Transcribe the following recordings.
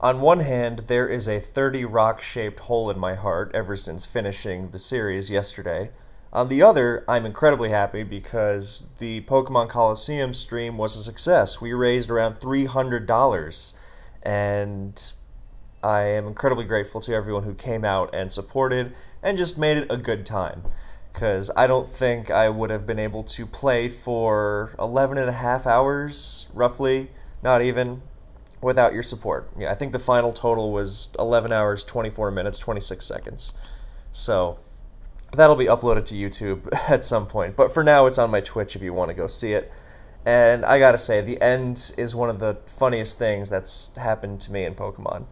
On one hand, there is a 30 rock-shaped hole in my heart ever since finishing the series yesterday. On the other, I'm incredibly happy because the Pokemon Coliseum stream was a success. We raised around $300, and I am incredibly grateful to everyone who came out and supported and just made it a good time. Because I don't think I would have been able to play for 11.5 hours, roughly, not even, without your support. Yeah, I think the final total was 11 hours, 24 minutes, 26 seconds. So that'll be uploaded to YouTube at some point. But for now, it's on my Twitch if you want to go see it. And I gotta say, the end is one of the funniest things that's happened to me in Pokemon.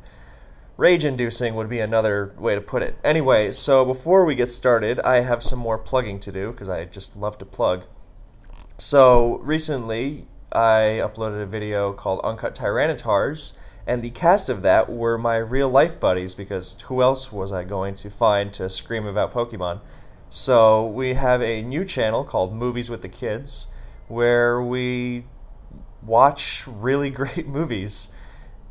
Rage-inducing would be another way to put it. Anyway, so before we get started, I have some more plugging to do, because I just love to plug. So, recently, I uploaded a video called Uncut Tyranitar's, and the cast of that were my real-life buddies, because who else was I going to find to scream about Pokemon? So, we have a new channel called Movies with the Kids, where we watch really great movies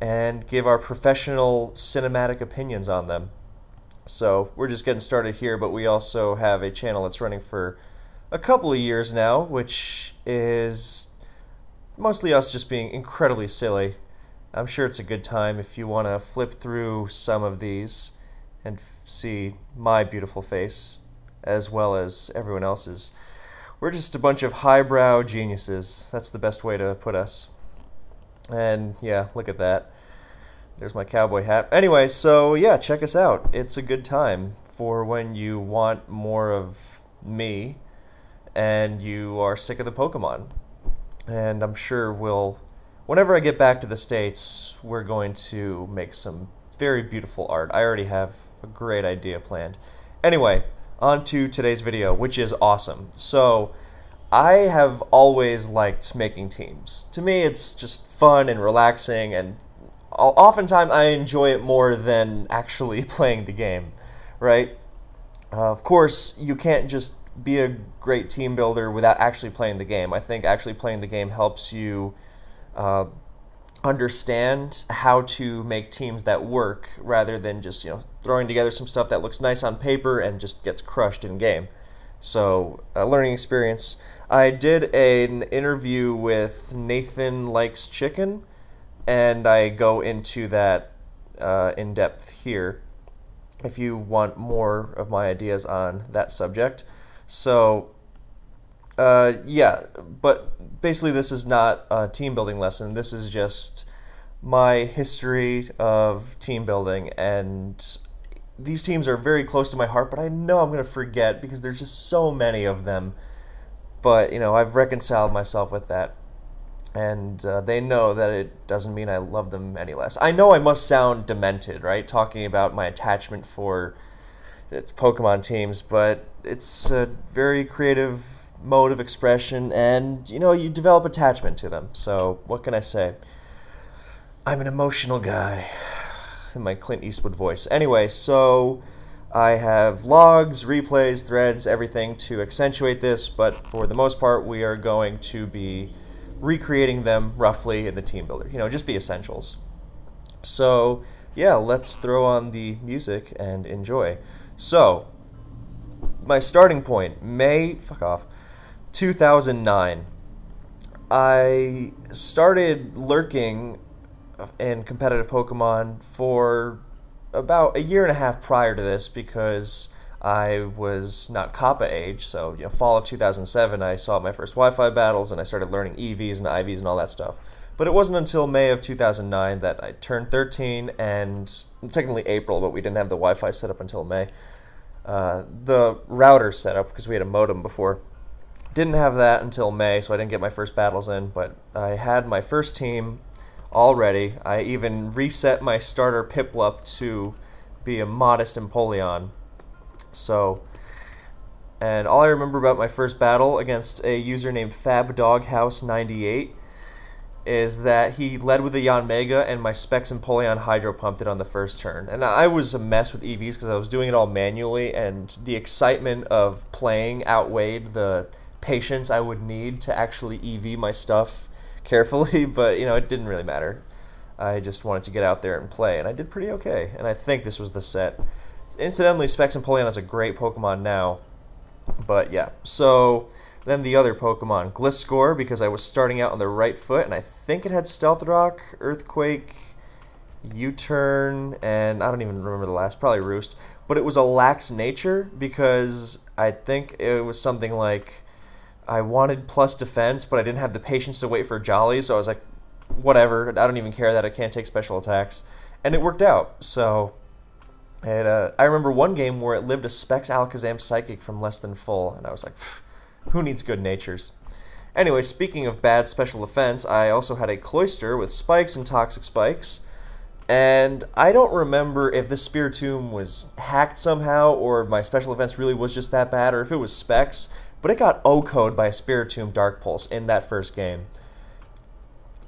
and give our professional cinematic opinions on them. So we're just getting started here, but we also have a channel that's running for a couple of years now, which is mostly us just being incredibly silly. I'm sure it's a good time if you want to flip through some of these and see my beautiful face, as well as everyone else's. We're just a bunch of highbrow geniuses. That's the best way to put us. And yeah, look at that. There's my cowboy hat. Anyway, so yeah, check us out. It's a good time for when you want more of me and you are sick of the Pokemon. And I'm sure we'll, whenever I get back to the States, we're going to make some very beautiful art. I already have a great idea planned. Anyway, on to today's video, which is awesome. So I have always liked making teams. To me, it's just fun and relaxing, and oftentimes I enjoy it more than actually playing the game, right? Of course, you can't just be a great team builder without actually playing the game. I think actually playing the game helps you understand how to make teams that work, rather than just, you know, throwing together some stuff that looks nice on paper and just gets crushed in game. So, a learning experience. I did an interview with Nathan Likes Chicken, and I go into that in depth here if you want more of my ideas on that subject. So, yeah, but basically this is not a team building lesson. This is just my history of team building, and these teams are very close to my heart, but I know I'm going to forget because there's just so many of them. But, you know, I've reconciled myself with that. And they know that it doesn't mean I love them any less. I know I must sound demented, right, talking about my attachment for Pokemon teams, but it's a very creative mode of expression, and, you know, you develop attachment to them. So what can I say? I'm an emotional guy. In my Clint Eastwood voice. Anyway, so I have logs, replays, threads, everything to accentuate this, but for the most part, we are going to be recreating them roughly in the team builder, you know, just the essentials. So yeah, let's throw on the music and enjoy. So my starting point, May, fuck off, 2009. I started lurking in competitive Pokemon for about 1.5 years prior to this because I was not Kappa age, so, you know, fall of 2007 I saw my first Wi-Fi battles and I started learning EVs and IVs and all that stuff. But it wasn't until May of 2009 that I turned 13, and technically April, but we didn't have the Wi-Fi set up until May. The router set up, because we had a modem before. Didn't have that until May, so I didn't get my first battles in, but I had my first team already. I even reset my starter Piplup to be a modest Empoleon. So, and all I remember about my first battle against a user named FabDoghouse98 is that he led with a Yanmega and my Specs Empoleon Hydro pumped it on the first turn. And I was a mess with EVs because I was doing it all manually, and the excitement of playing outweighed the patience I would need to actually EV my stuff carefully, but, you know, it didn't really matter. I just wanted to get out there and play, and I did pretty okay, and I think this was the set. Incidentally, Specs and Polion is a great Pokemon now, but yeah. So then the other Pokemon, Gliscor, because I was starting out on the right foot, and I think it had Stealth Rock, Earthquake, U-turn, and I don't even remember the last, probably Roost, but it was a lax nature because I think it was something like I wanted plus defense, but I didn't have the patience to wait for Jolly, so I was like, whatever, I don't even care that I can't take special attacks, and it worked out. So and, I remember one game where it lived a Specs Alakazam Psychic from less than full, and I was like, who needs good natures? Anyway, speaking of bad special defense, I also had a Cloyster with Spikes and Toxic Spikes. And I don't remember if this Spiritomb was hacked somehow, or if my special defense really was just that bad, or if it was Specs, but it got O-code by a Spiritomb Dark Pulse in that first game.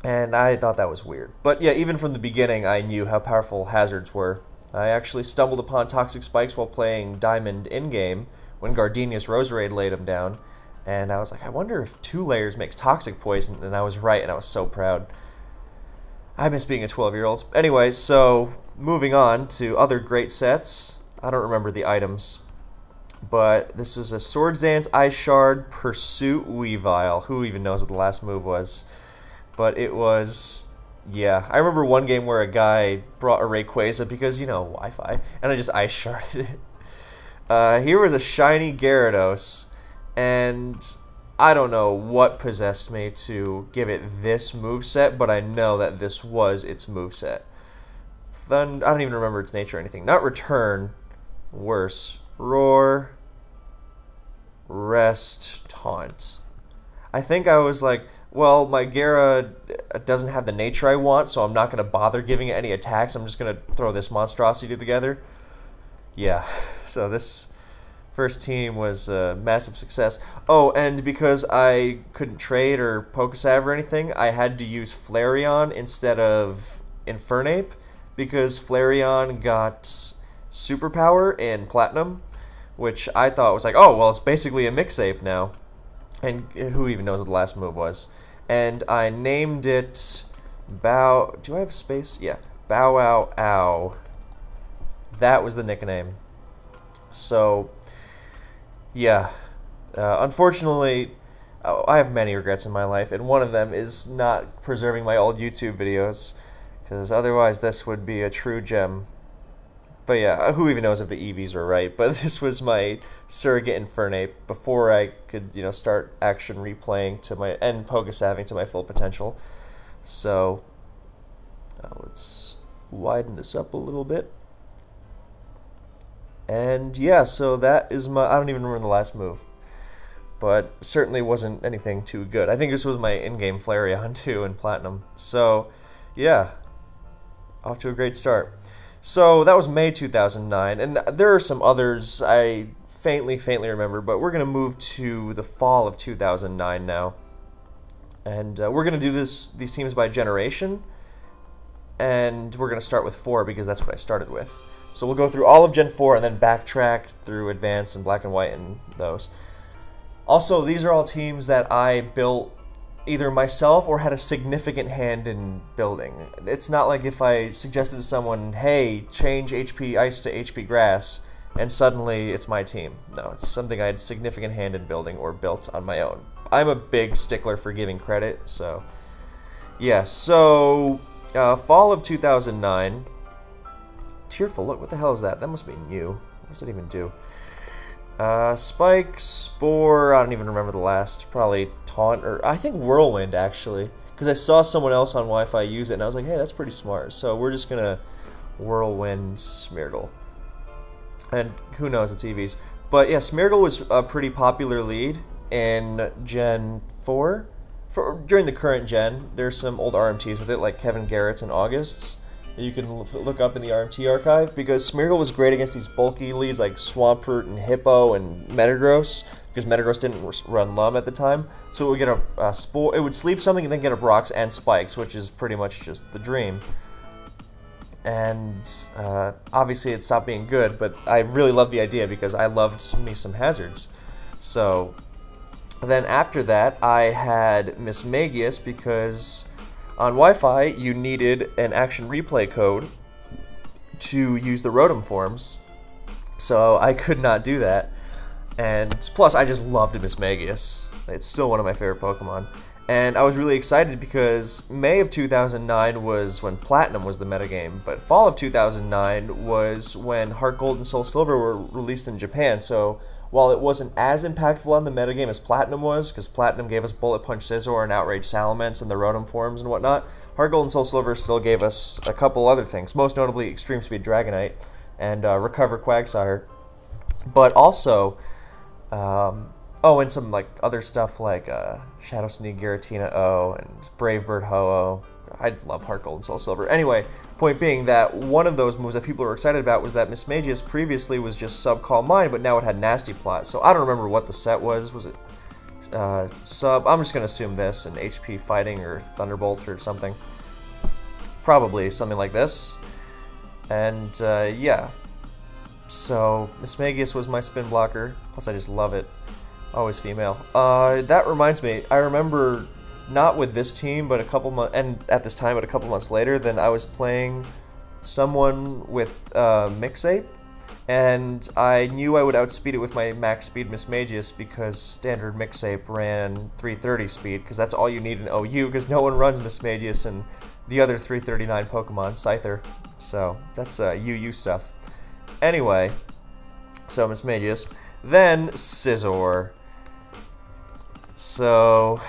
And I thought that was weird. But yeah, even from the beginning, I knew how powerful hazards were. I actually stumbled upon Toxic Spikes while playing Diamond in-game, when Gardenias Roserade laid him down, and I was like, I wonder if 2 layers makes Toxic Poison, and I was right, and I was so proud. I miss being a 12-year-old. Anyway, so moving on to other great sets. I don't remember the items, but this was a Swordzance, Ice Shard, Pursuit Weavile. Who even knows what the last move was? But it was, yeah. I remember one game where a guy brought a Rayquaza because, you know, Wi-Fi, and I just Ice Sharded it. Here was a shiny Gyarados, and I don't know what possessed me to give it this moveset, but I know that this was its moveset. I don't even remember its nature or anything. Not Return. Worse. Roar. Rest. Taunt. I think I was like, well, my Gyara doesn't have the nature I want, so I'm not going to bother giving it any attacks. I'm just going to throw this monstrosity together. Yeah, so this first team was a massive success. Oh, and because I couldn't trade or Pokesav or anything, I had to use Flareon instead of Infernape, because Flareon got Superpower in Platinum, which I thought was like, oh, well, it's basically a Mixape now. And who even knows what the last move was. And I named it Bow... Do I have space? Yeah. Bow Wow Ow. That was the nickname. So... yeah, unfortunately, I have many regrets in my life, and one of them is not preserving my old YouTube videos, because otherwise this would be a true gem. But yeah, who even knows if the EVs were right, but this was my surrogate Infernape before I could, you know, start action replaying to my, and Pokesavving to my full potential. So, let's widen this up a little bit. And yeah, so that is my, I don't even remember the last move, but certainly wasn't anything too good. I think this was my in-game Flareon too in Platinum. So yeah, off to a great start. So that was May 2009, and there are some others I faintly remember, but we're going to move to the fall of 2009 now. And we're going to do these teams by generation, and we're going to start with 4 because that's what I started with. So we'll go through all of Gen 4 and then backtrack through Advanced and Black and White and those. Also, these are all teams that I built either myself or had a significant hand in building. It's not like if I suggested to someone, hey, change HP Ice to HP Grass, and suddenly it's my team. No, it's something I had significant hand in building or built on my own. I'm a big stickler for giving credit, so... yeah, so... fall of 2009... Tearful Look, what the hell is that? That must be new. What does it even do? Spike, Spore, I don't even remember the last. Probably Taunt, or I think Whirlwind, actually. Because I saw someone else on Wi-Fi use it, and I was like, hey, that's pretty smart. So we're just going to Whirlwind Smeargle. And who knows, it's EVs. But yeah, Smeargle was a pretty popular lead in Gen 4. During the current Gen, there's some old RMTs with it, like Kevin Garrett's and August's. You can look up in the RMT archive, because Smeargle was great against these bulky leads like Swampert and Hippo and Metagross, because Metagross didn't run Lum at the time, so it would get a Spore, it would sleep something and then get a Brox and Spikes, which is pretty much just the dream. And obviously it stopped being good, but I really loved the idea because I loved me some hazards. So then after that I had Miss Magius because On Wi-Fi, you needed an action replay code to use the Rotom forms, so I could not do that. And plus, I just loved Miss Magius. It's still one of my favorite Pokemon. And I was really excited because May of 2009 was when Platinum was the metagame, but fall of 2009 was when Heart Gold and Soul Silver were released in Japan, so while it wasn't as impactful on the metagame as Platinum was, because Platinum gave us Bullet Punch Scizor and Outrage Salamence and the Rotom forms and whatnot, Heart Gold and Soul Silver still gave us a couple other things, most notably Extreme Speed Dragonite and Recover Quagsire, but also... oh, and some like other stuff like Shadow Sneak Giratina O and Brave Bird Ho-Oh. I love Heart Gold and Soul Silver. Anyway, point being that one of those moves that people were excited about was that Miss Magius previously was just Sub Calm Mind, but now it had Nasty Plot. So I don't remember what the set was. Was it Sub? I'm just going to assume this, and HP Fighting or Thunderbolt or something. Probably something like this. And yeah. So Miss Magius was my spin blocker. Plus I just love it. Always female. That reminds me, I remember not with this team, but a couple months, and at this time, but a couple months later, then I was playing someone with Mixape, and I knew I would outspeed it with my max speed Miss Magius because standard Mixape ran 330 speed, because that's all you need in OU, because no one runs Miss Magius and the other 339 Pokemon, Scyther. So that's UU stuff. Anyway, so Miss Magius, then Scizor. So,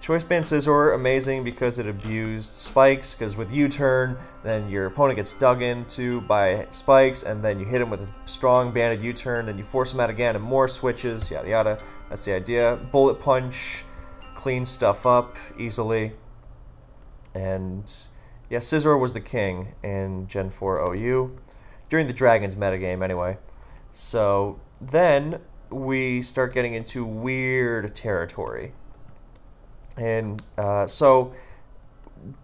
Choice Band Scizor, amazing because it abused Spikes, because with U-turn, then your opponent gets dug into by Spikes, and then you hit him with a strong banded U-turn, then you force him out again, and more switches, yada yada, that's the idea. Bullet Punch, clean stuff up easily, and yeah, Scizor was the king in Gen 4 OU, during the Dragons metagame anyway. So, then we start getting into weird territory. And so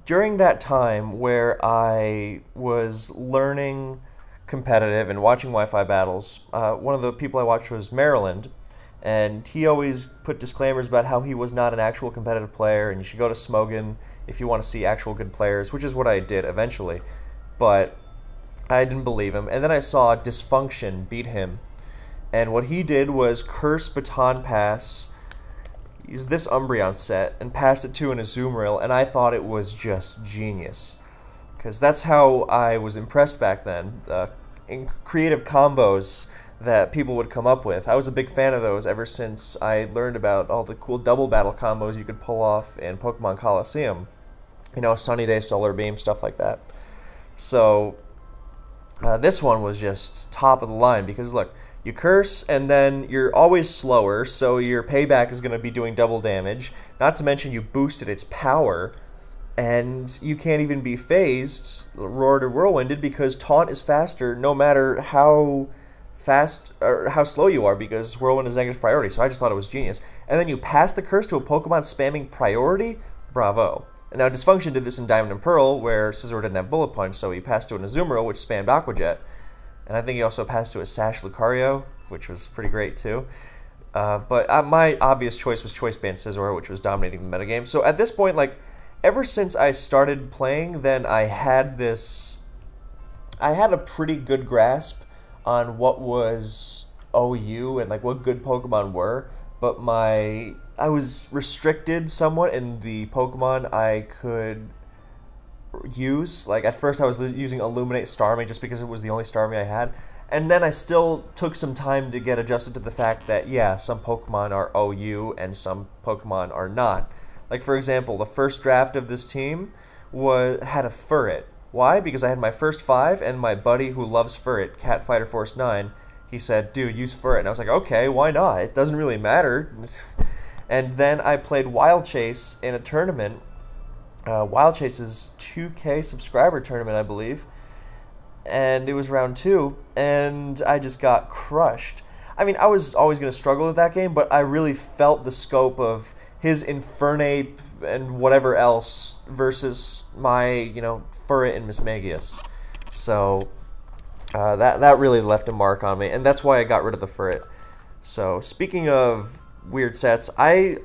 during that time where I was learning competitive and watching Wi-Fi battles, one of the people I watched was Maryland, and he always put disclaimers about how he was not an actual competitive player and you should go to Smogon if you want to see actual good players, which is what I did eventually, but I didn't believe him. And then I saw Dysfunction beat him. And what he did was curse Baton Pass, use this Umbreon set, and passed it to an Azumarill, and I thought it was just genius. Because that's how I was impressed back then, in creative combos that people would come up with. I was a big fan of those ever since I learned about all the cool double battle combos you could pull off in Pokemon Coliseum. You know, Sunny Day, Solar Beam, stuff like that. So, this one was just top of the line, because look, you curse, and then you're always slower, so your payback is going to be doing double damage. Not to mention you boosted its power, and you can't even be phased, roared or whirlwinded, because taunt is faster no matter how fast or how slow you are, because whirlwind is negative priority, so I just thought it was genius. And then you pass the curse to a Pokemon spamming priority? Bravo. And now Dysfunction did this in Diamond and Pearl, where Scizor didn't have Bullet Punch, so he passed to an Azumarill, which spammed Aqua Jet. And I think he also passed to a Sash Lucario, which was pretty great too. But my obvious choice was Choice Band Scizor, which was dominating the metagame. So at this point, like, ever since I started playing, then I had this... I had a pretty good grasp on what was OU and, like, what good Pokemon were. But my... I was restricted somewhat in the Pokemon I could... use. Like, at first I was using Illuminate Starmie just because it was the only Starmie I had, and then I still took some time to get adjusted to the fact that, yeah, some Pokemon are OU and some Pokemon are not. Like, for example, the first draft of this team had a Furret. Why? Because I had my first 5, and my buddy who loves Furret, CatFighterForce9, he said, dude, use Furret, and I was like, okay, why not? It doesn't really matter. And then I played Wild Chase in a tournament, Wild Chase's 2K subscriber tournament, I believe, and it was round 2, and I just got crushed. I mean, I was always going to struggle with that game, but I really felt the scope of his Infernape and whatever else versus my, you know, Furret and Miss Magius. So that really left a mark on me, and that's why I got rid of the Furret. So speaking of weird sets, I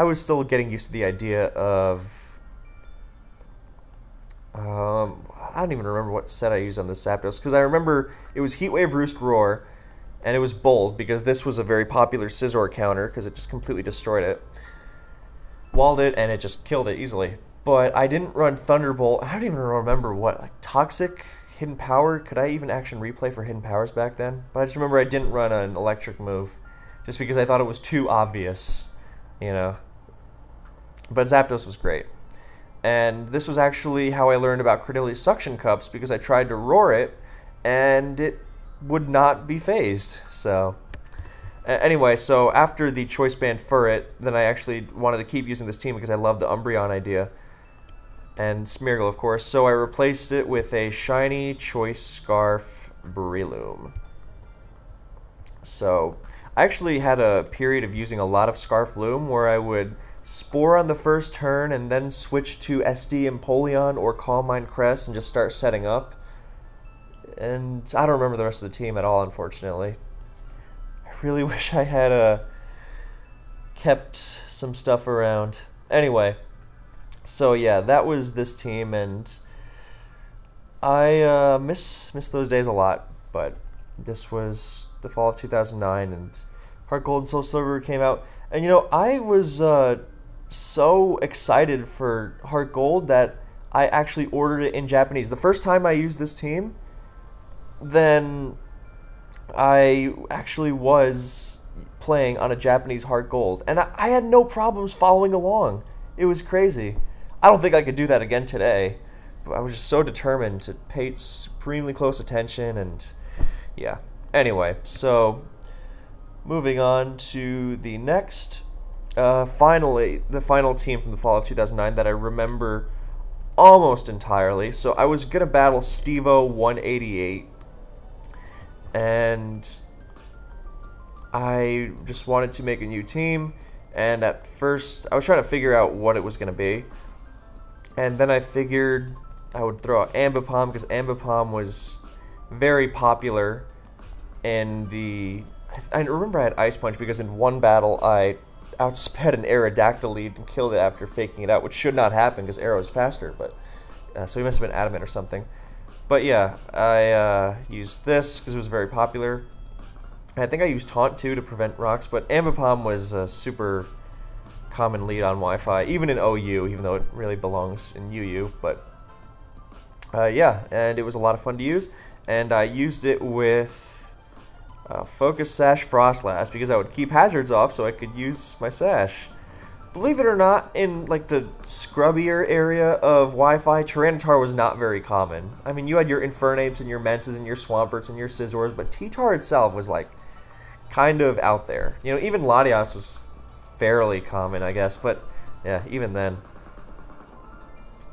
I was still getting used to the idea of, I don't even remember what set I used on this Zapdos, because I remember it was Heatwave, Roost, Roar, and it was Bold, because this was a very popular Scizor counter, because it just completely destroyed it. Walled it, and it just killed it easily. But I didn't run Thunderbolt. I don't even remember what, like Toxic, Hidden Power? Could I even action replay for Hidden Powers back then? But I just remember I didn't run an electric move, just because I thought it was too obvious, you know. But Zapdos was great. And this was actually how I learned about Cradilia's Suction Cups, because I tried to roar it, and it would not be phased, so... Anyway, so after the Choice Band Furret, then I actually wanted to keep using this team because I loved the Umbreon idea. And Smeargle, of course. So I replaced it with a shiny Choice Scarf Breloom. So I actually had a period of using a lot of Scarfloom where I would Spore on the first turn and then switch to SD Empoleon or Calmine Crest and just start setting up. And I don't remember the rest of the team at all, unfortunately. I really wish I had kept some stuff around. Anyway, so yeah, that was this team, and I miss those days a lot. But this was the fall of 2009, and Heart Gold and Soul Silver came out, and you know, I was so excited for Heart Gold that I actually ordered it in Japanese. The first time I used this team, then I actually was playing on a Japanese Heart Gold, and I had no problems following along. It was crazy. I don't think I could do that again today, but I was just so determined to pay supremely close attention, and yeah. Anyway, so moving on to the next, finally, the final team from the fall of 2009 that I remember almost entirely. So I was going to battle SteveO188. And I just wanted to make a new team, and at first I was trying to figure out what it was going to be, and then I figured I would throw out Ambipom, because Ambipom was very popular in the... I remember I had Ice Punch, because in one battle I outsped an Aerodactyl and killed it after faking it out, which should not happen because Aero is faster, but so he must have been Adamant or something. But yeah, I used this because it was very popular. And I think I used Taunt too to prevent rocks, but Ambipom was a super common lead on Wi-Fi, even in OU, even though it really belongs in UU. But yeah, and it was a lot of fun to use. And I used it with Focus Sash Frostlass because I would keep hazards off so I could use my Sash. Believe it or not, in like the scrubbier area of Wi-Fi, Tyranitar was not very common. I mean, you had your Infernapes and your Menses and your Swamperts and your Scizors, but Tyranitar itself was like kind of out there. You know, even Latias was fairly common, I guess, but yeah, even then.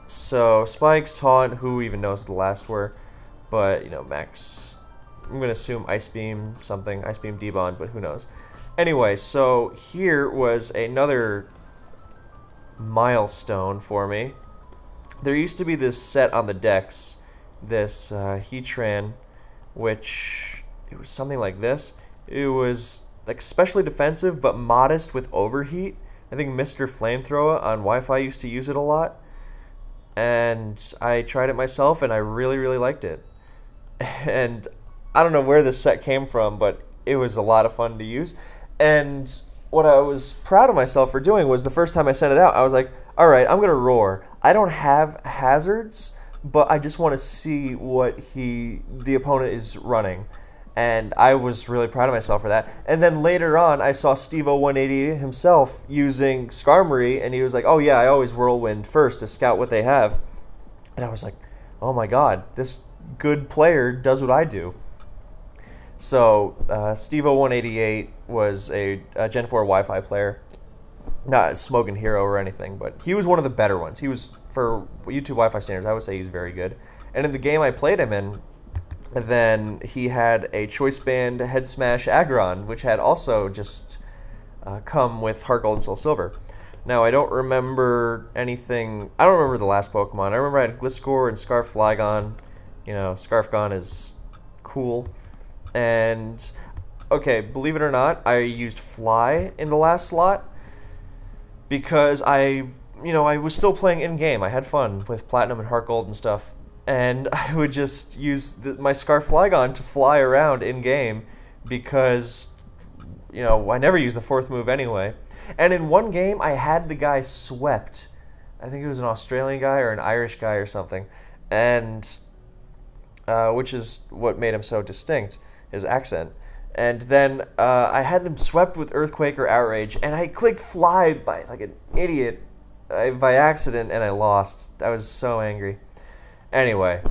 So, Spikes, Taunt, who even knows what the last were, but you know, Max. I'm going to assume Ice Beam something, Ice Beam Debond, but who knows. Anyway, so here was another milestone for me. There used to be this set on the decks, this Heatran, which it was something like this. It was like specially defensive but modest with overheat. I think Mr. Flamethrower on Wi-Fi used to use it a lot, and I tried it myself and I really liked it. And I don't know where this set came from, but it was a lot of fun to use. And what I was proud of myself for doing was the first time I sent it out, I was like, all right, I'm going to roar. I don't have hazards, but I just want to see what the opponent is running. And I was really proud of myself for that. And then later on, I saw SteveO188 himself using Skarmory, and he was like, oh yeah, I always whirlwind first to scout what they have. And I was like, oh my god, this good player does what I do. So, SteveO188 was a Gen 4 Wi-Fi player, not a Smogon hero or anything, but he was one of the better ones. He was, for YouTube Wi-Fi standards, I would say he's very good. And in the game I played him in, then he had a Choice Band Head Smash Aggron, which had also just come with Heart Gold and Soul Silver. Now, I don't remember anything, I don't remember the last Pokemon. I remember I had Gliscor and Scarf Flygon. You know, Scarfgon is cool. And, okay, believe it or not, I used Fly in the last slot, because I was still playing in-game. I had fun with Platinum and Heart Gold and stuff, and I would just use my Scarflygon to fly around in-game because, you know, I never use the fourth move anyway. And in one game, I had the guy swept. I think it was an Australian guy or an Irish guy or something, and which is what made him so distinct, his accent. And then I had him swept with Earthquake or Outrage, and I clicked Fly by, like an idiot, by accident, and I lost. I was so angry. Anyway,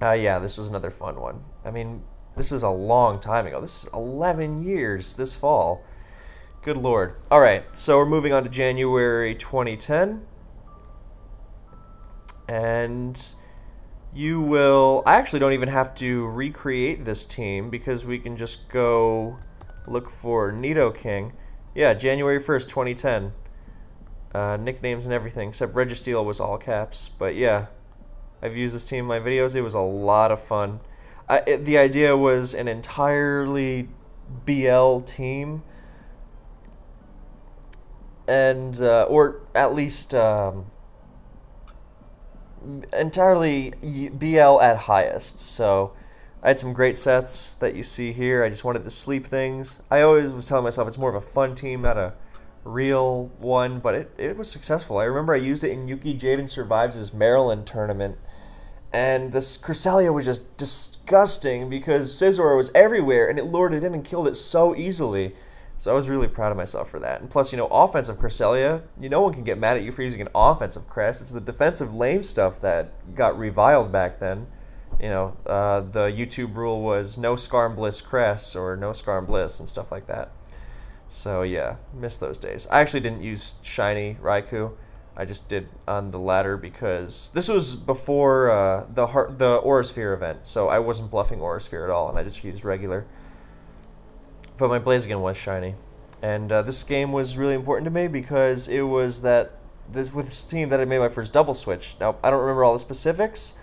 yeah, this was another fun one. I mean, this is a long time ago. This is 11 years this fall. Good lord. All right, so we're moving on to January 2010. And you will... I actually don't even have to recreate this team because we can just go look for Nidoking. Yeah, January 1st, 2010. Nicknames and everything, except Registeel was all caps. But yeah, I've used this team in my videos. It was a lot of fun. The idea was an entirely BL team. And, or at least... entirely BL at highest, so I had some great sets that you see here. I just wanted to sleep things. I always was telling myself it's more of a fun team, not a real one, but it was successful. I remember I used it in Yuki Jaden Survives' Maryland tournament, and this Cresselia was just disgusting because Scizor was everywhere, and it lured it in and killed it so easily. So I was really proud of myself for that. And plus, offensive Cresselia, no one can get mad at you for using an offensive Cress. It's the defensive lame stuff that got reviled back then. The YouTube rule was no Skarmbliss Cress or no Skarmbliss and stuff like that. So yeah, miss those days. I actually didn't use Shiny Raikou. I just did on the latter because this was before the Aurasphere event. So I wasn't bluffing Aurasphere at all, and I just used regular. But my Blaziken was shiny, and this game was really important to me because it was with this team that I made my first double switch. Now, I don't remember all the specifics.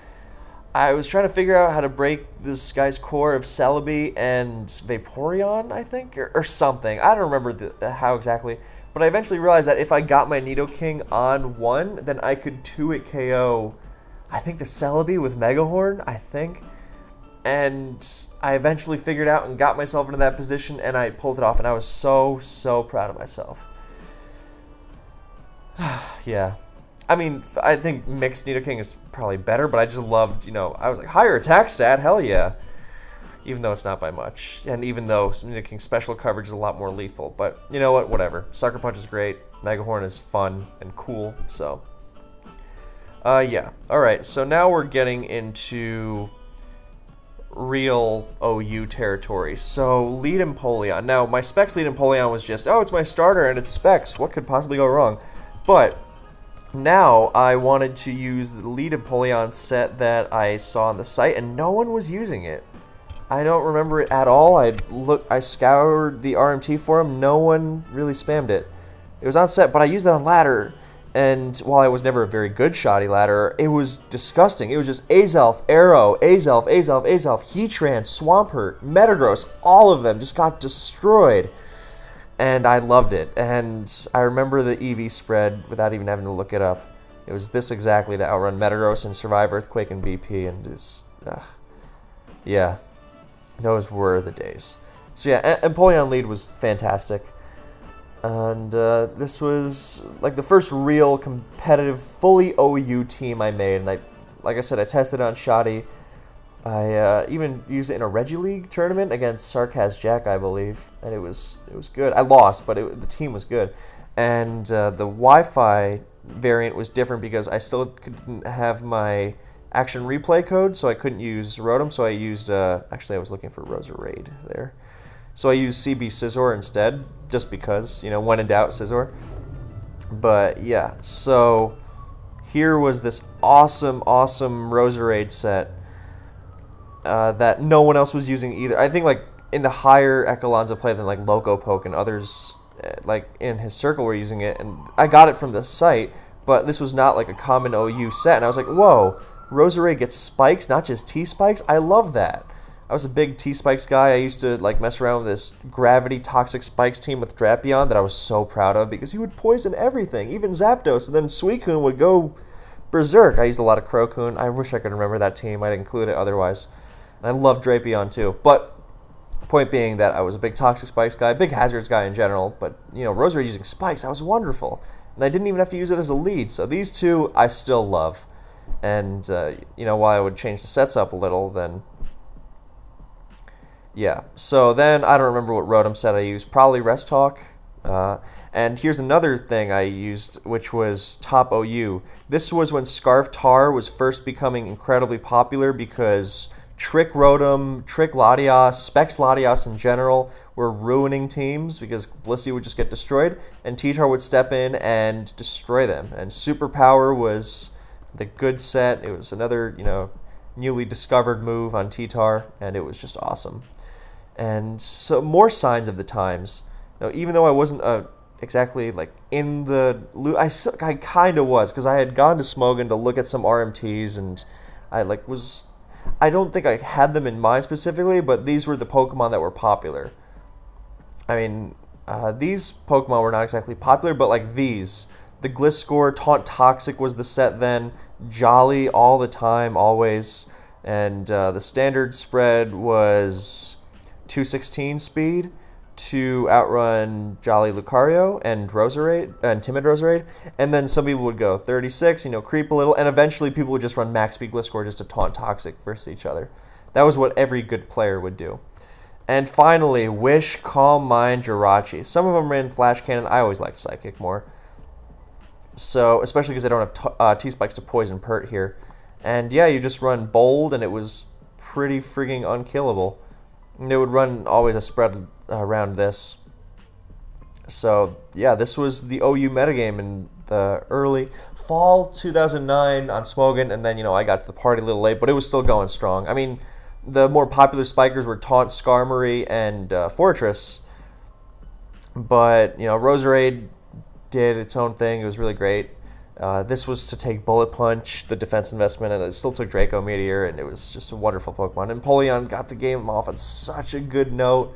I was trying to figure out how to break this guy's core of Celebi and Vaporeon, I think, or something. I don't remember how exactly, but I eventually realized that if I got my Nidoking on one, then I could 2-hit KO, I think, the Celebi with Megahorn, I think. And I eventually figured out and got myself into that position, and I pulled it off, and I was so, so proud of myself. Yeah. I mean, I think mixed Nidoking is probably better, but I just loved, I was like, higher attack stat, hell yeah. Even though it's not by much, and even though Nidoking's special coverage is a lot more lethal. But you know what, whatever. Sucker Punch is great, Megahorn is fun and cool, so. Yeah, alright, so now we're getting into real OU territory. So, lead Empoleon. Now, my Specs lead Empoleon was just, oh, it's my starter and it's Specs. What could possibly go wrong? But now I wanted to use the lead Empoleon set that I saw on the site, and no one was using it. I don't remember it at all. I scoured the RMT forum. No one really spammed it. It was on set, but I used it on ladder. And while I was never a very good shoddy ladder, it was disgusting. It was just Azelf, Arrow, Azelf, Azelf, Azelf, Heatran, Swampert, Metagross, all of them just got destroyed. And I loved it. And I remember the EV spread without even having to look it up. It was this exactly to outrun Metagross and survive Earthquake and BP and just, yeah, those were the days. So yeah, Empoleon lead was fantastic. And this was like the first real competitive, fully OU team I made. And like I said, I tested on Shoddy. I even used it in a Regi League tournament against Sarkaz Jack, I believe, and it was good. I lost, but the team was good. And the Wi-Fi variant was different because I still didn't have my action replay code, so I couldn't use Rotom. So I used actually I was looking for Roserade there. So I used CB Scizor instead, just because, when in doubt, Scizor. But yeah, so here was this awesome, awesome Roserade set that no one else was using either. I think, in the higher echelons of play than, Locopoke and others, in his circle were using it. And I got it from the site, but this was not, a common OU set. And I was like, whoa, Roserade gets spikes, not just T-spikes? I love that. I was a big T-Spikes guy. I used to like mess around with this Gravity Toxic Spikes team with Drapion that I was so proud of because he would poison everything, even Zapdos, and then Suicune would go berserk. I used a lot of Crocoon. I wish I could remember that team. I'd include it otherwise. And I love Drapion too. But point being that I was a big Toxic Spikes guy, big Hazards guy in general, but you know, Rosary using Spikes, that was wonderful. And I didn't even have to use it as a lead, so these two I still love. And, you know, while I would change the sets up a little, then... Yeah, so then I don't remember what Rotom set I used, probably Rest Talk. And here's another thing I used, which was Top OU. This was when Scarf Tar was first becoming incredibly popular because Trick Rotom, Trick Latias, Specs Latias in general were ruining teams because Blissey would just get destroyed, and T-Tar would step in and destroy them. And Superpower was the good set. It was another, you know, newly discovered move on T-Tar, and it was just awesome. And so more signs of the times. Now, even though I wasn't exactly like in the loop, I kind of was, because I had gone to Smogon to look at some RMTs, and I like was... I don't think I had them in mind specifically, but these were the Pokemon that were popular. I mean, these Pokemon were not exactly popular, but like these. The Gliscor, Taunt Toxic was the set then. Jolly all the time, always. And the standard spread was 216 speed to outrun Jolly Lucario and Roserade, and Timid Roserade, and then some people would go 36, you know, creep a little, and eventually people would just run max speed Gliscor just to taunt Toxic versus each other. That was what every good player would do. And finally, Wish, Calm Mind, Jirachi. Some of them ran Flash Cannon. I always liked Psychic more. So, especially because they don't have T-Spikes to poison Pert here. And yeah, you just run Bold, and it was pretty frigging unkillable. And they would run always a spread around this. So yeah, this was the OU metagame in the early fall 2009 on Smogon, and then, you know, I got to the party a little late, but it was still going strong. I mean, the more popular spikers were Taunt, Skarmory, and Fortress, but, you know, Roserade did its own thing. It was really great. This was to take Bullet Punch, the defense investment, and it still took Draco Meteor, and it was just a wonderful Pokemon. And Empoleon got the game off on such a good note.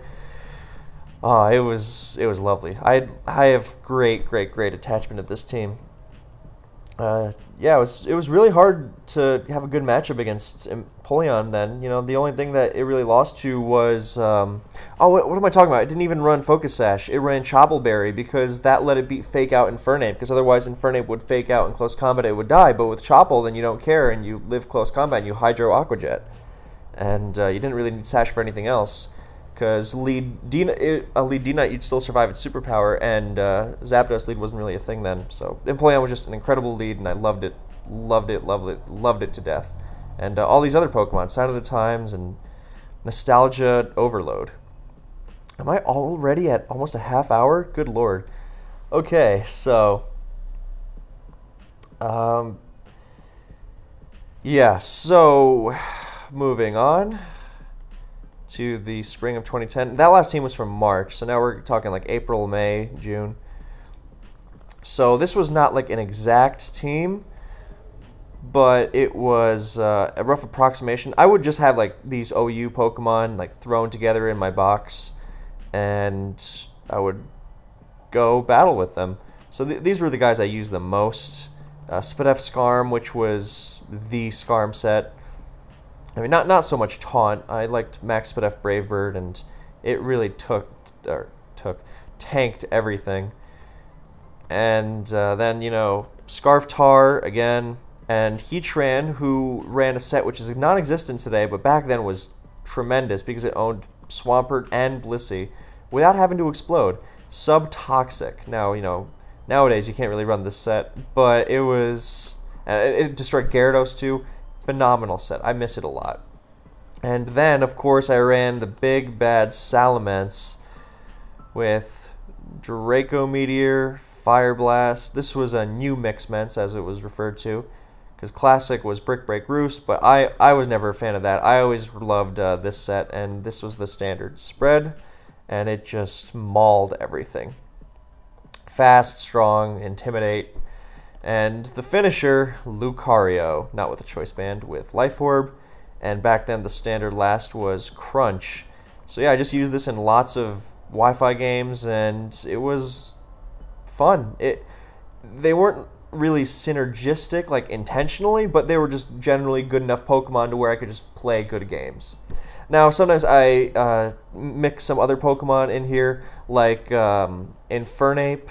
It was lovely. I have great attachment to this team. Yeah, it was really hard to have a good matchup against Empoleon then. You know, the only thing that it really lost to was what am I talking about? It didn't even run Focus Sash. It ran Choppleberry because that let it beat Fake Out Infernape, because otherwise Infernape would fake out in close combat, it would die. But with Chopple, then you don't care and you live close combat and you Hydro Aqua Jet, and you didn't really need Sash for anything else. Because lead D-Knight, you'd still survive its superpower, and Zapdos lead wasn't really a thing then. So Empoleon was just an incredible lead, and I loved it to death. And all these other Pokemon, Sign of the Times, and Nostalgia Overload. Am I already at almost a half hour? Good lord. Okay, so... yeah, so... moving on to the spring of 2010. That last team was from March, so now we're talking like April, May, June. So this was not like an exact team, but it was a rough approximation. I would just have like these OU Pokemon like thrown together in my box, and I would go battle with them. So these were the guys I used the most. Spitef Skarm, which was the Skarm set. I mean, not so much Taunt. I liked Max Spitef Brave Bird, and it really tanked everything. And then, you know, Scarf Tar again, and Heatran, who ran a set which is non-existent today, but back then was tremendous because it owned Swampert and Blissey without having to explode. Subtoxic. Now, you know, nowadays you can't really run this set, but it was... It destroyed Gyarados too. Phenomenal set. I miss it a lot. And then, of course, I ran the big bad Salamence with Draco Meteor, Fire Blast. This was a new Mixmence, as it was referred to, because Classic was Brick Break Roost, but I was never a fan of that. I always loved this set, and this was the standard spread, and it just mauled everything. Fast, strong, intimidate. And the finisher, Lucario, not with a choice band, with Life Orb, and back then the standard last was Crunch. So yeah, I just used this in lots of Wi-Fi games, and it was fun. They weren't really synergistic, like intentionally, but they were just generally good enough Pokemon to where I could just play good games. Now, sometimes I mix some other Pokemon in here, like Infernape,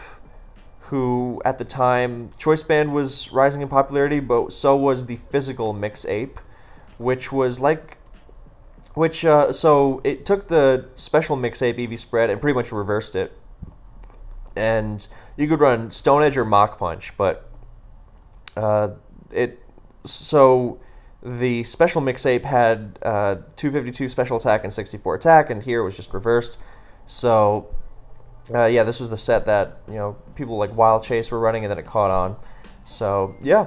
who at the time, Choice Band was rising in popularity, but so was the physical Mixape, which was like, so it took the special Mixape EV spread and pretty much reversed it. And you could run Stone Edge or Mach Punch, but so the special Mixape had 252 special attack and 64 attack, and here it was just reversed. So yeah, this was the set that, you know, people like Wild Chase were running, and then it caught on. So yeah,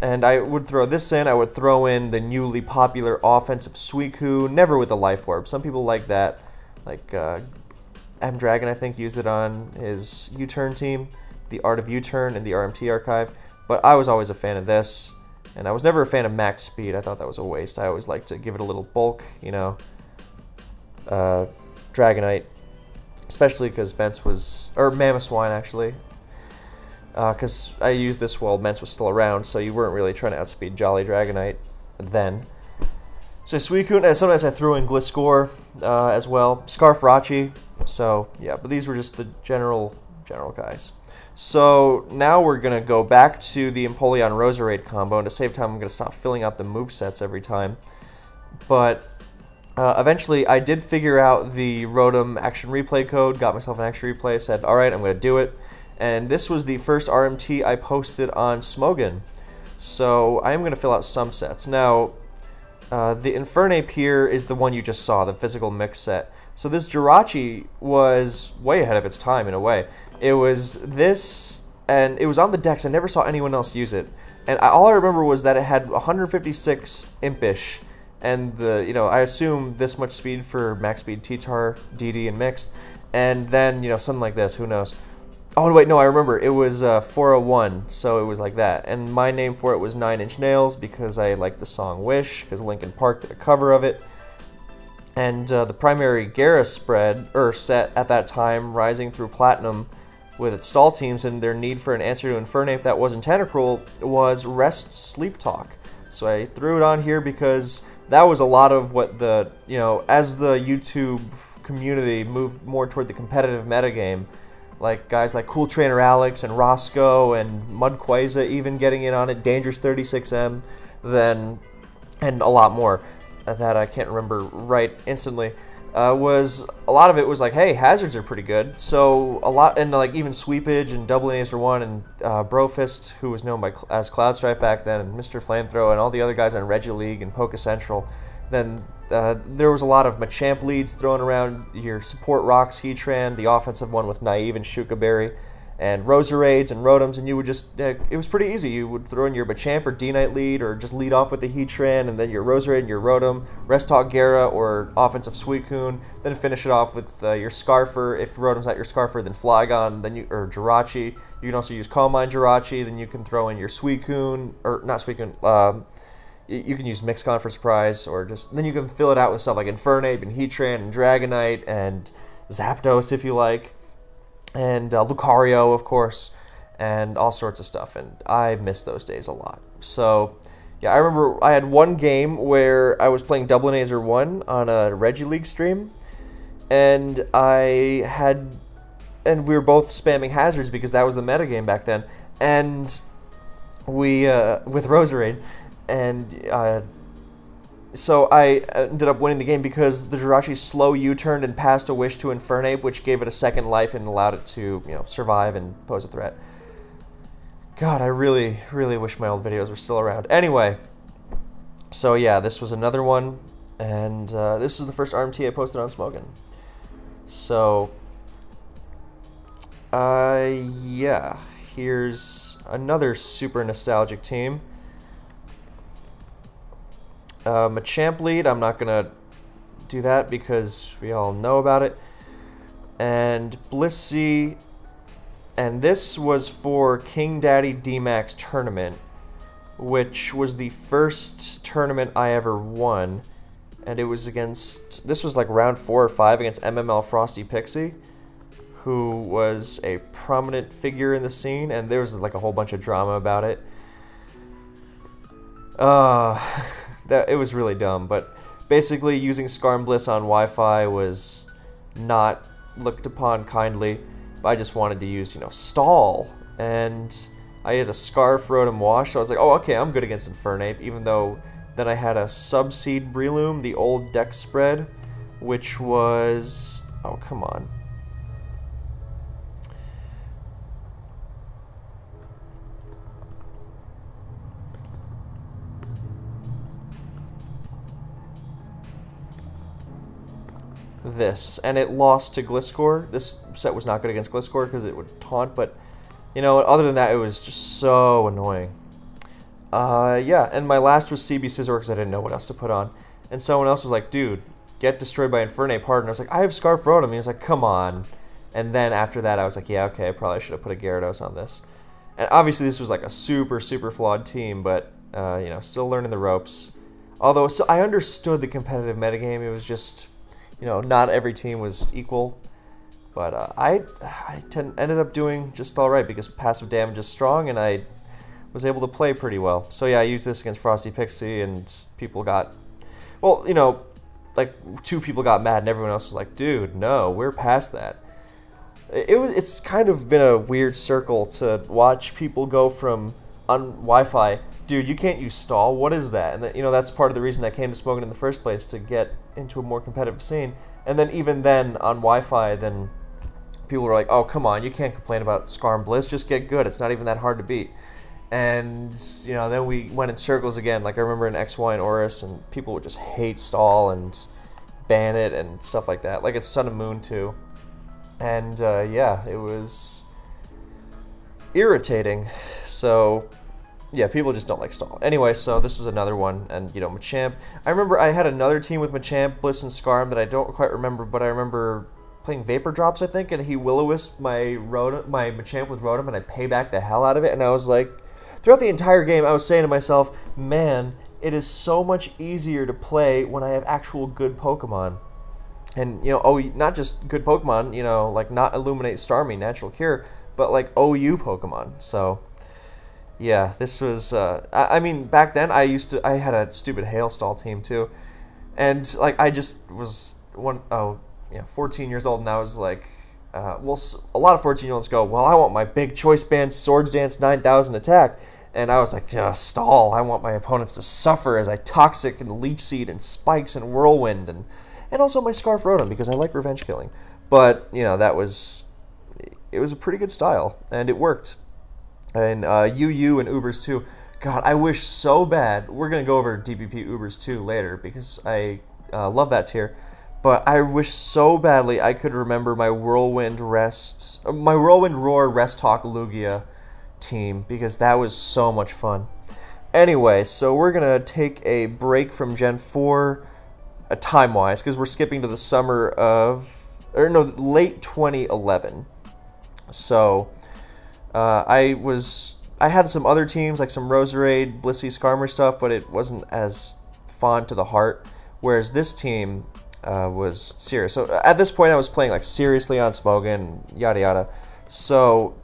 and I would throw this in. I would throw in the newly popular offensive Suicune, never with a Life Orb. Some people like that, like M Dragon, I think, used it on his U-Turn team, the Art of U-Turn and the RMT archive. But I was always a fan of this, and I was never a fan of max speed. I thought that was a waste. I always liked to give it a little bulk, you know. Dragonite, especially because Bentz was, or Mamoswine actually, because I used this while Bentz was still around, so you weren't really trying to outspeed Jolly Dragonite then. So Suicune, and sometimes I threw in Gliscor as well, Scarfrachi. So yeah, but these were just the general guys. So now we're gonna go back to the Empoleon Roserade combo, and to save time, I'm gonna stop filling out the movesets every time. But eventually, I did figure out the Rotom action replay code, got myself an action replay, said, all right, I'm gonna do it. And this was the first RMT I posted on Smogon. So I am gonna fill out some sets. Now, the Infernape here is the one you just saw, the physical mix set. So this Jirachi was way ahead of its time, in a way. It was this, and it was on the decks. I never saw anyone else use it. And all I remember was that it had 156 Impish, and the, you know, I assume this much speed for max speed T-Tar, DD, and mixed, and then, you know, something like this, who knows. Oh, wait, no, I remember. It was 401, so it was like that. And my name for it was Nine Inch Nails, because I liked the song Wish, because Linkin Park did a cover of it. And the primary Gyarados spread, or set at that time, rising through Platinum with its stall teams and their need for an answer to Infernape that wasn't Tentacruel, was Rest Sleep Talk. So I threw it on here because that was a lot of what the, you know, as the YouTube community moved more toward the competitive metagame, like guys like Cool Trainer Alex and Roscoe and Mudquaza even getting in on it, Dangerous 36M, then, and a lot more that I can't remember right instantly, was a lot of it was like, hey, hazards are pretty good. So a lot, and like even Sweepage and Double Acer One and Brofist, who was known by as Cloudstrife back then, and Mr. Flamethrower and all the other guys on Regi League and Poke Central. Then there was a lot of Machamp leads thrown around, your support rocks, Heatran, the offensive one with Naive and Shuka Berry, and Roserades and Rotoms, and you would just, it was pretty easy. You would throw in your Machamp or D-Knight lead, or just lead off with the Heatran, and then your Roserade and your Rotom, Rest Talk Gyara or offensive Suicune, then finish it off with your Scarfer. If Rotom's not your Scarfer, then Flygon, then you, or Jirachi. You can also use Calm Mind Jirachi, then you can throw in your Suicune, or not Suicune, you can use Mixcon for surprise, or just, then you can fill it out with stuff like Infernape and Heatran and Dragonite and Zapdos if you like, and Lucario, of course, and all sorts of stuff, and I miss those days a lot. So, yeah, I remember I had one game where I was playing Doublinazer 1 on a Regi League stream, and I had, and we were both spamming hazards because that was the metagame back then, and we, with Roserade, and, so I ended up winning the game because the Jirachi slow U-turned and passed a wish to Infernape, which gave it a second life and allowed it to, you know, survive and pose a threat. God, I really, really wish my old videos were still around. Anyway, so yeah, this was another one, and this was the first RMT I posted on Smogon. So, yeah, here's another super nostalgic team. Machamp lead, I'm not gonna do that because we all know about it. And Blissey, and this was for King Daddy D-Max tournament. which was the first tournament I ever won, and it was against, this was like round 4 or 5 against MML Frosty Pixie, who was a prominent figure in the scene, and there was like a whole bunch of drama about it. It was really dumb, but basically using Skarmbliss on Wi-Fi was not looked upon kindly. But I just wanted to use, you know, Stall, and I had a Scarf, Rotom Wash, so I was like, oh, okay, I'm good against Infernape, even though then I had a Subseed Breloom, the old deck spread, which was, oh, come on. This, and it lost to Gliscor. This set was not good against Gliscor because it would taunt, but you know, other than that, it was just so annoying. Yeah, and my last was CB Scizor because I didn't know what else to put on. And someone else was like, dude, get destroyed by Infernape hard. And I was like, I have Scarf Rotom. And he was like, come on. And then after that, I was like, yeah, okay, I probably should have put a Gyarados on this. And obviously, this was like a super, super flawed team, but, you know, still learning the ropes. Although, so I understood the competitive metagame. It was just, you know, not every team was equal. But I ended up doing just alright because passive damage is strong and I was able to play pretty well. So yeah, I used this against Frosty Pixie and people got, well, you know, like 2 people got mad and everyone else was like, dude, no, we're past that. It's kind of been a weird circle to watch people go from on Wi-Fi, dude, you can't use Stall, what is that? And you know, that's part of the reason I came to Smogon in the first place, to get into a more competitive scene. And then even then on Wi-Fi, then people were like, oh, come on, you can't complain about Skarmbliss, just get good, it's not even that hard to beat. And, you know, then we went in circles again, like I remember in XY and Oris, and people would just hate Stall and ban it and stuff like that, like it's Sun and Moon too. And, yeah, it was irritating, so yeah, people just don't like Stall. Anyway, so this was another one, and, you know, Machamp. I remember I had another team with Machamp, Bliss, and Skarm that I don't quite remember, but I remember playing Vapor Drops, I think, and he will-o-wisp my Machamp with Rotom, and I pay back the hell out of it, and I was like, throughout the entire game, I was saying to myself, man, it is so much easier to play when I have actual good Pokemon. And, you know, oh, not just good Pokemon, you know, like not Illuminate, Starmie, Natural Cure, but like OU Pokemon, so... Yeah, this was, I mean, back then I had a stupid Hail Stall team too. And, like, I just was, 14 years old, and I was like, well, a lot of 14-year-olds go, well, I want my big choice band, Swords Dance, 9000 attack. And I was like, yeah, Stall, I want my opponents to suffer as I Toxic and Leech Seed and Spikes and Whirlwind. And also my Scarf Rotom, because I like revenge killing. But, you know, it was a pretty good style, and it worked. And UU and Ubers 2. God, I wish so bad. We're going to go over DPP Ubers 2 later because I love that tier. But I wish so badly I could remember my Whirlwind Roar Rest Hawk Lugia team because that was so much fun. Anyway, so we're going to take a break from Gen 4 time-wise because we're skipping to the summer of... Or no, late 2011. So... I had some other teams, like some Roserade, Blissey, Skarmory stuff, but it wasn't as fond to the heart, whereas this team was serious. So at this point I was playing like seriously on Smogon, yada yada. So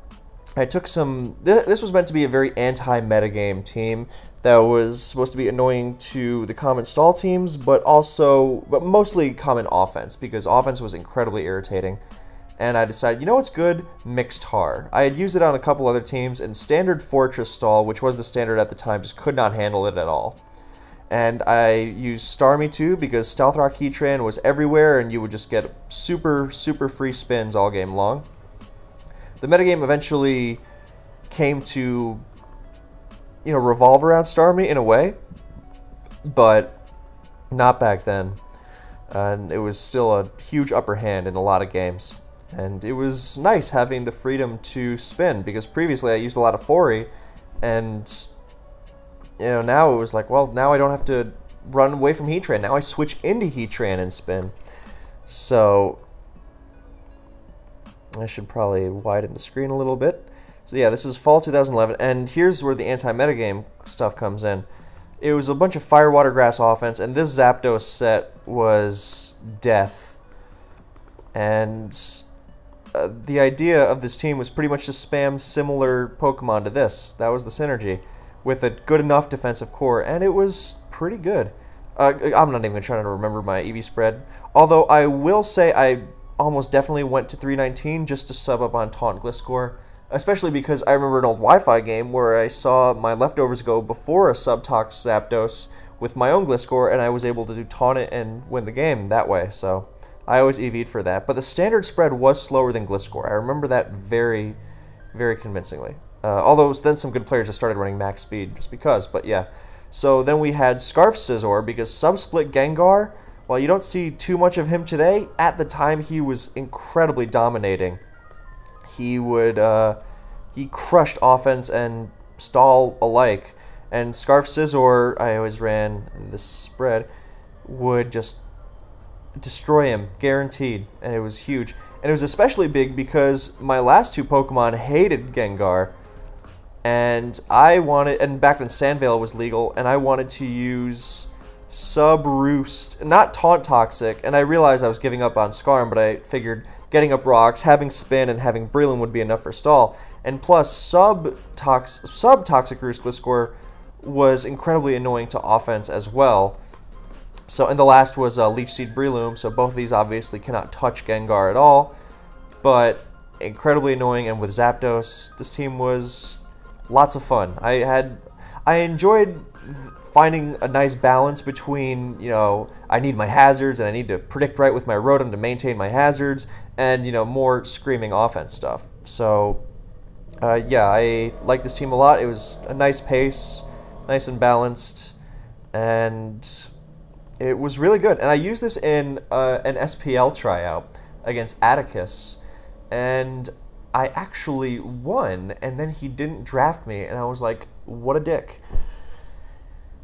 I took some, this was meant to be a very anti-metagame team that was supposed to be annoying to the common stall teams, but mostly common offense, because offense was incredibly irritating. And I decided, you know what's good? Mixed Har. I had used it on a couple other teams, and standard Fortress Stall, which was the standard at the time, just could not handle it at all. And I used Starmie too, because Stealth Rock Heatran was everywhere, and you would just get super, super free spins all game long. The metagame eventually came to, you know, revolve around Starmie in a way, but not back then. And it was still a huge upper hand in a lot of games. And it was nice having the freedom to spin, because previously I used a lot of Fori, and you know, now it was like, well, now I don't have to run away from Heatran, now I switch into Heatran and spin. So I should probably widen the screen a little bit. So yeah, this is fall 2011, and here's where the anti-metagame stuff comes in. It was a bunch of fire, water, grass offense, and this Zapdos set was death. And the idea of this team was pretty much to spam similar Pokemon to this. That was the synergy, with a good enough defensive core, and it was pretty good. I'm not even trying to remember my EV spread, although I will say I almost definitely went to 319 just to sub up on Taunt Gliscor, especially because I remember an old Wi-Fi game where I saw my leftovers go before a Subtox Zapdos with my own Gliscor, and I was able to do Taunt it and win the game that way, so I always EV'd for that. But the standard spread was slower than Gliscor. I remember that very, very convincingly. Although then some good players just started running max speed just because, but yeah. So then we had Scarf Scizor, because Subsplit Gengar, while you don't see too much of him today, at the time he was incredibly dominating. He would, he crushed offense and stall alike, and Scarf Scizor, I always ran this spread, would just destroy him, guaranteed, and it was huge. And it was especially big because my last two Pokemon hated Gengar, and I wanted, and back when Sandveil was legal, and I wanted to use Sub-Roost, not Taunt Toxic, and I realized I was giving up on Skarm, but I figured getting up rocks, having Spin, and having Breloom would be enough for stall, and plus Sub-Toxic Roost Gliscor was incredibly annoying to offense as well. So, and the last was Leech Seed Breloom, so both of these obviously cannot touch Gengar at all, but incredibly annoying, and with Zapdos, this team was lots of fun. I enjoyed finding a nice balance between, you know, I need my hazards, and I need to predict right with my Rotom to maintain my hazards, and, you know, more screaming offense stuff. So, yeah, I liked this team a lot. It was a nice pace, nice and balanced, and it was really good, and I used this in an SPL tryout against Atticus, and I actually won, and then he didn't draft me, and I was like, what a dick.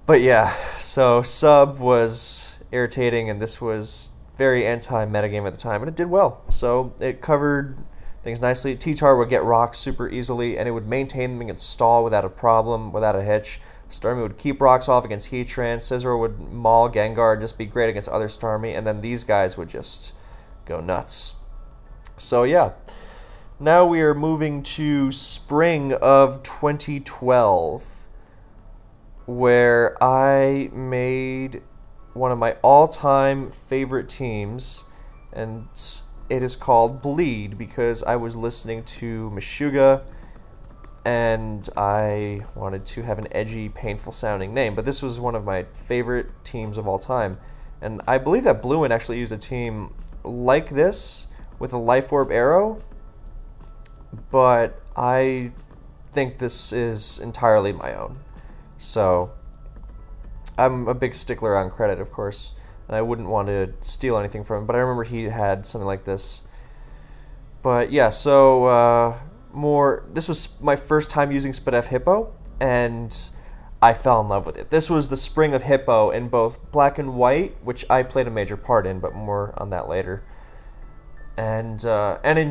But yeah, so Sub was irritating, and this was very anti-metagame at the time, and it did well. So it covered things nicely. T-Tar would get rocks super easily, and it would maintain them against stall without a problem, without a hitch. Starmie would keep rocks off against Heatran, Scizor would maul Gengar, just be great against other Starmie, and then these guys would just go nuts. So yeah, now we are moving to spring of 2012, where I made one of my all-time favorite teams, and it is called Bleed, because I was listening to Meshuggah, and I wanted to have an edgy, painful-sounding name, but this was one of my favorite teams of all time. And I believe that Bluin actually used a team like this, with a Life Orb Arrow, but I think this is entirely my own. So, I'm a big stickler on credit, of course, and I wouldn't want to steal anything from him, but I remember he had something like this. But yeah, so, this was my first time using Spadef Hippo, and I fell in love with it. This was the spring of Hippo in both Black and White, which I played a major part in, but more on that later, and in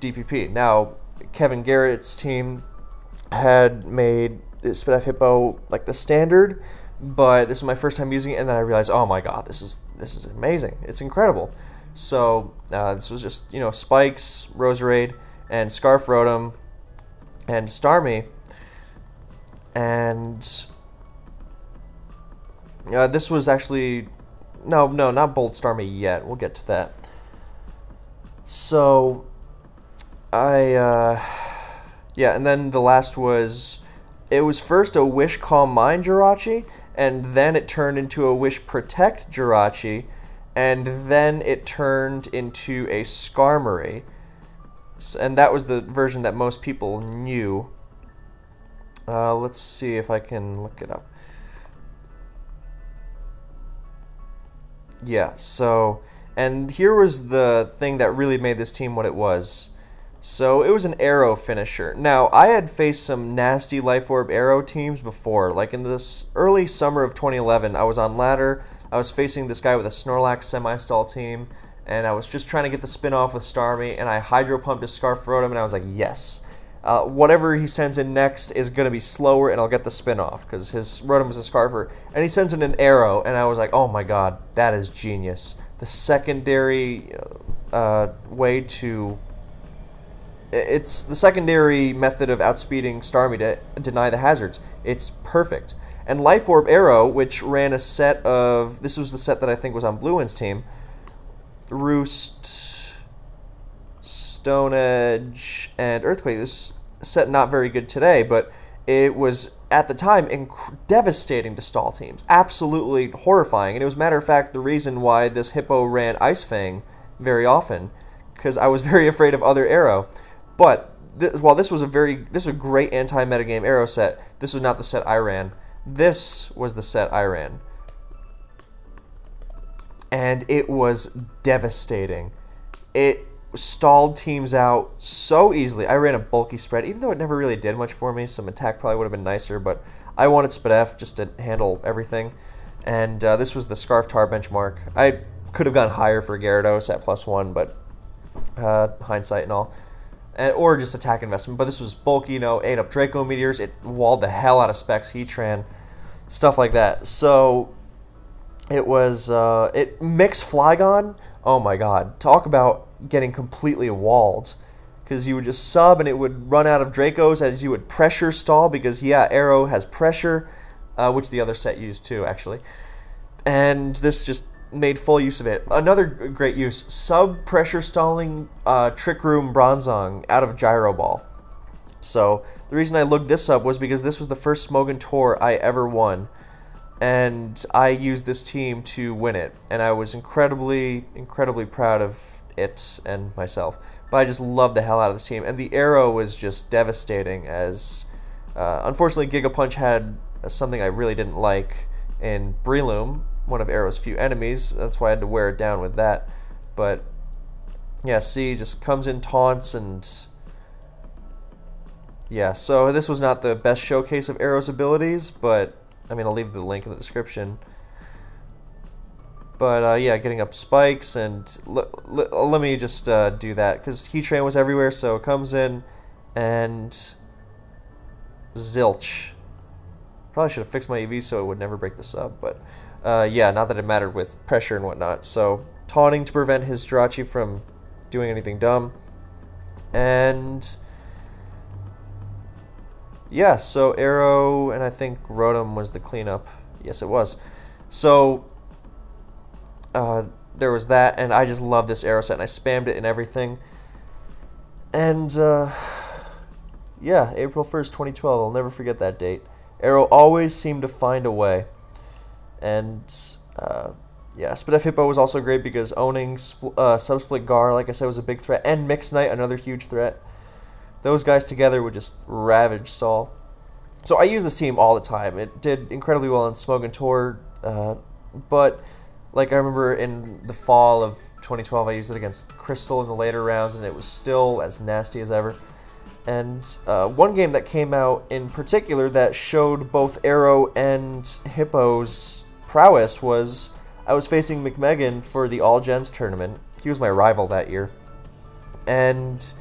DPP. Now, Kevin Garrett's team had made Spadef Hippo like the standard, but this was my first time using it, and then I realized, oh my god, this is amazing. It's incredible. So this was just, you know, Spikes, Roserade, and Scarf Rotom, and Starmie, and this was actually, no, not Bold Starmie yet, we'll get to that. So, yeah, and then the last was, it was first a Wish Calm Mind Jirachi, and then it turned into a Wish Protect Jirachi, and then it turned into a Skarmory. And that was the version that most people knew. Let's see if I can look it up. Yeah, so, and here was the thing that really made this team what it was. So, it was an arrow finisher. Now, I had faced some nasty Life Orb Arrow teams before. Like, in this early summer of 2011, I was on ladder, I was facing this guy with a Snorlax semi-stall team, and I was just trying to get the spin off with Starmie, and I hydro pumped a Scarf Rotom, and I was like, yes. Whatever he sends in next is going to be slower, and I'll get the spin-off, because his Rotom is a Scarfer. And he sends in an Arrow, and I was like, oh my god, that is genius. The secondary way to... It's the secondary method of outspeeding Starmie to deny the hazards. It's perfect. And Life Orb Arrow, which ran a set of... This was the set that I think was on Bluin's team. Roost... Stone Edge and Earthquake. This set not very good today, but it was at the time devastating to stall teams. Absolutely horrifying. And it was, matter of fact, the reason why this Hippo ran Ice Fang very often, because I was very afraid of other Arrow. But while this was a great anti-metagame Arrow set, this was not the set I ran. This was the set I ran, and it was devastating. It stalled teams out so easily. I ran a bulky spread, even though it never really did much for me. Some attack probably would have been nicer, but I wanted Spadef just to handle everything. And this was the Scarf Tar benchmark. I could have gone higher for Gyarados at +1, but hindsight and all. Or just attack investment, but this was bulky, you know, ate up Draco Meteors. It walled the hell out of Specs, Heatran, stuff like that. So it was, it mixed Flygon. Oh my god, talk about getting completely walled, because you would just sub and it would run out of Dracos as you would pressure stall, because yeah, Arrow has pressure, which the other set used too, actually, and this just made full use of it. Another great use, sub pressure stalling Trick Room Bronzong out of Gyro Ball. So the reason I looked this up was because this was the first Smogon Tour I ever won, and I used this team to win it, and I was incredibly proud of it and myself. But I just loved the hell out of this team, and the Arrow was just devastating, as unfortunately Gigapunch had something I really didn't like in Breloom, one of Arrow's few enemies. That's why I had to wear it down with that. But yeah, see, just comes in, taunts, and yeah, so this was not the best showcase of Arrow's abilities, but I mean, I'll leave the link in the description. But yeah, getting up spikes, and let me just do that, because Heatran was everywhere, so it comes in, and zilch. Probably should have fixed my EV so it would never break the sub, but yeah, not that it mattered with pressure and whatnot. So taunting to prevent his Jirachi from doing anything dumb, and... yeah, so Arrow, and I think Rotom was the cleanup. Yes, it was. So there was that, and I just loved this Arrow set, and I spammed it and everything. And yeah, April 1st, 2012, I'll never forget that date. Arrow always seemed to find a way. And yeah, Spadef Hippo was also great, because owning Subsplit Gar, like I said, was a big threat, and Mixed Knight, another huge threat. Those guys together would just ravage stall. So I use this team all the time. It did incredibly well on Smogon Tour, but like I remember in the fall of 2012, I used it against Crystal in the later rounds, and it was still as nasty as ever. And one game that came out in particular that showed both Arrow and Hippo's prowess was I was facing McMegan for the All Gens tournament. He was my rival that year, and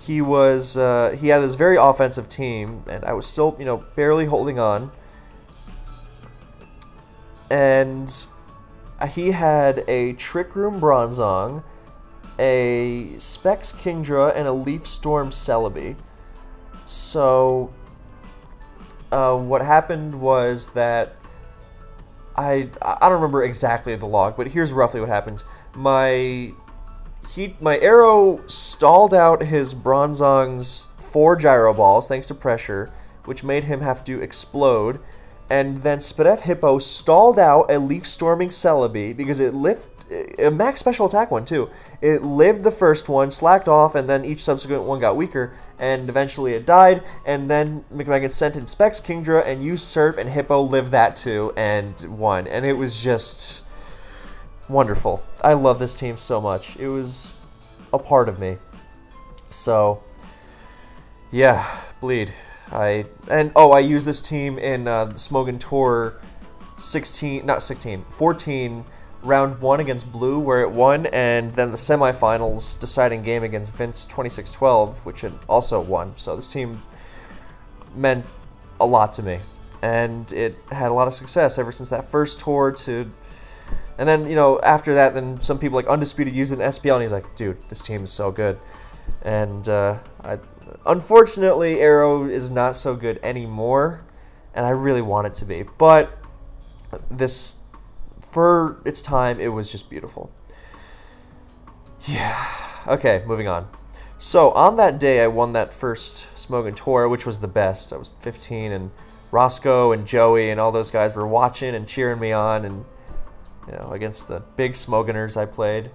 he was he had this very offensive team, and I was still, you know, barely holding on. And he had a Trick Room Bronzong, a Specs Kingdra, and a Leaf Storm Celebi. So what happened was that I don't remember exactly the log, but here's roughly what happened. My Arrow stalled out his Bronzong's 4 Gyro Balls, thanks to pressure, which made him have to explode, and then Spadef Hippo stalled out a Leaf Storming Celebi, because it lived, a max special attack one too. It lived the first one, slacked off, and then each subsequent one got weaker, and eventually it died, and then McMegan sent in Specs Kingdra, and used Surf, and Hippo lived that too, and won, and it was just... wonderful. I love this team so much. It was a part of me. So, yeah, bleed. I used this team in the Smogon Tour 14 round one against Blue, where it won, and then the semifinals deciding game against Vince 26-12, which had also won. So this team meant a lot to me, and it had a lot of success ever since that first tour to, and then, you know, after that, then some people like Undisputed used it in SPL, and he's like, dude, this team is so good. And unfortunately, Arrow is not so good anymore, and I really want it to be, but this, for its time, it was just beautiful. Yeah. Okay, moving on. So, on that day, I won that first Smogon Tour, which was the best. I was 15, and Roscoe and Joey and all those guys were watching and cheering me on, and, you know, against the big Smogoners I played.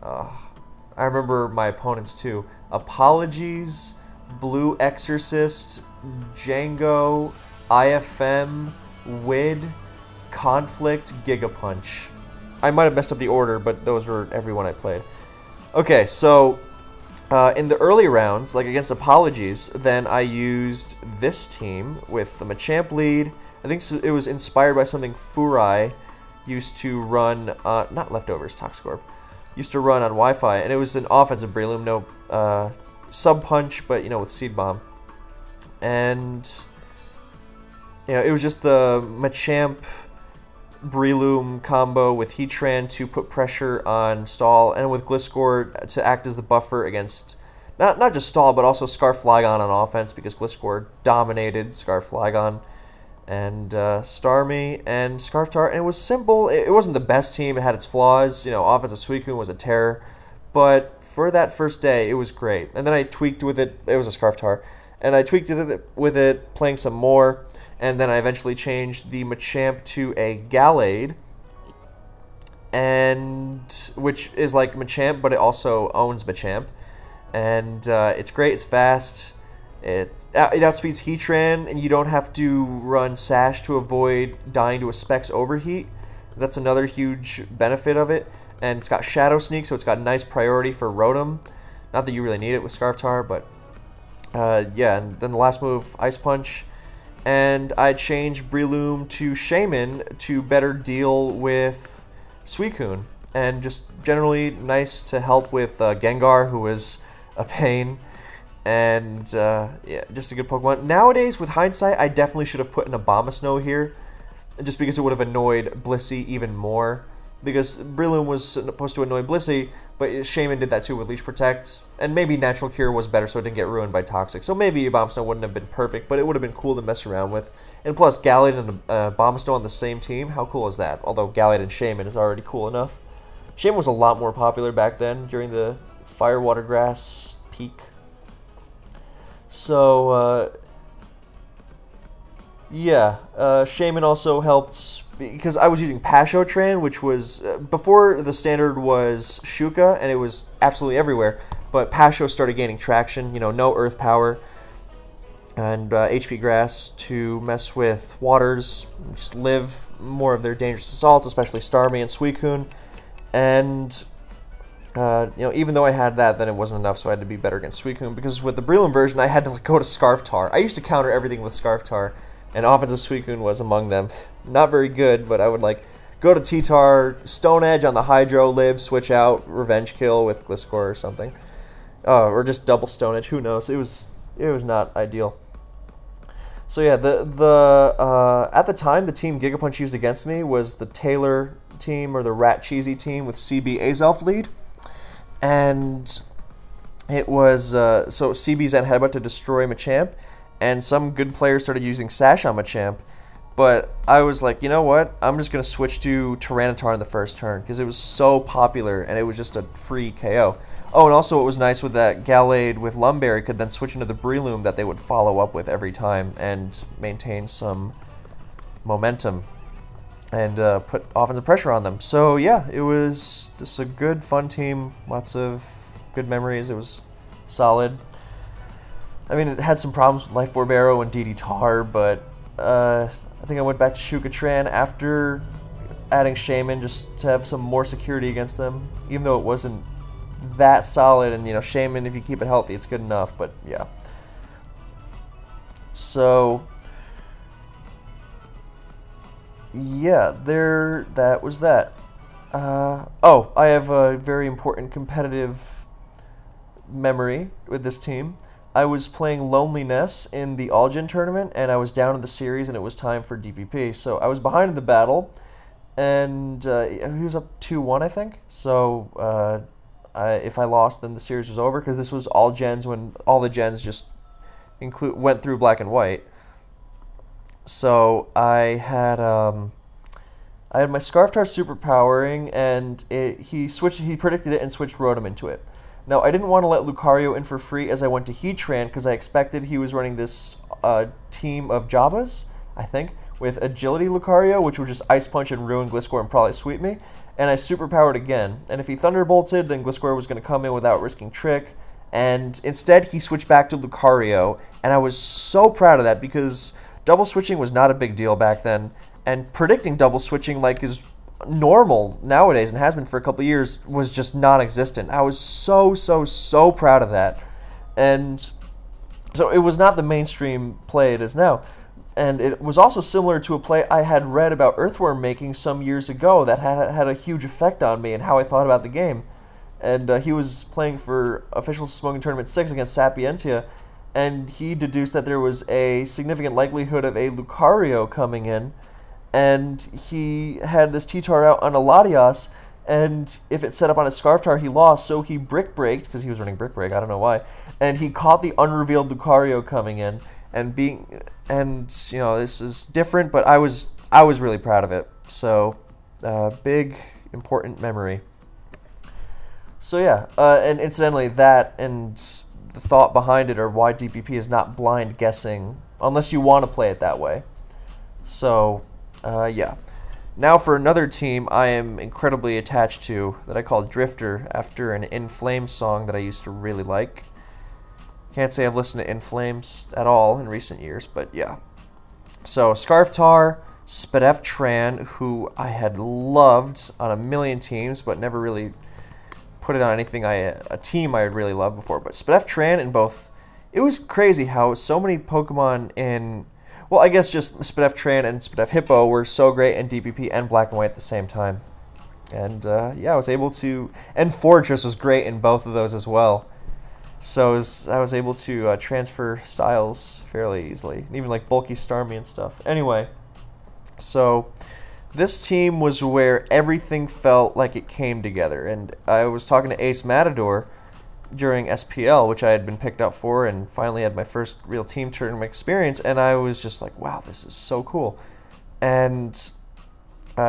I remember my opponents, too. Apologies, Blue Exorcist, Django, IFM, Wid, Conflict, Gigapunch. I might have messed up the order, but those were everyone I played. Okay, so in the early rounds, like against Apologies, then I used this team with the Machamp lead. I think it was inspired by something Furai used to run, not Leftovers, Toxcorp, used to run on Wi-Fi, and it was an offensive Breloom, no sub-punch, but, you know, with Seed Bomb. And, you know, it was just the Machamp Breloom combo with Heatran to put pressure on Stall, and with Gliscor to act as the buffer against not just Stall, but also Scarflagon on offense, because Gliscor dominated Scarflagon, and Starmie and Scarftar. And it was simple. It wasn't the best team. It had its flaws. You know, offensive Suicune was a terror, but for that first day, it was great. And then I tweaked with it. It was a Scarftar, and I tweaked it with it, playing some more. And then I eventually changed the Machamp to a Gallade, and which is like Machamp, but it also owns Machamp. And it's great, it's fast, it outspeeds Heatran, and you don't have to run Sash to avoid dying to a Specs Overheat. That's another huge benefit of it. And it's got Shadow Sneak, so it's got nice priority for Rotom. Not that you really need it with Scarftar, but yeah. And then the last move, Ice Punch. And I changed Breloom to Shaymin to better deal with Suicune, and just generally nice to help with Gengar, who was a pain, and yeah, just a good Pokemon. Nowadays, with hindsight, I definitely should have put an Abomasnow here, just because it would have annoyed Blissey even more, because Breloom was supposed to annoy Blissey, but Shaymin did that too with Leech Protect, and maybe Natural Cure was better so it didn't get ruined by Toxic, so maybe Abomasnow wouldn't have been perfect, but it would have been cool to mess around with. And plus, Gallade and Abomasnow on the same team, how cool is that? Although Gallade and Shaymin is already cool enough. Shaymin was a lot more popular back then, during the Fire, Water, Grass peak. So, yeah, Shaymin also helped, because I was using Pachotran, which was, before the standard was Shuka, and it was absolutely everywhere, but Pacho started gaining traction, you know, no Earth Power, and HP Grass to mess with Waters, just live more of their dangerous assaults, especially Starmie and Suicune, and, you know, even though I had that, then it wasn't enough, so I had to be better against Suicune, because with the Breloom version, I had to go to Scarftar. I used to counter everything with Scarftar, and offensive Suicune was among them. Not very good, but I would, like, go to T-Tar, Stone Edge on the Hydro, live, switch out, revenge kill with Gliscor or something. Or just double Stone Edge, who knows. It was not ideal. So yeah, at the time, the team Gigapunch used against me was the Taylor team, or the Rat Cheesy team, with CB Azelf lead. And it was, so CB's then had about to destroy Machamp, and some good players started using Sash on Machamp, but I was like, you know what, I'm just going to switch to Tyranitar in the first turn, because it was so popular, and it was just a free KO. Oh, and also what was nice with that Gallade with Lumberry could then switch into the Breloom that they would follow up with every time, and maintain some momentum, and put offensive pressure on them. So yeah, it was just a good, fun team, lots of good memories, it was solid. I mean, it had some problems with Life Orb Arrow and DDTar, but I think I went back to Shuckatran after adding Shaymin just to have some more security against them, even though it wasn't that solid. And, you know, Shaymin, if you keep it healthy, it's good enough, but yeah. So, yeah, that was that. Oh, I have a very important competitive memory with this team. I was playing Loneliness in the All-Gen tournament, and I was down in the series, and it was time for DPP. So I was behind in the battle, and he was up 2-1, I think. So if I lost, then the series was over, because this was all gens when all the gens just went through black and white. So I had my Scarftar superpowering, and he predicted it and switched Rotom into it. Now, I didn't want to let Lucario in for free as I went to Heatran, because I expected he was running this team of Jabas, I think, with Agility Lucario, which would just Ice Punch and ruin Gliscor and probably sweep me, and I superpowered again. And if he Thunderbolted, then Gliscor was going to come in without risking Trick, and instead he switched back to Lucario, and I was so proud of that, because double switching was not a big deal back then, and predicting double switching like is normal nowadays and has been for a couple of years was just non-existent. I was so proud of that. And so it was not the mainstream play it is now. And it was also similar to a play I had read about Earthworm making some years ago that had a huge effect on me and how I thought about the game. And he was playing for official Smogon Tournament 6 against Sapientia, and he deduced that there was a significant likelihood of a Lucario coming in, and he had this T-Tar out on a Latias, and if it set up on his Scarftar, he lost, so he Brick Breaked, because he was running Brick Break, I don't know why, and he caught the unrevealed Lucario coming in, and you know, this is different, but I was really proud of it, so, big, important memory. So yeah, and incidentally, that and the thought behind it are why DPP is not blind guessing, unless you want to play it that way, so... yeah. Now for another team I am incredibly attached to that I call Drifter, after an In Flames song that I used to really like. Can't say I've listened to In Flames at all in recent years, but yeah. So Scarftar, Spedeftran, who I had loved on a million teams, but never really put it on anything a team I had really loved before. But Spedeftran in both... It was crazy how so many Pokemon in... Well, I guess just Spedeftran and Spedefhippo were so great in DPP and Black and White at the same time. And, yeah, I was able to... And Fortress was great in both of those as well. So I was able to transfer styles fairly easily. And even, like, bulky Starmie and stuff. Anyway, so this team was where everything felt like it came together. And I was talking to Ace Matador during SPL, which I had been picked up for, and finally had my first real team tournament experience, and I was just like, wow, this is so cool. And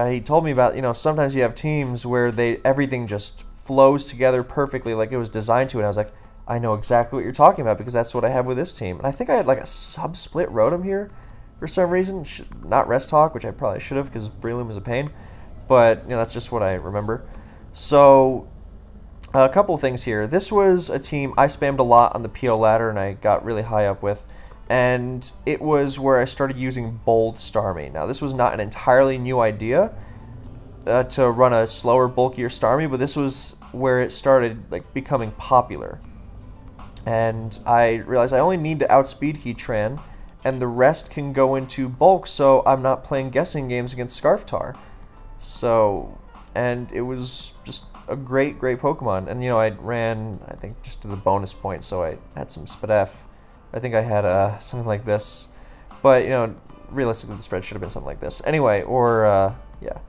he told me about, you know, sometimes you have teams where everything just flows together perfectly like it was designed to, and I was like, I know exactly what you're talking about, because that's what I have with this team. And I think I had like a sub-split Rotom here for some reason, not Rest Talk, which I probably should have, because Breloom is a pain, but, you know, that's just what I remember. So... a couple of things here. This was a team I spammed a lot on the PO ladder and I got really high up with, and it was where I started using Bold Starmie. Now, this was not an entirely new idea to run a slower, bulkier Starmie, but this was where it started like becoming popular. And I realized I only need to outspeed Heatran, and the rest can go into bulk, so I'm not playing guessing games against Scarftar. So, and it was just a great, great Pokemon. And, you know, I ran, I think, just to the bonus point, so I had some Spedef. I think I had something like this. But, you know, realistically, the spread should have been something like this. Anyway, or, yeah.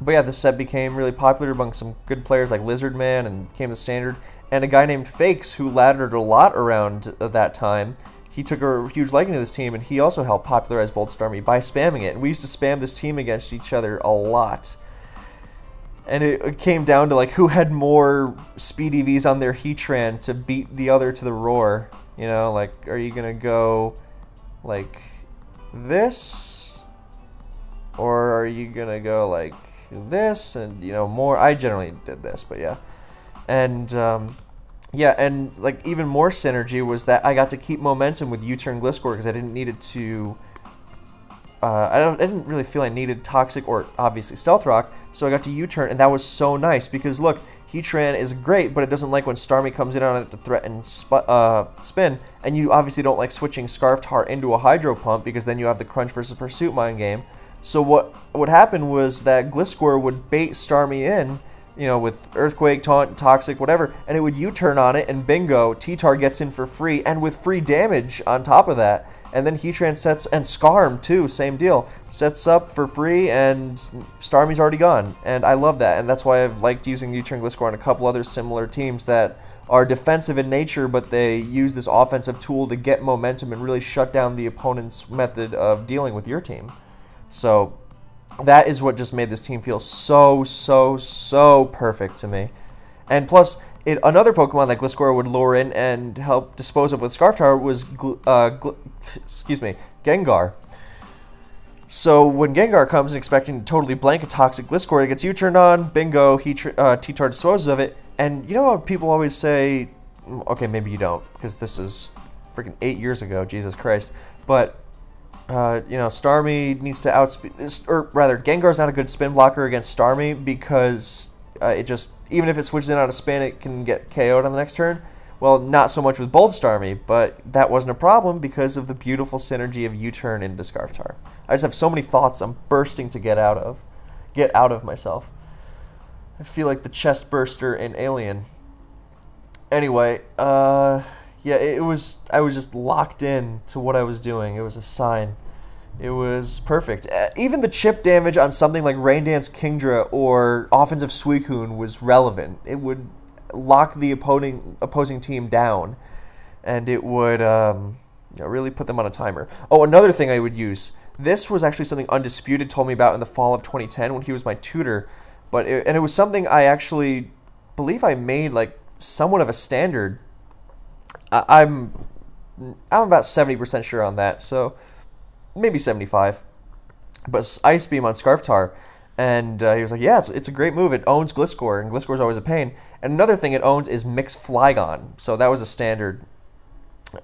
But, yeah, this set became really popular among some good players like Lizardman and became the standard. And a guy named Fakes, who laddered a lot around that time, he took a huge liking to this team, and he also helped popularize Bold Starmie by spamming it. And we used to spam this team against each other a lot. And it came down to, like, who had more speed EVs on their Heatran to beat the other to the roar. You know, like, are you going to go like this? Or are you going to go like this? And, you know, more. I generally did this, but yeah. And, yeah, and, like, even more synergy was that I got to keep momentum with U-turn Gliscor because I didn't need it to... I didn't really feel I needed Toxic or, obviously, Stealth Rock, so I got to U-turn, and that was so nice, because, look, Heatran is great, but it doesn't like when Starmie comes in on it to threaten Spin, and you obviously don't like switching Scarftar into a Hydro Pump, because then you have the Crunch versus Pursuit Mind game, So what happened was that Gliscor would bait Starmie in, you know, with Earthquake, Taunt, Toxic, whatever, and it would U-turn on it, and bingo, T-Tar gets in for free, and with free damage on top of that. And then Heatran sets, and Skarm too, same deal, sets up for free, and Starmie's already gone. And I love that, and that's why I've liked using U-turn Gliscor on a couple other similar teams that are defensive in nature, but they use this offensive tool to get momentum and really shut down the opponent's method of dealing with your team. So that is what just made this team feel so perfect to me. And plus, another Pokemon that Gliscor would lure in and help dispose of with Scarf Tower was, Gengar. So when Gengar comes and expecting to totally blank a Toxic Gliscor, it gets U-turned on, bingo, he T-Tar disposes of it. And you know how people always say, okay, maybe you don't, because this is freaking 8 years ago, Jesus Christ, but you know, Starmie needs to outspeed, or rather, Gengar's not a good spin blocker against Starmie because it just, even if it switches in on a spin, it can get KO'd on the next turn. Well, not so much with Bold Starmie, but that wasn't a problem because of the beautiful synergy of U-turn into Scarftar. I just have so many thoughts I'm bursting to get out of myself. I feel like the chest burster in Alien. Anyway, yeah, I was just locked in to what I was doing. It was a sign. It was perfect. Even the chip damage on something like Rain Dance Kingdra or Offensive Suicune was relevant. It would lock the opposing team down, and it would you know, really put them on a timer. Oh, another thing I would use. This was actually something Undisputed told me about in the fall of 2010 when he was my tutor. But it was something I actually believe I made like somewhat of a standard. I'm about 70% sure on that, so maybe 75. But Ice Beam on Scarftar, and he was like, yeah, it's a great move. It owns Gliscor, and Gliscor's always a pain. And another thing it owns is Mix Flygon, so that was a standard. Mix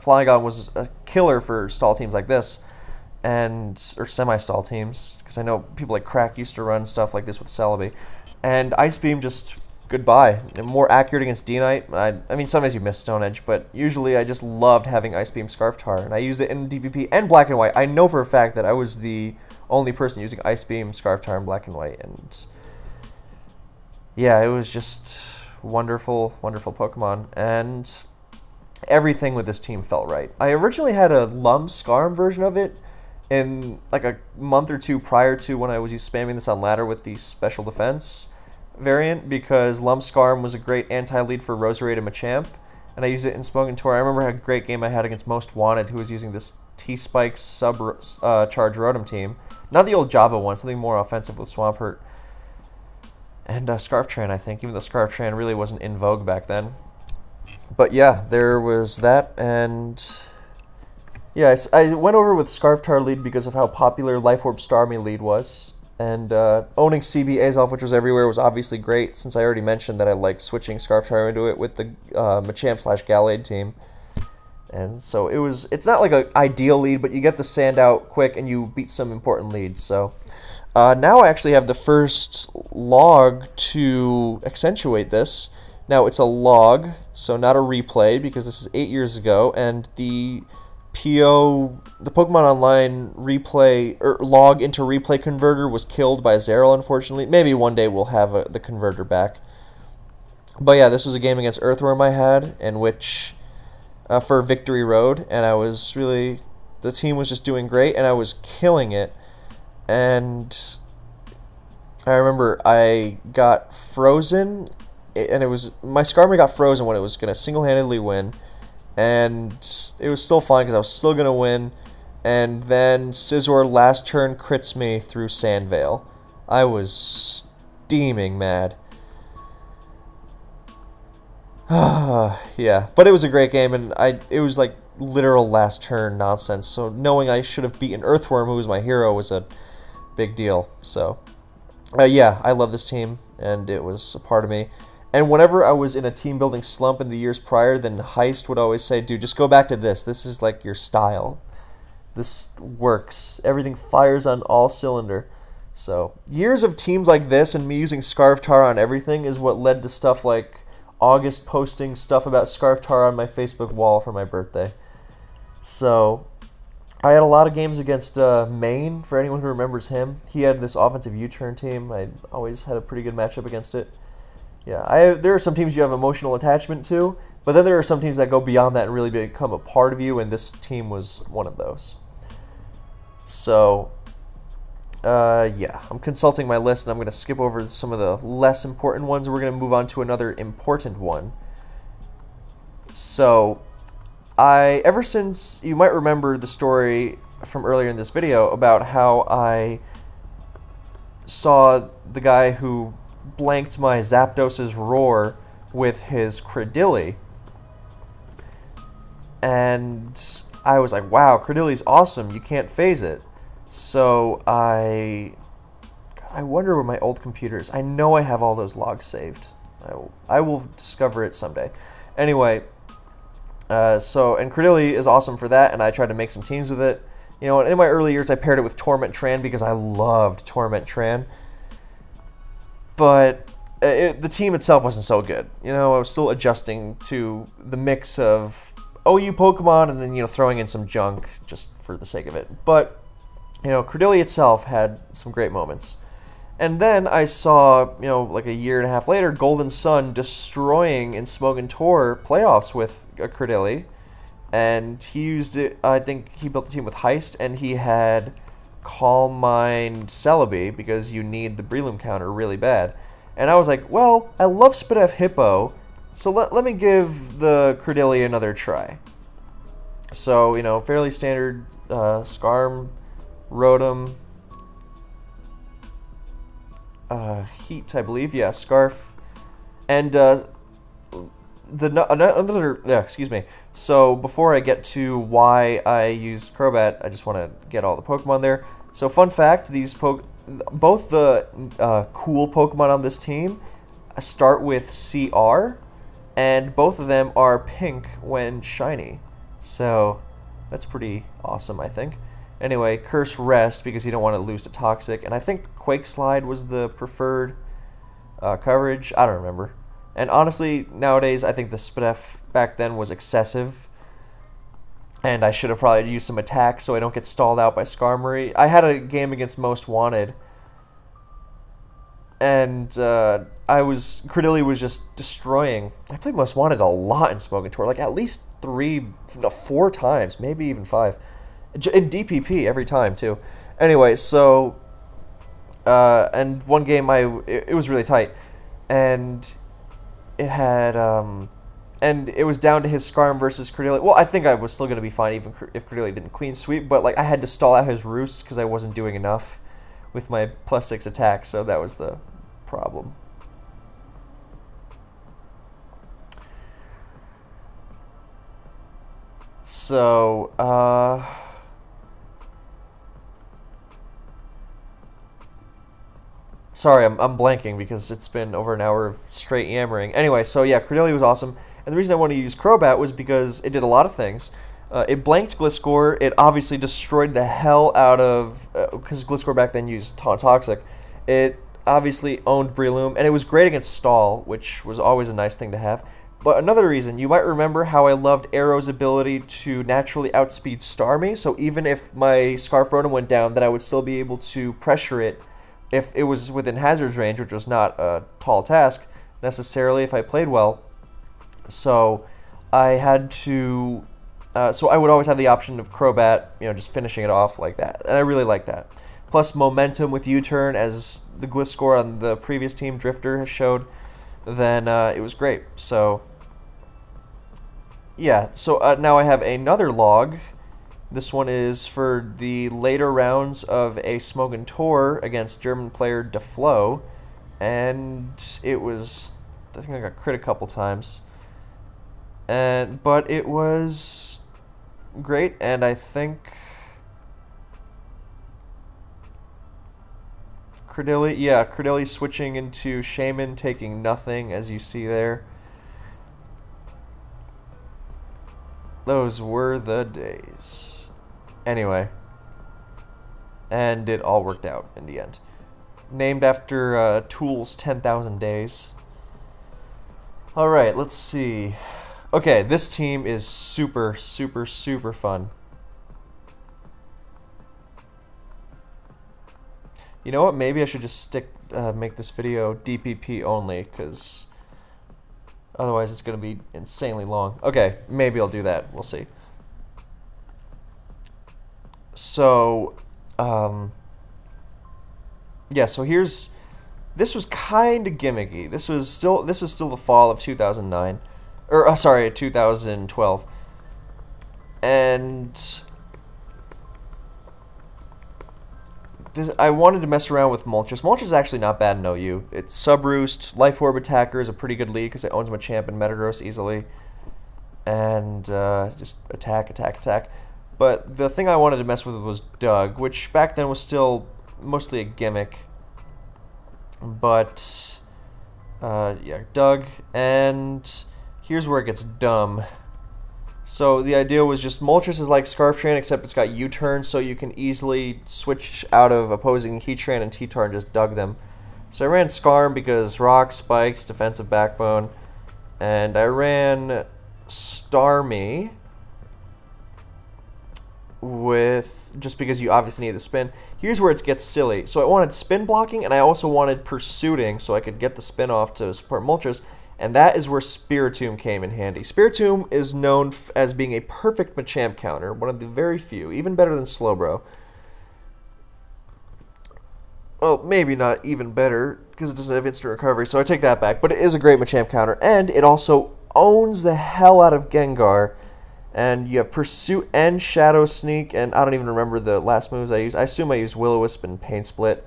Flygon was a killer for stall teams like this. Or semi-stall teams, because I know people like Crack used to run stuff like this with Celebi. And Ice Beam just, goodbye. And more accurate against D-Knight. I mean, sometimes you miss Stone Edge, but usually I just loved having Ice Beam Scarftar, and I used it in DPP and Black and White. I know for a fact that I was the only person using Ice Beam Scarftar in Black and White, and yeah, it was just wonderful, wonderful Pokemon, and everything with this team felt right. I originally had a Lum-Skarm version of it, in like a month or two prior to when I was spamming this on ladder with the special defense variant, because Lumpskarm was a great anti-lead for Roserade and Machamp, and I used it in Smogon Tour. I remember how great game I had against Most Wanted, who was using this T-Spike sub-charge Rotom team. Not the old Java one, something more offensive with Swampert. And Scarftan, I think, even though Scarftan really wasn't in vogue back then. But yeah, there was that, and yeah, I went over with Scarftar lead because of how popular Life Orb Starmie lead was, and owning CB Azoff, which was everywhere, was obviously great, since I already mentioned that I like switching Scarftar into it with the Machamp/Gallade team. And so it's not like an ideal lead, but you get the sand out quick and you beat some important leads. So now I actually have the first log to accentuate this. Now it's a log, so not a replay, because this is 8 years ago, and the Pokemon Online replay, or log into replay converter, was killed by Zeril, unfortunately. Maybe one day we'll have the converter back. But yeah, this was a game against Earthworm I had, in which, for Victory Road, and I was really, the team was just doing great, and I was killing it. And I remember I got frozen, and my Skarmory got frozen when it was going to single-handedly win. And it was still fine because I was still going to win. And then Scizor last turn crits me through Sand Veil. I was steaming mad. Yeah, but it was a great game, and it was like literal last turn nonsense. So knowing I should have beaten Earthworm, who was my hero, was a big deal. So yeah, I love this team, and it was a part of me. And whenever I was in a team-building slump in the years prior, then Heist would always say, dude, just go back to this. This is, like, your style. This works. Everything fires on all cylinder. So, years of teams like this and me using Scarftar on everything is what led to stuff like August posting stuff about Scarftar on my Facebook wall for my birthday. So, I had a lot of games against Maine, for anyone who remembers him. He had this offensive U-turn team. I always had a pretty good matchup against it. Yeah, there are some teams you have emotional attachment to, but then there are some teams that go beyond that and really become a part of you, and this team was one of those. So, yeah, I'm consulting my list, and I'm going to skip over some of the less important ones. We're going to move on to another important one. So, ever since, you might remember the story from earlier in this video about how I saw the guy who blanked my Zapdos's Roar with his Cradilly, and I was like, wow, Cradilly's awesome, you can't phase it. So I wonder where my old computer is. I know I have all those logs saved. I will discover it someday. Anyway, and Cradilly is awesome for that, and I tried to make some teams with it. You know, in my early years I paired it with Torment Tran because I loved Torment Tran. But the team itself wasn't so good. You know, I was still adjusting to the mix of OU Pokemon and then, you know, throwing in some junk just for the sake of it. But, you know, Cradilly itself had some great moments. And then I saw, you know, like a year and a half later, Golden Sun destroying in Smogon Tour playoffs with a Cradilly. And he used it, I think he built the team with Heist, and he had Calm Mind Celebi because you need the Breloom counter really bad. And I was like, well, I love Spinef Hippo, so let me give the Cradilly another try. So, you know, fairly standard Skarm, Rotom, Heat, I believe, yeah, Scarf, and So before I get to why I used Crobat, I just want to get all the Pokemon there. So fun fact, both the cool Pokemon on this team start with CR, and both of them are pink when shiny. So that's pretty awesome, I think. Anyway, Curse Rest, because you don't want to lose to Toxic, and I think Quake Slide was the preferred coverage. I don't remember. And honestly, nowadays, I think the Spinef back then was excessive. And I should have probably used some attack so I don't get stalled out by Skarmory. I had a game against Most Wanted. And Cradilly was just destroying. I played Most Wanted a lot in Smogon Tour. Like, at least 3, 4 times. Maybe even 5. In DPP every time, too. Anyway, so... and one game, it was really tight. And... it had, and it was down to his Skarm versus Cradilly. Well, I think I was still going to be fine even if Cradilly didn't clean sweep, but, like, I had to stall out his Roost because I wasn't doing enough with my +6 attack, so that was the problem. So, sorry, I'm blanking because it's been over an hour of straight yammering. Anyway, so yeah, Cradilly was awesome. And the reason I wanted to use Crobat was because it did a lot of things. It blanked Gliscor. It obviously destroyed the hell out of... because Gliscor back then used Toxic. It obviously owned Breloom. And it was great against Stall, which was always a nice thing to have. But another reason, you might remember how I loved Arrow's ability to naturally outspeed Starmie. So even if my Scarf Rotom went down, then I would still be able to pressure it if it was within Hazard's range, which was not a tall task, necessarily, if I played well. So I had to... so I would always have the option of Crobat, you know, just finishing it off like that. And I really like that. Plus momentum with U-turn, as the Gliscor on the previous team, Drifter, has showed, then it was great. So, yeah. So now I have another log. This one is for the later rounds of a Smogon Tour against German player DeFlo, and it was, I think I got crit a couple times, but it was great, and I think Cradilly, yeah, Cradilly switching into Shaman, taking nothing, as you see there. Those were the days. Anyway. And it all worked out in the end. Named after Tool's 10,000 Days. Alright, let's see. Okay, this team is super, super, super fun. You know what? Maybe I should just make this video DPP only, because otherwise it's going to be insanely long. Okay, maybe I'll do that. We'll see. So, yeah, so here's... This was kind of gimmicky. This is still the fall of 2009, or sorry, 2012. And this, I wanted to mess around with Moltres. Moltres is actually not bad in OU. It's Subroost, Life Orb Attacker is a pretty good lead because it owns my champ and Metagross easily, and just attack, attack, attack. But the thing I wanted to mess with was Doug, which back then was still mostly a gimmick. But, yeah, Doug, and here's where it gets dumb. So the idea was just Moltres is like Scarf Train, except it's got U-turn, so you can easily switch out of opposing Heatran and T-Tar and just Doug them. So I ran Skarm because Rock, Spikes, Defensive Backbone, and I ran Starmie with, just because you obviously need the spin. Here's where it gets silly. So I wanted spin blocking, and I also wanted pursuing, so I could get the spin off to support Moltres, and that is where Spiritomb came in handy. Spiritomb is known as being a perfect Machamp counter, one of the very few, even better than Slowbro. Well, maybe not even better, because it doesn't have instant recovery, so I take that back, but it is a great Machamp counter, and it also owns the hell out of Gengar. And you have Pursuit and Shadow Sneak, and I don't even remember the last moves I used. I assume I used Will-O-Wisp and Pain Split.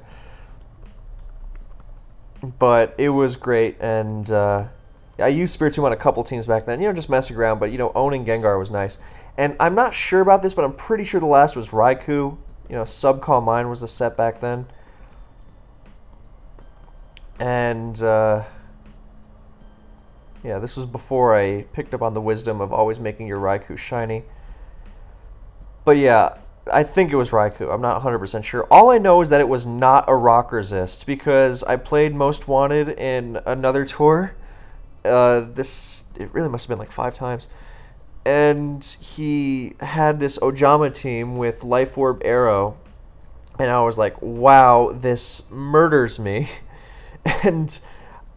But it was great, and I used Spiritomb on a couple teams back then. You know, just messing around, but, you know, owning Gengar was nice. And I'm not sure about this, but I'm pretty sure the last was Raikou. You know, Subcall Mine was the set back then. And... yeah, this was before I picked up on the wisdom of always making your Raikou shiny. But yeah, I think it was Raikou. I'm not 100% sure. All I know is that it was not a Rock Resist, because I played Most Wanted in another tour. It really must have been like 5 times. And he had this Ojama team with Life Orb Arrow. And I was like, wow, this murders me. And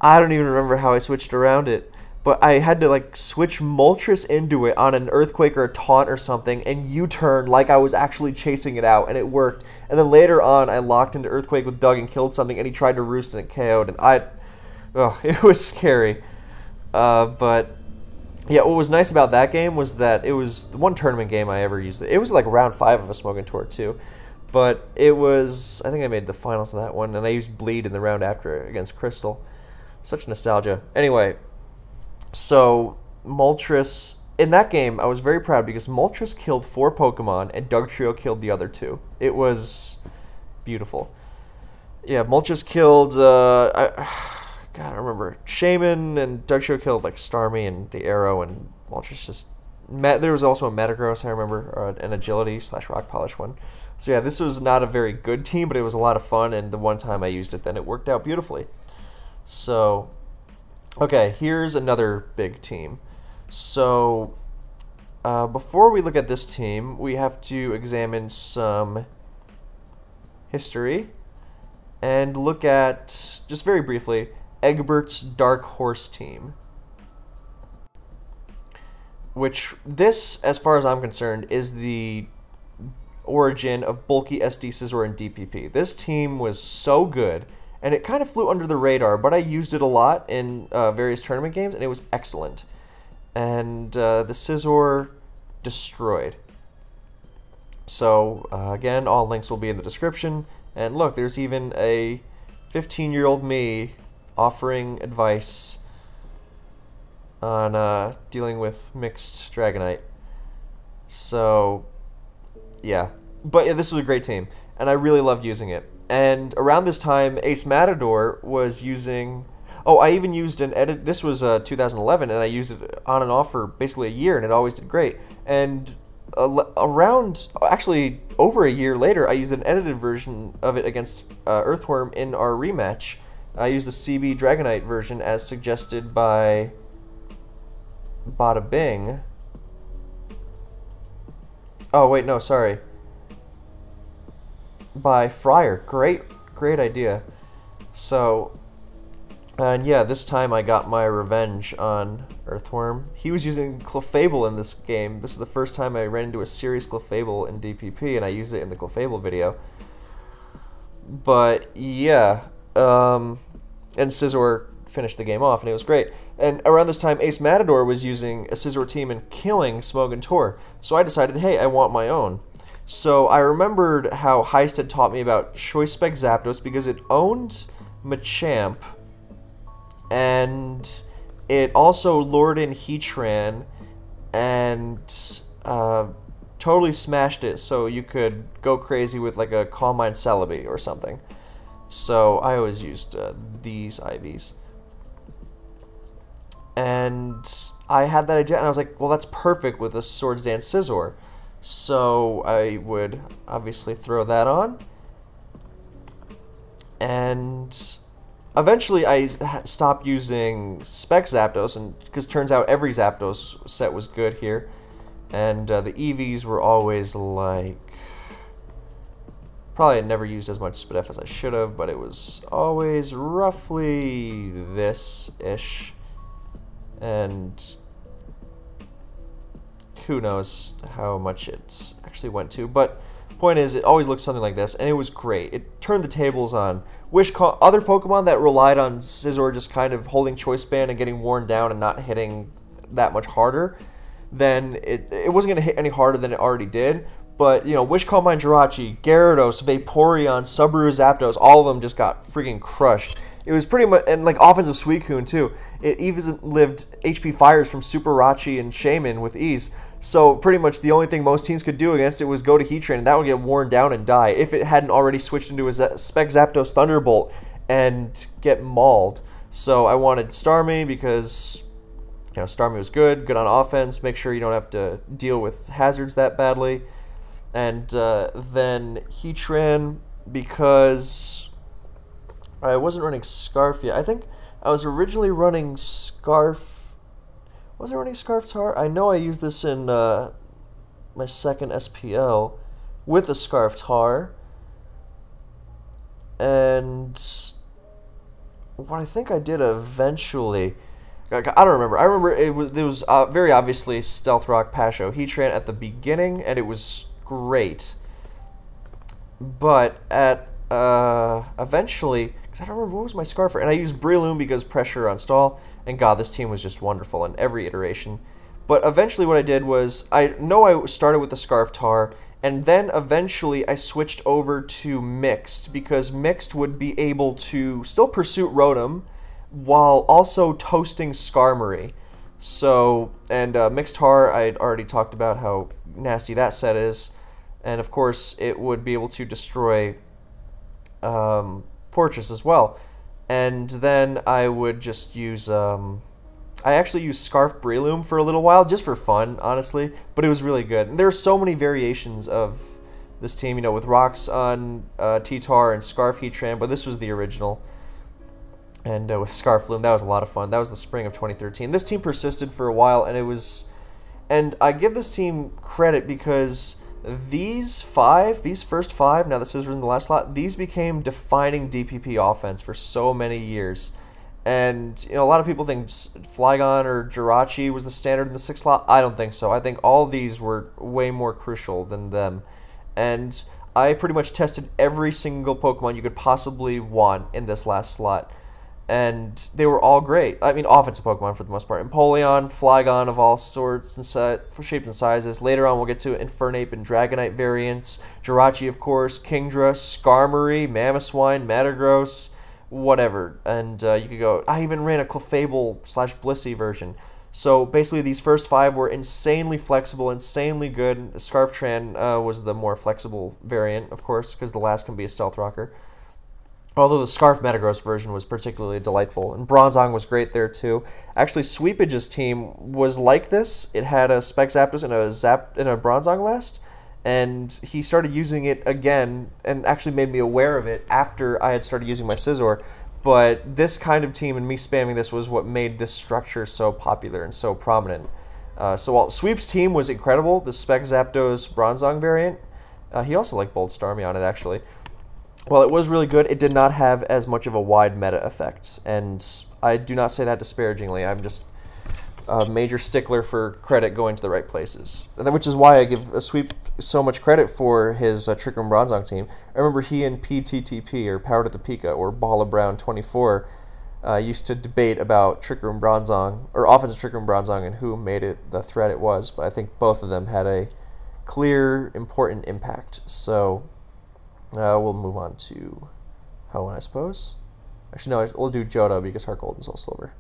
I don't even remember how I switched around it. But I had to, like, switch Moltres into it on an Earthquake or a Taunt or something, and U-turn like I was actually chasing it out, and it worked. And then later on, I locked into Earthquake with Doug and killed something, and he tried to Roost and it KO'd, and it was scary. But, yeah, what was nice about that game was that it was the one tournament game I ever used. It was, like, round 5 of a Smogon Tour, too. But it was, I think I made the finals of that one, and I used Bleed in the round after against Crystal. Such nostalgia. Anyway, so Moltres, in that game, I was very proud because Moltres killed 4 Pokemon and Dugtrio killed the other 2. It was beautiful. Yeah, Moltres killed, God, I don't remember, Shaymin, and Dugtrio killed, like, Starmie and the Arrow, and Moltres just, there was also a Metagross, I remember, or an Agility / Rock Polish one. So yeah, this was not a very good team, but it was a lot of fun, and the one time I used it then, it worked out beautifully. So, okay, here's another big team. So, before we look at this team, we have to examine some history and look at, just very briefly, Egbert's Dark Horse team. Which, this, as far as I'm concerned, is the origin of Bulky, SD, Scizor, and DPP. This team was so good. And it kind of flew under the radar, but I used it a lot in various tournament games, and it was excellent. And the Scizor destroyed. So, again, all links will be in the description. And look, there's even a 15-year-old me offering advice on dealing with mixed Dragonite. So, yeah. But yeah, this was a great team, and I really loved using it. And around this time, Ace Matador was using... Oh, I even used an edit... This was 2011, and I used it on and off for basically a year, and it always did great. And around... Actually, over a year later, I used an edited version of it against Earthworm in our rematch. I used the CB Dragonite version as suggested by Bada Bing. Oh, wait, no, sorry. By Fryer. Great, Great idea. So, and yeah, this time I got my revenge on Earthworm. He was using Clefable in this game. This is the first time I ran into a serious Clefable in DPP, and I used it in the Clefable video. But yeah, and Scizor finished the game off, and it was great. And around this time, Ace Matador was using a Scizor team and killing Smogon Tour. So I decided, hey, I want my own. So I remembered how Heist had taught me about Choice Spec Zapdos because it owned Machamp, and it also lured in Heatran and totally smashed it, so you could go crazy with like a Calm Mind Celebi or something. So I always used these IVs. And I had that idea, and I was like, well, that's perfect with a Swords Dance Scizor. So I would obviously throw that on. And eventually I stopped using Spec Zapdos, and because turns out every Zapdos set was good here. And the EVs were always like... Probably had never used as much Spidef as I should have, but it was always roughly this-ish. And who knows how much it actually went to. But point is, it always looked something like this, and it was great. It turned the tables on Wish other Pokemon that relied on Scizor just kind of holding Choice Band and getting worn down and not hitting that much harder. Then it wasn't going to hit any harder than it already did. But, you know, Wish Calm Mind Jirachi, Gyarados, Vaporeon, Subaru, Zapdos, all of them just got freaking crushed. It was pretty much, and like offensive Suicune too. It even lived HP Fires from Super Rachi and Shaymin with ease. So pretty much the only thing most teams could do against it was go to Heatran, and that would get worn down and die if it hadn't already switched into a Spec Zapdos Thunderbolt and get mauled. So I wanted Starmie because... You know, Starmie was good on offense, make sure you don't have to deal with hazards that badly. And then Heatran, because I wasn't running Scarf yet. I think I was originally running Scarf. Was I running Scarftar? I know I used this in my second SPL with a Scarftar. And what I think I did eventually... I don't remember. I remember it was very obviously Stealth Rock, Pasho, Heatran at the beginning, and it was great. But at eventually, because I don't remember what was my Scarfer, and I used Breloom because pressure on stall, and God, this team was just wonderful in every iteration. But eventually what I did was, I know I started with the Scarftar, and then eventually I switched over to Mixed, because Mixed would be able to still pursue Rotom, while also toasting Skarmory. So, and Mixtar, I had already talked about how nasty that set is. And of course, it would be able to destroy Fortress as well. And then I would just use, I actually used Scarf Breloom for a little while, just for fun, honestly. But it was really good. And there are so many variations of this team, you know, with Rocks on T-Tar and Scarf Heatran, but this was the original. And with Scarfloom, that was a lot of fun. That was the spring of 2013. This team persisted for a while, and it was... And I give this team credit because these first five, now this is in the last slot, these became defining DPP offense for so many years. And, you know, a lot of people think Flygon or Jirachi was the standard in the sixth slot. I don't think so. I think all these were way more crucial than them. And I pretty much tested every single Pokemon you could possibly want in this last slot. And they were all great. I mean, offensive Pokemon for the most part. Empoleon, Flygon of all sorts and shapes and sizes. Later on, we'll get to Infernape and Dragonite variants. Jirachi, of course. Kingdra, Skarmory, Mamoswine, Metagross, whatever. And you could go... I even ran a Clefable / Blissey version. So, basically, these first five were insanely flexible, insanely good. Scarfran was the more flexible variant, of course, because the last can be a Stealth Rocker. Although the Scarf Metagross version was particularly delightful. And Bronzong was great there, too. Actually, Sweepage's team was like this. It had a Spec Zapdos and a Bronzong last. And he started using it again and actually made me aware of it after I had started using my Scizor. But this kind of team and me spamming this was what made this structure so popular and so prominent. So while Sweep's team was incredible, the Spec Zapdos Bronzong variant, he also liked Bold Starmie on it, actually. while it was really good, it did not have as much of a wide meta effect. And I do not say that disparagingly. I'm just a major stickler for credit going to the right places. And then, which is why I give a sweep so much credit for his Trick Room Bronzong team. I remember he and PTTP, or Powered at the Pika, or Bala Brown 24, used to debate about Trick Room Bronzong, or offensive Trick Room Bronzong, and who made it the threat it was. But I think both of them had a clear, important impact. So we'll move on to Hoenn, I suppose. Actually, no, we'll do Johto because Heart Gold and Soul Silver.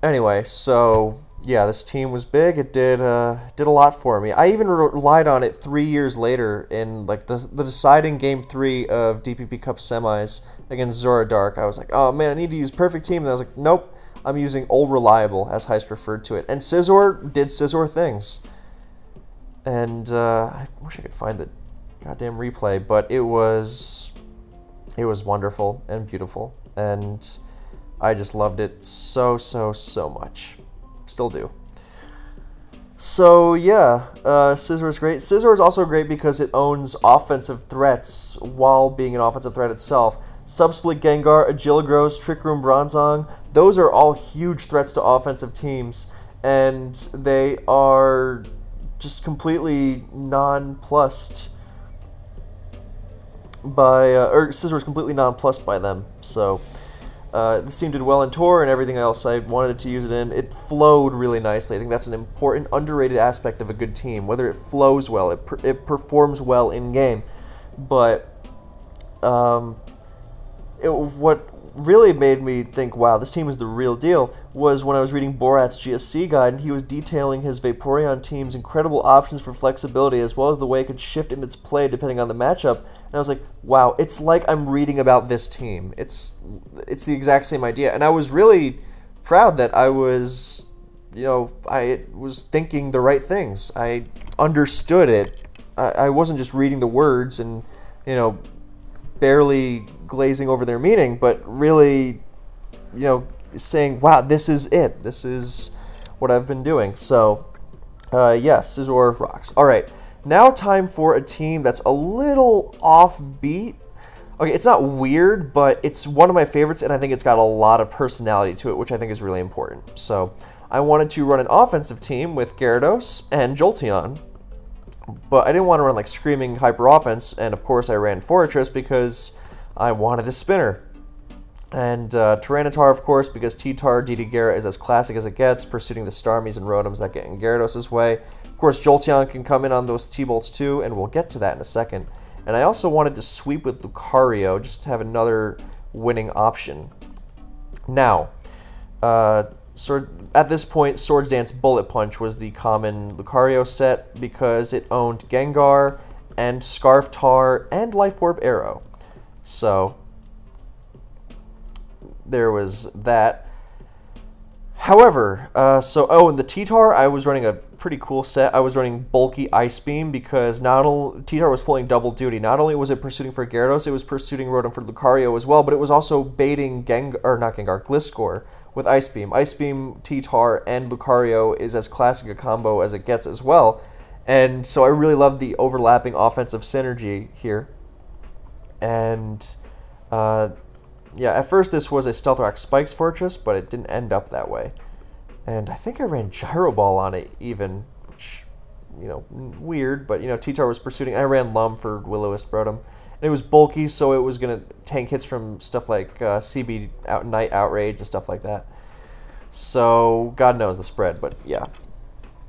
Anyway, so yeah, this team was big. It did a lot for me. I even relied on it 3 years later in like the deciding game 3 of DPP Cup semis against Zoroark. I was like, oh man, I need to use perfect team. And I was like, nope, I'm using Old Reliable, as Heist referred to it. And Scizor did Scizor things. And I wish I could find the goddamn replay, but it was wonderful and beautiful, and I just loved it so much. Still do. So yeah, Scizor is great. Scizor is also great because it owns offensive threats while being an offensive threat itself. Subsplit Gengar, Agiligros, Trick Room Bronzong, those are all huge threats to offensive teams, and they are just completely nonplussed by, or Scizor is completely nonplussed by them. So this team did well in Tour, and everything else I wanted it to use it in. It flowed really nicely. I think that's an important, underrated aspect of a good team. Whether it flows well, it performs well in game, but what really made me think, wow, this team is the real deal, was when I was reading Borat's GSC guide, and he was detailing his Vaporeon team's incredible options for flexibility, as well as the way it could shift in its play depending on the matchup. And I was like, wow, it's like I'm reading about this team. It's the exact same idea. And I was really proud that I was, you know, I was thinking the right things. I understood it. I wasn't just reading the words and, you know, barely glazing over their meaning, but really, you know, saying, wow, this is it. This is what I've been doing. So, yes, Scizor rocks. All right, now time for a team that's a little offbeat. Okay, it's not weird, but it's one of my favorites, and I think it's got a lot of personality to it, which I think is really important. So, I wanted to run an offensive team with Gyarados and Jolteon, but I didn't want to run like screaming hyper offense, and of course I ran Fortress because I wanted a spinner. And Tyranitar, of course, because T-Tar DD-Gera is as classic as it gets, pursuing the Starmies and Rotoms that get in Gyarados' way. Of course, Jolteon can come in on those T-Bolts too, and we'll get to that in a second. And I also wanted to sweep with Lucario, just to have another winning option. Now, at this point, Swords Dance Bullet Punch was the common Lucario set because it owned Gengar and Scarf Tar and Life Orb Arrow. So, there was that. However, oh, and the T-Tar, I was running a pretty cool set. I was running bulky Ice Beam because not only T-Tar was pulling double duty. Not only was it pursuing for Gyarados, it was pursuing Rotom for Lucario as well, but it was also baiting Gliscor with Ice Beam. Ice Beam, T-Tar, and Lucario is as classic a combo as it gets as well. And so I really loved the overlapping offensive synergy here. And yeah, at first this was a Stealth Rock Spikes Fortress, but it didn't end up that way. And I think I ran Gyro Ball on it even, which, you know, weird, but, you know, T-Tar was pursuing. I ran Lum for Will-O-Wisp Rotom. And it was bulky, so it was going to tank hits from stuff like CB Night Outrage and stuff like that. So, God knows the spread, but yeah.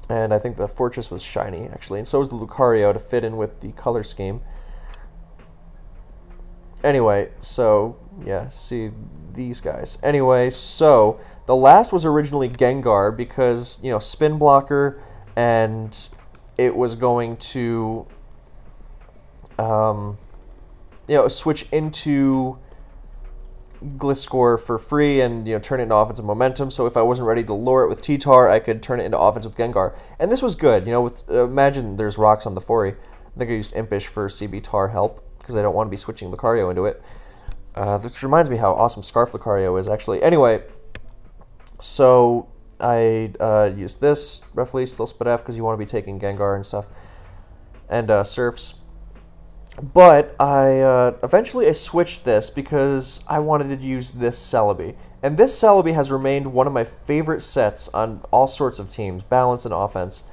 And I think the Fortress was shiny, actually, and so was the Lucario to fit in with the color scheme. Anyway, so, yeah, see these guys. Anyway, so, the last was originally Gengar because, you know, Spin Blocker, and it was going to, you know, switch into Gliscor for free and, you know, turn it into offensive momentum. So if I wasn't ready to lure it with T-Tar, I could turn it into offense with Gengar. And this was good. You know, with imagine there's rocks on the Fori. I think I used Impish for CB Tar help because I don't want to be switching Lucario into it. Which reminds me how awesome Scarf Lucario is, actually. Anyway, so I used this, roughly, still Spadef, because you want to be taking Gengar and stuff. And Surfs. But I eventually switched this because I wanted to use this Celebi. And this Celebi has remained one of my favorite sets on all sorts of teams, balance and offense.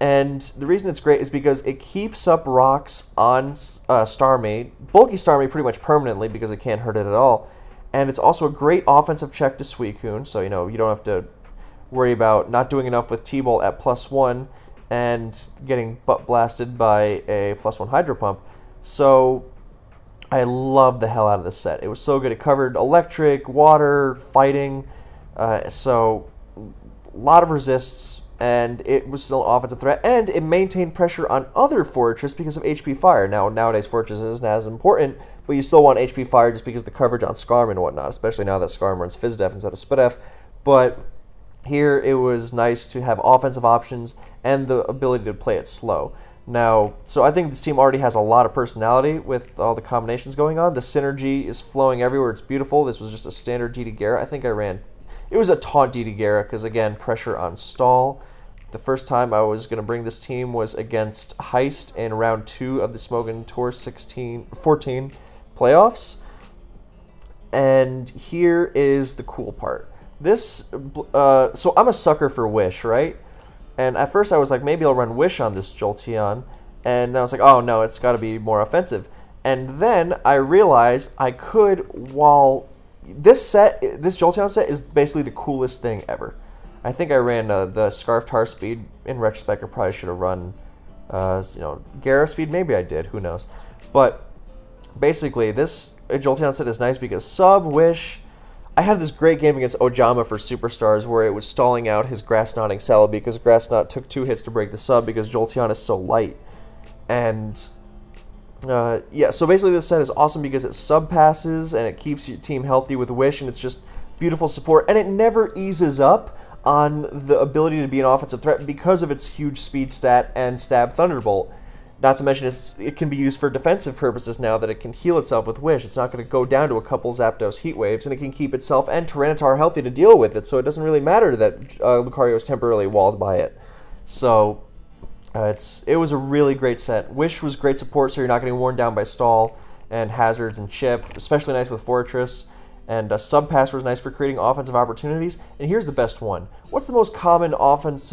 And the reason it's great is because it keeps up rocks on Starmie, bulky Starmie pretty much permanently because it can't hurt it at all. And it's also a great offensive check to Suicune, so you know you don't have to worry about not doing enough with T-Bolt at +1. And getting butt blasted by a +1 Hydro Pump. So I loved the hell out of this set. It was so good. It covered electric, water, fighting, so a lot of resists, and it was still an offensive threat, and it maintained pressure on other Fortress because of HP Fire. Now, nowadays, Fortress isn't as important, but you still want HP Fire just because of the coverage on Skarm and whatnot, especially now that Skarm runs Fizdef instead of Spidef, but here, it was nice to have offensive options and the ability to play it slow. Now, so I think this team already has a lot of personality with all the combinations going on. The synergy is flowing everywhere. It's beautiful. This was just a standard DD Guerra. I think I ran... It was a taunt DD Guerra because, again, pressure on stall. The first time I was going to bring this team was against Heist in round 2 of the Smogon Tour 14 playoffs. And here is the cool part. This, so I'm a sucker for Wish, right? And at first I was like, maybe I'll run Wish on this Jolteon. And I was like, oh no, it's got to be more offensive. And then I realized I could, while this set, this Jolteon set is basically the coolest thing ever. I think I ran the Scarf Tar Speed. In retrospect, I probably should have run, you know, Guerra Speed. Maybe I did, who knows. But basically this Jolteon set is nice because sub, Wish... I had this great game against Ojama for Superstars where it was stalling out his Grass-Knotting Celebi because Grass-Knot took 2 hits to break the sub because Jolteon is so light. And, yeah, so basically this set is awesome because it sub-passes and it keeps your team healthy with Wish, and it's just beautiful support. And it never eases up on the ability to be an offensive threat because of its huge speed stat and stab Thunderbolt. Not to mention it can be used for defensive purposes now that it can heal itself with Wish. It's not going to go down to a couple Zapdos Heat Waves, and it can keep itself and Tyranitar healthy to deal with it, so it doesn't really matter that Lucario is temporarily walled by it. So it was a really great set. Wish was great support, so you're not getting worn down by stall and hazards and chip, especially nice with Fortress. And Subpass was nice for creating offensive opportunities. And here's the best one. What's the most common offense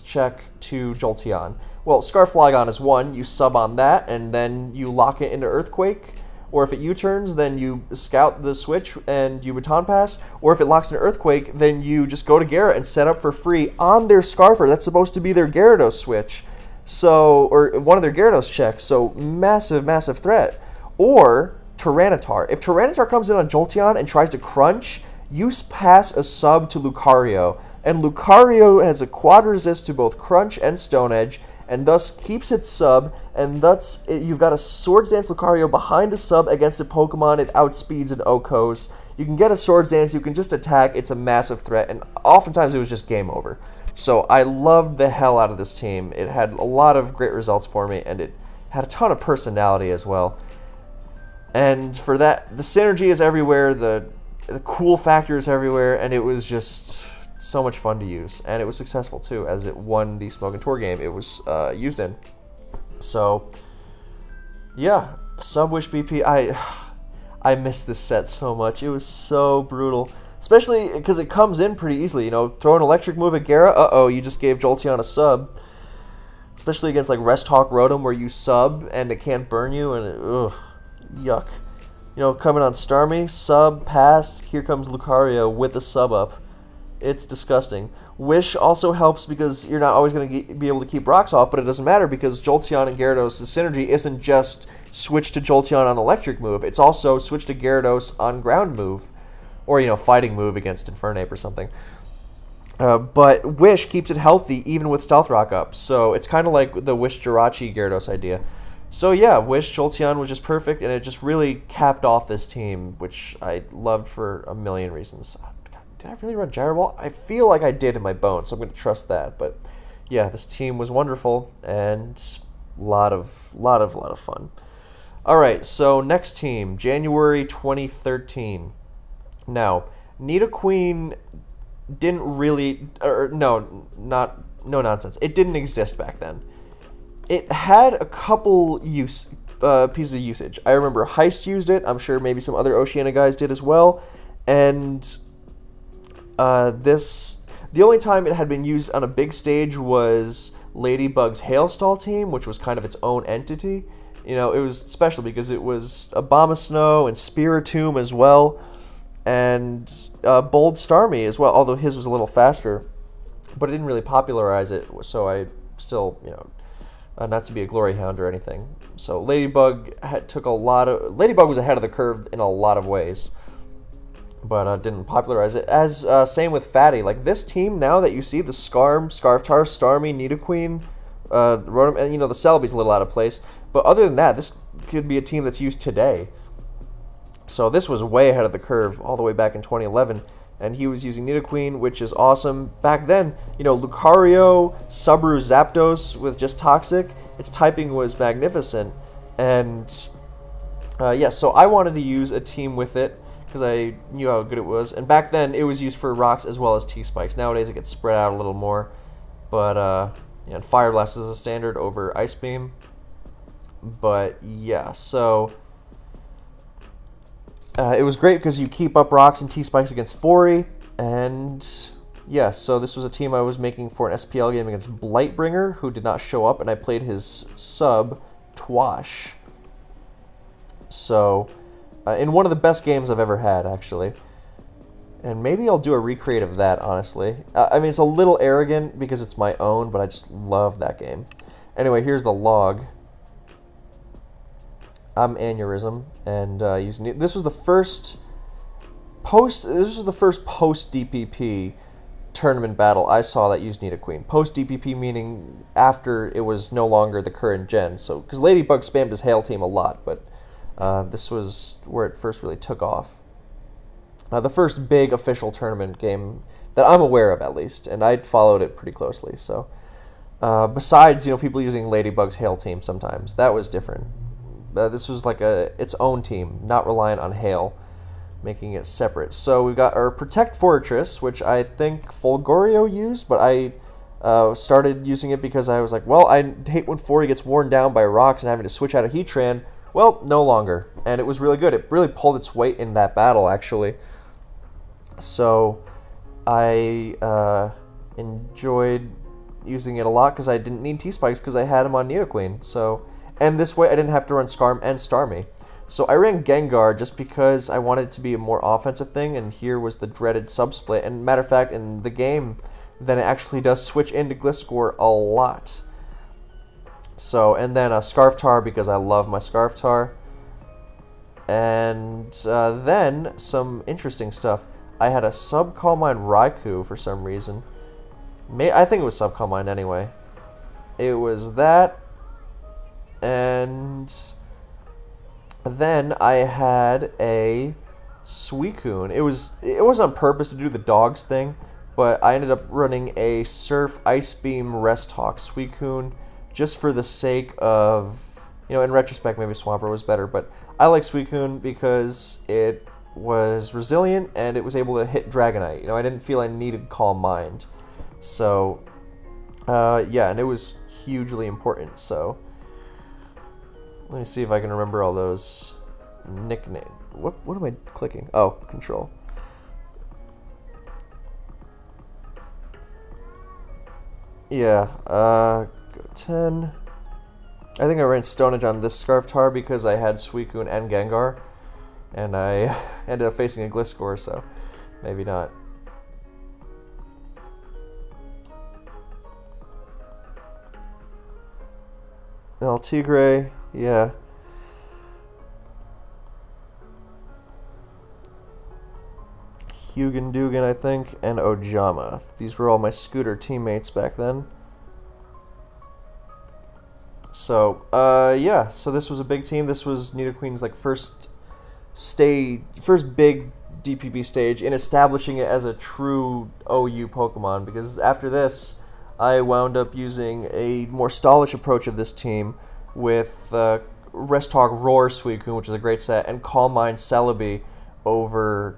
check to Jolteon? Well, Scarflagon is one. You sub on that, and then you lock it into Earthquake. Or if it U-turns, then you scout the switch and you Baton Pass. Or if it locks into Earthquake, then you just go to Gyarados and set up for free on their Scarfer. That's supposed to be their Gyarados switch. So, or one of their Gyarados checks. So, massive, massive threat. Or... Tyranitar. If Tyranitar comes in on Jolteon and tries to crunch, you pass a sub to Lucario. And Lucario has a quad resist to both Crunch and Stone Edge, and thus keeps its sub, and thus you've got a Swords Dance Lucario behind a sub against a Pokemon. It outspeeds and OHKOs. You can get a Swords Dance, you can just attack, it's a massive threat, and oftentimes it was just game over. So I loved the hell out of this team. It had a lot of great results for me, and it had a ton of personality as well. And for that, the synergy is everywhere, the cool factor is everywhere, and it was just so much fun to use. And it was successful, too, as it won the Smogon Tour game it was used in. So, yeah, Subwish BP, I miss this set so much. It was so brutal, especially because it comes in pretty easily. You know, throw an electric move at Gyarados, uh-oh, you just gave Jolteon a sub. Especially against, like, Restalk Rotom, where you sub, and it can't burn you, and it, ugh. Yuck. You know, coming on Starmie, sub, passed, here comes Lucario with a sub up. It's disgusting. Wish also helps because you're not always going to be able to keep rocks off, but it doesn't matter because Jolteon and Gyarados, the synergy isn't just switch to Jolteon on electric move, it's also switch to Gyarados on ground move, or, you know, fighting move against Infernape or something. But Wish keeps it healthy even with Stealth Rock up, so it's kind of like the Wish Jirachi Gyarados idea. So yeah, Wish Jolteon was just perfect, and it just really capped off this team, which I loved for a million reasons. God, did I really run Gyro Ball? I feel like I did in my bones, so I'm going to trust that. But yeah, this team was wonderful, and a lot of fun. All right, so next team, January 2013. Now, Nidoqueen didn't really, or no nonsense. It didn't exist back then. It had a couple use pieces of usage. I remember Heist used it. I'm sure maybe some other Oceania guys did as well. And the only time it had been used on a big stage was Ladybug's Hailstall team, which was kind of its own entity. You know, it was special because it was Abomasnow and Spiritomb as well, and Bold Starmie as well, although his was a little faster. But it didn't really popularize it, so I still, you know, not to be a glory hound or anything. So Ladybug took a lot of... Ladybug was ahead of the curve in a lot of ways, but didn't popularize it. As same with Fatty. Like, this team now that you see, the Skarm, Scarftar, Starmie, Nidoqueen, Rotom, and, you know, the Celebi's a little out of place. But other than that, this could be a team that's used today. So this was way ahead of the curve all the way back in 2011. And he was using Nidoqueen, which is awesome. Back then, you know, Lucario, Subaru, Zapdos with just Toxic, its typing was magnificent. And, yeah, so I wanted to use a team with it because I knew how good it was. And back then, it was used for rocks as well as T-Spikes. Nowadays, it gets spread out a little more. But, yeah, and Fire Blast is a standard over Ice Beam. But, yeah, so... it was great because you keep up rocks and T-Spikes against Fori, and yeah, so this was a team I was making for an SPL game against Blightbringer, who did not show up, and I played his sub, Twash. So, in one of the best games I've ever had, actually. And maybe I'll do a recreate of that, honestly. I mean, it's a little arrogant because it's my own, but I just love that game. Anyway, here's the log. I'm Aneurysm, and using this was the first post. This was the first post DPP tournament battle I saw that used Nidoqueen. Post DPP meaning after it was no longer the current gen. So because Ladybug spammed his Hail team a lot, but this was where it first really took off. The first big official tournament game that I'm aware of, at least, and I followed it pretty closely. So besides, you know, people using Ladybug's Hail team sometimes, that was different. This was like its own team, not reliant on Hail, making it separate. So we've got our Protect Fortress, which I think Fulgurio used, but I started using it because I was like, well, I hate when Fori gets worn down by rocks and having to switch out of Heatran. Well, no longer. And it was really good. It really pulled its weight in that battle, actually. So I enjoyed using it a lot because I didn't need T-Spikes because I had them on Nidoqueen. So... and this way I didn't have to run Skarm and Starmie. So I ran Gengar just because I wanted it to be a more offensive thing, and here was the dreaded sub-split. And matter of fact, in the game, then it actually does switch into Gliscor a lot. So, and then a Scarftar because I love my Scarftar. And then some interesting stuff. I had a sub-Calmine Raikou for some reason. I think it was sub-Calmine anyway. It was that. And then I had a Suicune. It wasn't on purpose to do the dogs thing, but I ended up running a Surf, Ice Beam, Restalk, Suicune just for the sake of, you know, in retrospect maybe Swampert was better, but I like Suicune because it was resilient and it was able to hit Dragonite. You know, I didn't feel I needed Calm Mind. So, yeah, and it was hugely important, so... let me see if I can remember all those nicknames. What am I clicking? Oh, control. Yeah, go 10. I think I ran Stone Age on this Scarftar because I had Suicune and Gengar, and I ended up facing a Gliscor, so maybe not. Altigray. Yeah. Hugendugan, I think, and Ojama. These were all my Scooter teammates back then. So, yeah. So this was a big team. This was Nidoqueen's, like, first big DPP stage in establishing it as a true OU Pokemon. Because after this, I wound up using a more stallish approach of this team, with Restalk, Roar, Suicune, which is a great set, and Calm Mind, Celebi over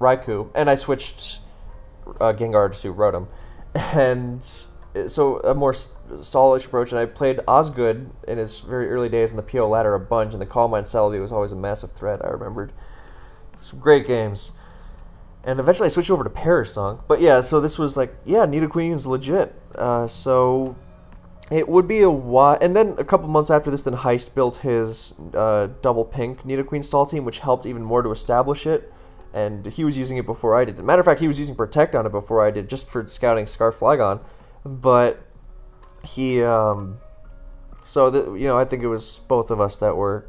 Raikou. And I switched Gengar to Rotom. And so a more stallish approach, and I played Osgood in his very early days in the PO ladder a bunch, and the Calm Mind Celebi was always a massive threat, I remembered. Some great games. And eventually I switched over to Parasong. But yeah, so this was like, yeah, Nidoqueen is legit. So it would be a while. And then a couple months after this, then Heist built his double pink Nidoqueen stall team, which helped even more to establish it. And he was using it before I did. As a matter of fact, he was using Protect on it before I did, just for scouting Scarflagon. But he, so you know, I think it was both of us that were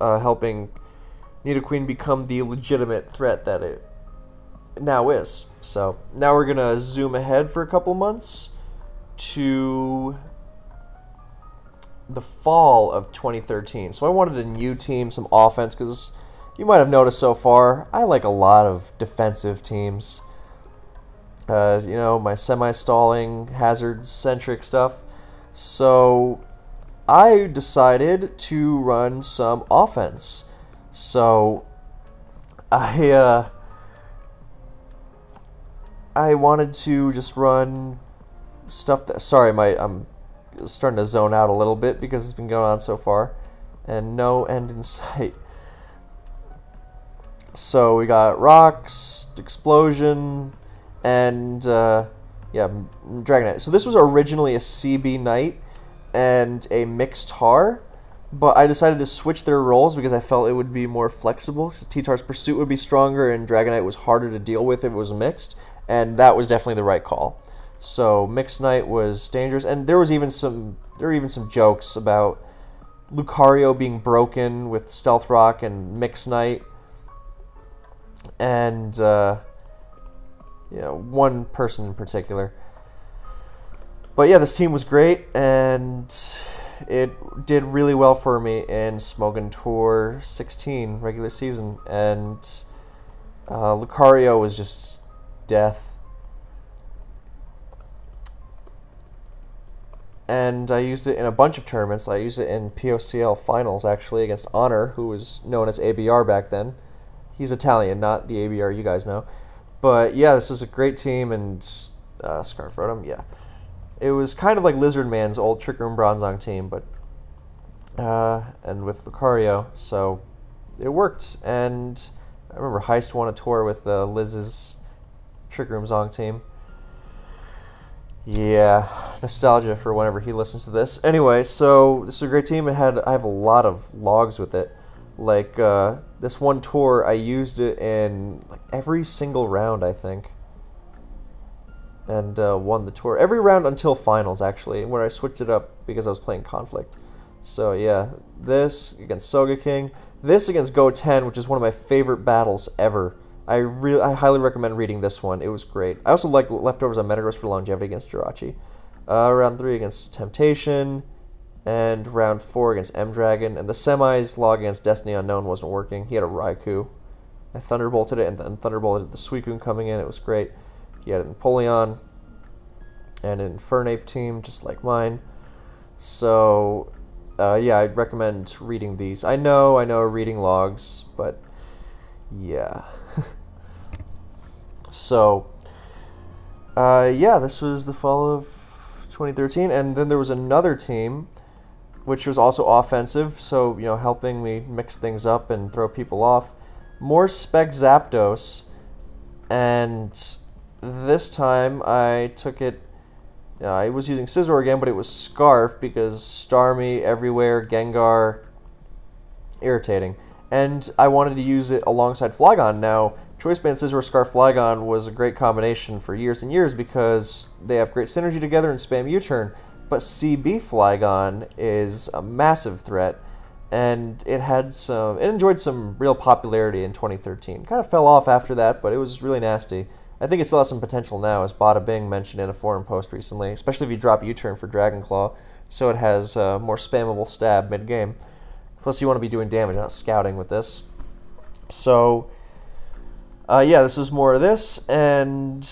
helping Nidoqueen become the legitimate threat that it now is. So now we're gonna zoom ahead for a couple months to the fall of 2013. So I wanted a new team, some offense, because you might have noticed so far, I like a lot of defensive teams. You know, my semi-stalling, hazard-centric stuff. So I decided to run some offense. So I wanted to just run stuff that... Sorry, I'm starting to zone out a little bit because it's been going on so far. And no end in sight. So we got Rocks, Explosion, and yeah, Dragonite. So this was originally a CB Knight and a Mixtar, but I decided to switch their roles because I felt it would be more flexible. So T-Tar's Pursuit would be stronger and Dragonite was harder to deal with if it was mixed, and that was definitely the right call. So Mixed Knight was dangerous, and there were even some jokes about Lucario being broken with Stealth Rock and Mixed Knight, and you know, one person in particular. But yeah, this team was great, and it did really well for me in Smogon Tour 16 regular season, and Lucario was just death. And I used it in a bunch of tournaments. I used it in POCL finals, actually, against Honor, who was known as ABR back then. He's Italian, not the ABR you guys know. But yeah, this was a great team, and Scarf Rotom, yeah. It was kind of like Lizard Man's old Trick Room Bronzong team, but and with Lucario, so it worked. And I remember Heist won a tour with Liz's Trick Room Zong team. Yeah, nostalgia for whenever he listens to this. Anyway, so this is a great team. I have a lot of logs with it. Like, this one tour, I used it in like every single round, I think. And won the tour. Every round until finals, actually, when I switched it up because I was playing Conflict. So, yeah, this against Sogeking. This against Goten, which is one of my favorite battles ever. I highly recommend reading this one. It was great. I also like Leftovers on Metagross for longevity against Jirachi. Round 3 against Temptation. And round 4 against M Dragon, and the semis log against Destiny Unknown wasn't working. He had a Raikou. I Thunderbolted it, and then Thunderbolted the Suicune coming in. It was great. He had an Empoleon, and an Infernape team, just like mine. So, yeah, I'd recommend reading these. I know, reading logs, but yeah. So, yeah, this was the fall of 2013, and then there was another team which was also offensive, so, you know, helping me mix things up and throw people off. More Spec Zapdos, and this time I took it, you know, I was using Scizor again, but it was Scarf because Starmie everywhere, Gengar, irritating. And I wanted to use it alongside Flygon. Now, Choice Band Scizor Scarf Flygon was a great combination for years and years because they have great synergy together and spam U-turn. But CB Flygon is a massive threat, and it enjoyed some real popularity in 2013. Kind of fell off after that, but it was really nasty. I think it still has some potential now, as Bada Bing mentioned in a forum post recently, especially if you drop U-turn for Dragon Claw, so it has a more spammable stab mid-game. Plus, you want to be doing damage, not scouting with this. So, yeah, this was more of this, and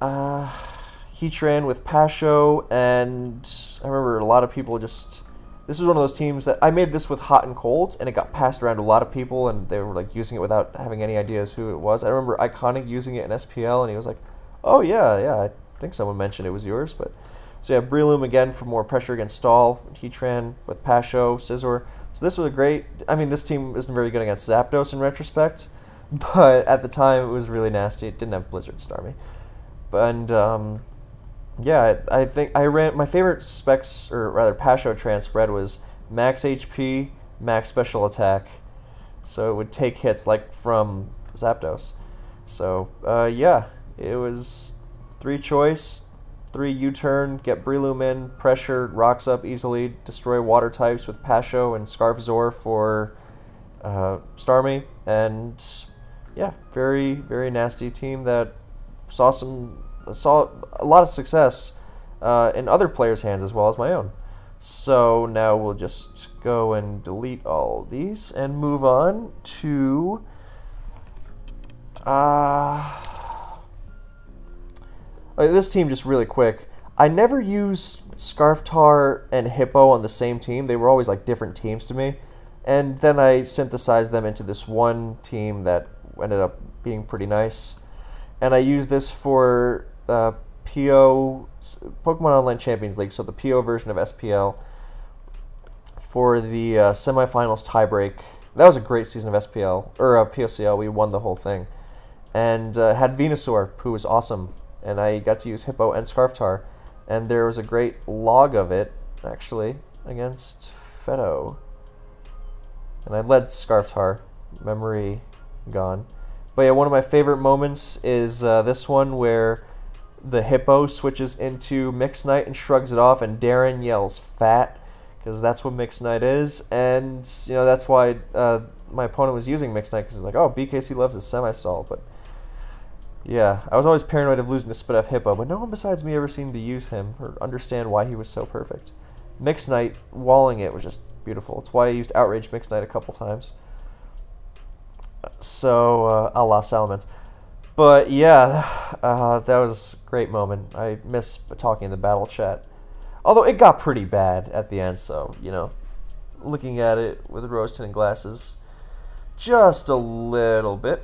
Heatran with Pasho, and I remember a lot of people just... This was one of those teams that... I made this with Hot and Cold, and it got passed around to a lot of people, and they were like using it without having any ideas who it was. I remember Iconic using it in SPL, and he was like, oh, yeah, I think someone mentioned it was yours, but... So you have Breloom again for more pressure against Stall, Heatran with Pasho, Scizor. So this was a great, I mean, this team isn't very good against Zapdos in retrospect, but at the time it was really nasty. It didn't have Blizzard Starmie. And yeah, I think I ran, my favorite specs, or rather Pasho Tran spread was max HP, max special attack. So it would take hits like from Zapdos. So yeah, it was three choice, three U-turn, get Breloom in, pressure, rocks up easily, destroy water types with Pasho and Scarfzor for Starmie, and yeah, very, very nasty team that saw a lot of success in other players' hands as well as my own. So now we'll just go and delete all these and move on to this team just really quick. I never used Scarftar and Hippo on the same team. They were always like different teams to me. And then I synthesized them into this one team that ended up being pretty nice. And I used this for Pokemon Online Champions League, so the PO version of SPL, for the semifinals tiebreak. That was a great season of SPL, or POCL. We won the whole thing. And had Venusaur, who was awesome. And I got to use Hippo and Scarftar, and there was a great log of it, actually, against Feto. And I led Scarftar, memory gone. But yeah, one of my favorite moments is this one where the Hippo switches into Mix Knight and shrugs it off, and Darren yells fat, because that's what Mix Knight is, and you know that's why my opponent was using Mix Knight, because he's like, oh, BKC loves his semi-stall, but yeah, I was always paranoid of losing to Spit-F Hippo, but no one besides me ever seemed to use him or understand why he was so perfect. Mix Knight walling it was just beautiful. It's why I used Outrage Mix Knight a couple times. So, a la Salamence. But yeah, that was a great moment. I miss talking in the battle chat. Although it got pretty bad at the end, so, you know, looking at it with rose-tinted glasses just a little bit.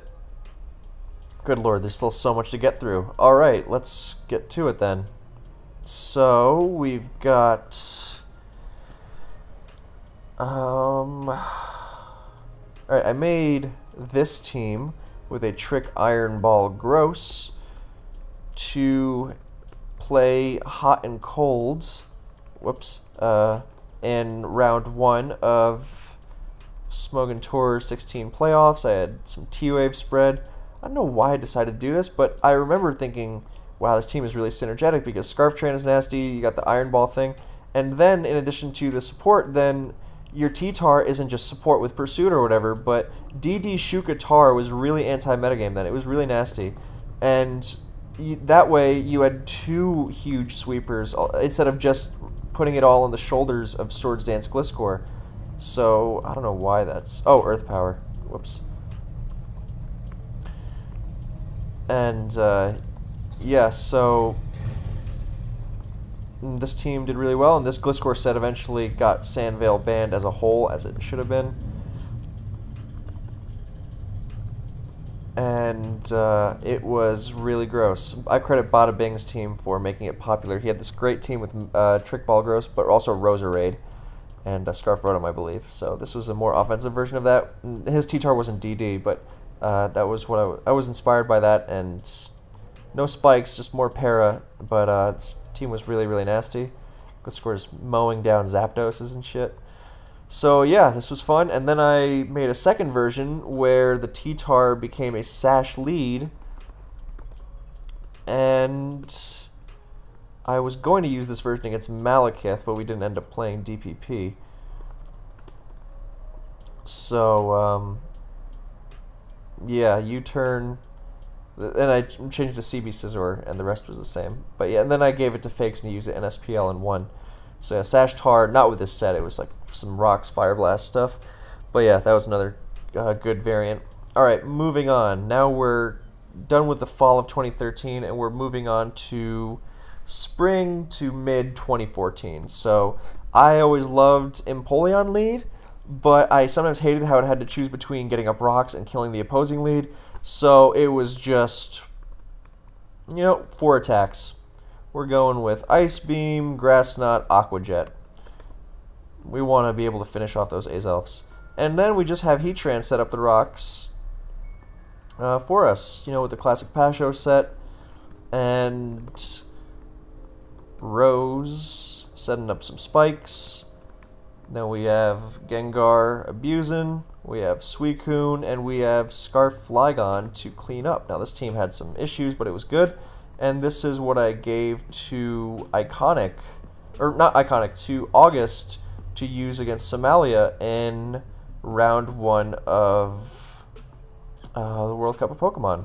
Good lord, there's still so much to get through. Alright, let's get to it then. So, we've got... Alright, I made this team with a Trick Iron Ball Gross to play Hot and Cold, whoops, in round 1 of Smogon Tour 16 playoffs. I had some T-Wave spread. I don't know why I decided to do this, but I remember thinking, wow, this team is really synergetic because Scarftrain is nasty, you got the Iron Ball thing, and then in addition to the support, then your T-Tar isn't just support with Pursuit or whatever, but DD Shuka Tar was really anti-metagame then. It was really nasty. And that way you had two huge sweepers instead of just putting it all on the shoulders of Swords Dance Gliscor. So, I don't know why that's... Oh, Earth Power. Whoops. And, yeah, so this team did really well, and this Gliscor set eventually got Sandveil banned as a whole, as it should have been. And it was really gross. I credit Bada Bing's team for making it popular. He had this great team with Trick Ball Gross, but also Roserade and Scarf Rotom, I believe. So this was a more offensive version of that. His T-Tar wasn't DD, but... that was what I was inspired by that, and no spikes, just more para, but this team was really, really nasty. Gliscor is mowing down Zapdoses and shit. So yeah, this was fun, and then I made a second version where the T-Tar became a Sash lead, and I was going to use this version against Malekith, but we didn't end up playing DPP. So, yeah, U-turn, and I changed to CB Scizor, and the rest was the same. But yeah, and then I gave it to Fakes and he used it in SPL and won. So yeah, Sash Tar, not with this set, it was like some Rocks, Fire Blast stuff. But yeah, that was another good variant. Alright, moving on. Now we're done with the fall of 2013, and we're moving on to spring to mid-2014. So I always loved Empoleon lead, but I sometimes hated how it had to choose between getting up rocks and killing the opposing lead, so it was just, you know, four attacks. We're going with Ice Beam, Grass Knot, Aqua Jet. We want to be able to finish off those Azelfs. And then we just have Heatran set up the rocks for us, you know, with the classic Pasho set. And Rose setting up some spikes. Then we have Gengar abusing. We have Suicune, and we have Scarf Flygon to clean up. Now, this team had some issues, but it was good. And this is what I gave to Iconic, or not Iconic, to August to use against Somalia in round one of the World Cup of Pokemon.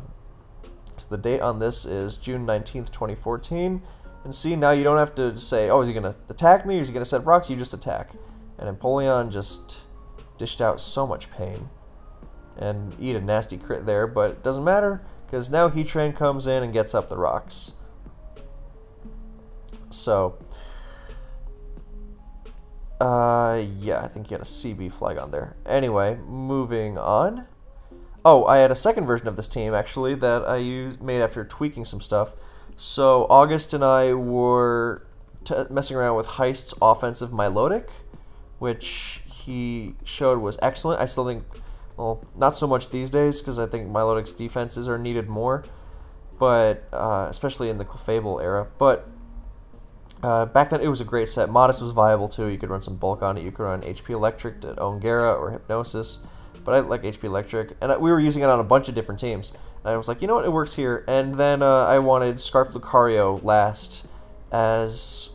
So the date on this is June 19th, 2014. And see, now you don't have to say, oh, is he going to attack me? Or is he going to set rocks? You just attack. And Empoleon just dished out so much pain and eat a nasty crit there, but it doesn't matter because now Heatran comes in and gets up the rocks. So yeah, I think you had a CB flag on there. Anyway, moving on. Oh, I had a second version of this team actually that I made after tweaking some stuff. So August and I were messing around with Heist's offensive Milotic, which he showed was excellent. I still think, well, not so much these days because I think Milotic's defenses are needed more, but especially in the Clefable era. But back then it was a great set. Modest was viable too. You could run some bulk on it. You could run HP Electric at Ongera or Hypnosis, but I like HP Electric, and we were using it on a bunch of different teams. And I was like, you know what, it works here. And then I wanted Scarf Lucario last as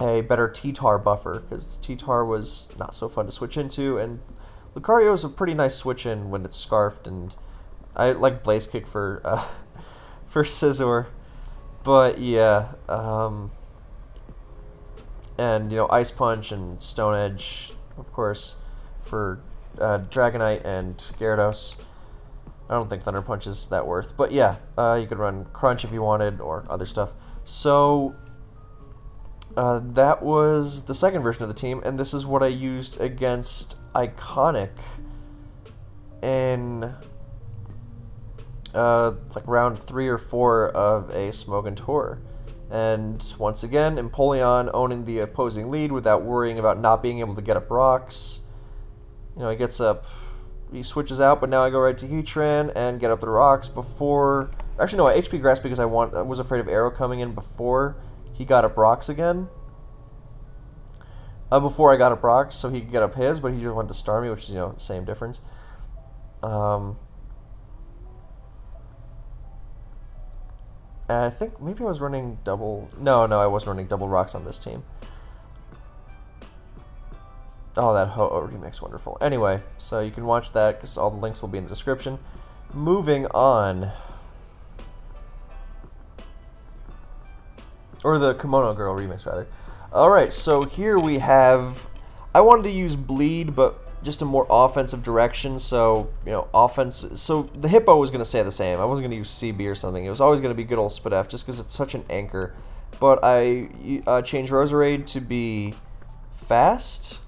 a better T-Tar buffer, because T-Tar was not so fun to switch into, and Lucario is a pretty nice switch in when it's scarfed, and I like Blaze Kick for Scizor. But yeah, and you know, Ice Punch and Stone Edge, of course, for Dragonite and Gyarados. I don't think Thunder Punch is that worth, but yeah, you could run Crunch if you wanted, or other stuff. So that was the second version of the team, and this is what I used against Iconic in like round 3 or 4 of a Smogon Tour. And once again, Empoleon owning the opposing lead without worrying about not being able to get up rocks. You know, he gets up, he switches out, but now I go right to Heatran and get up the rocks before. Actually, no, I HP Grass because I was afraid of Arrow coming in before he got up rocks again. Before I got up rocks, so he could get up his, but he just went to Starmie, which is, you know, same difference. And I think maybe I was running double. No, I wasn't running double rocks on this team. Oh, that Ho-Oh remix, wonderful. Anyway, so you can watch that because all the links will be in the description. Moving on. Or the Kimono Girl remix, rather. Alright, so here we have, I wanted to use Bleed, but just a more offensive direction, so, you know, offense, so the Hippo was going to stay the same. I wasn't going to use CB or something. It was always going to be good old Spidef, just because it's such an anchor. But I changed Roserade to be fast,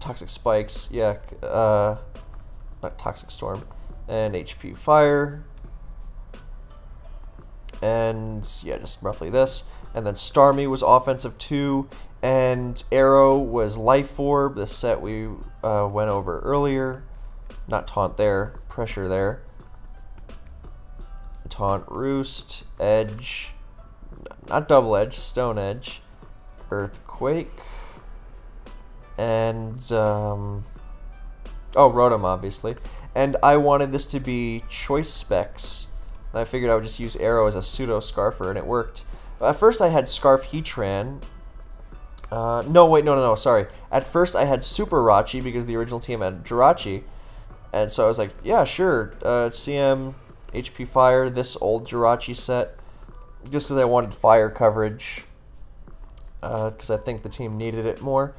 Toxic Spikes, yeah, not Toxic Storm, and HP Fire. And yeah, just roughly this. And then Starmie was offensive 2, and Arrow was Life Orb, the set we went over earlier. Not Taunt there, Pressure there. Taunt, Roost, Edge, not Double Edge, Stone Edge, Earthquake, and oh, Rotom obviously. And I wanted this to be Choice Specs. And I figured I would just use Arrow as a pseudo-Scarfer, and it worked. At first I had Scarf Heatran. No, wait, no, sorry. At first I had Super Rachi, because the original team had Jirachi. And so I was like, yeah, sure, CM, HP Fire, this old Jirachi set. Just because I wanted fire coverage. Because I think the team needed it more.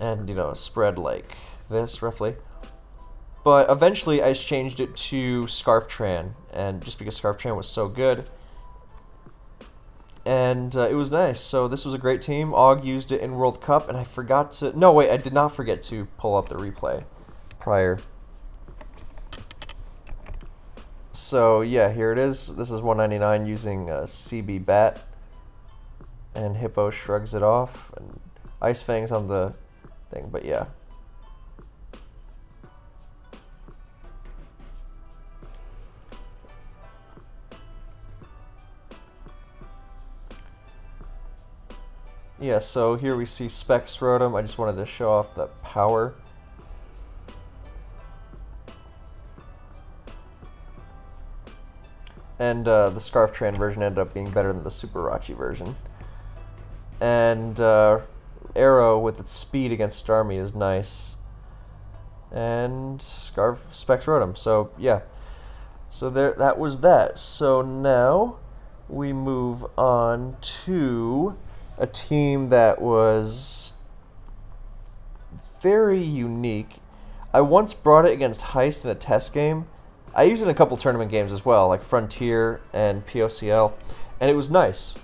And, you know, spread like this, roughly. But eventually I changed it to Scarftran, and just because Scarftran was so good. And it was nice, so this was a great team. Aug used it in World Cup, and I forgot to, no wait, I did not forget to pull up the replay prior. So yeah, here it is. This is $199 using CB Bat, and Hippo shrugs it off, and Ice Fang's on the thing. But yeah, so here we see Specs Rotom. I just wanted to show off the power. And the Scarftrain version ended up being better than the Super Rachi version. And Arrow with its speed against Starmie is nice. And Specs Rotom. So yeah, so there, that was that. So now we move on to a team that was very unique. I once brought it against Heist in a test game. I used it in a couple tournament games as well, like Frontier and POCL, and it was nice.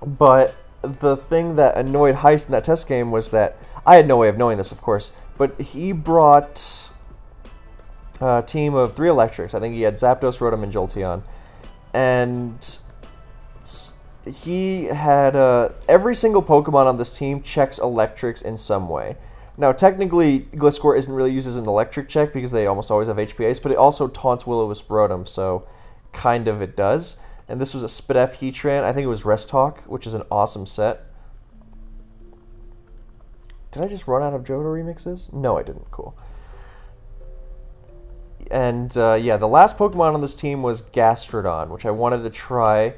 But the thing that annoyed Heist in that test game was that, I had no way of knowing this, of course, but he brought a team of 3 Electrics. I think he had Zapdos, Rotom, and Jolteon. And he had, every single Pokemon on this team checks Electrics in some way. Now, technically, Gliscor isn't really used as an electric check because they almost always have HP Ace, but it also taunts Will-O-Wisp Rotom, so kind of it does. And this was a Spitef Heatran. I think it was Restock, which is an awesome set. Did I just run out of Johto remixes? No, I didn't. Cool. And, yeah, the last Pokemon on this team was Gastrodon, which I wanted to try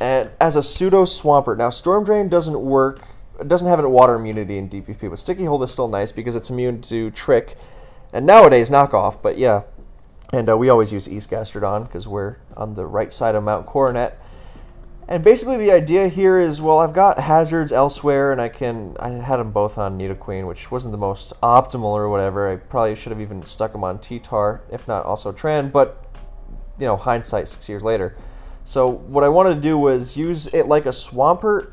and as a pseudo Swampert. Now, Storm Drain doesn't work. It doesn't have a water immunity in DPP, but Sticky Hold is still nice because it's immune to Trick, and nowadays Knockoff, but yeah. And we always use East Gastrodon because we're on the right side of Mount Coronet. And basically the idea here is, well, I've got hazards elsewhere, and I had them both on Nidoqueen, which wasn't the most optimal or whatever. I probably should have even stuck them on T-Tar, if not also Tran, but, you know, hindsight 6 years later. So what I wanted to do was use it like a Swampert.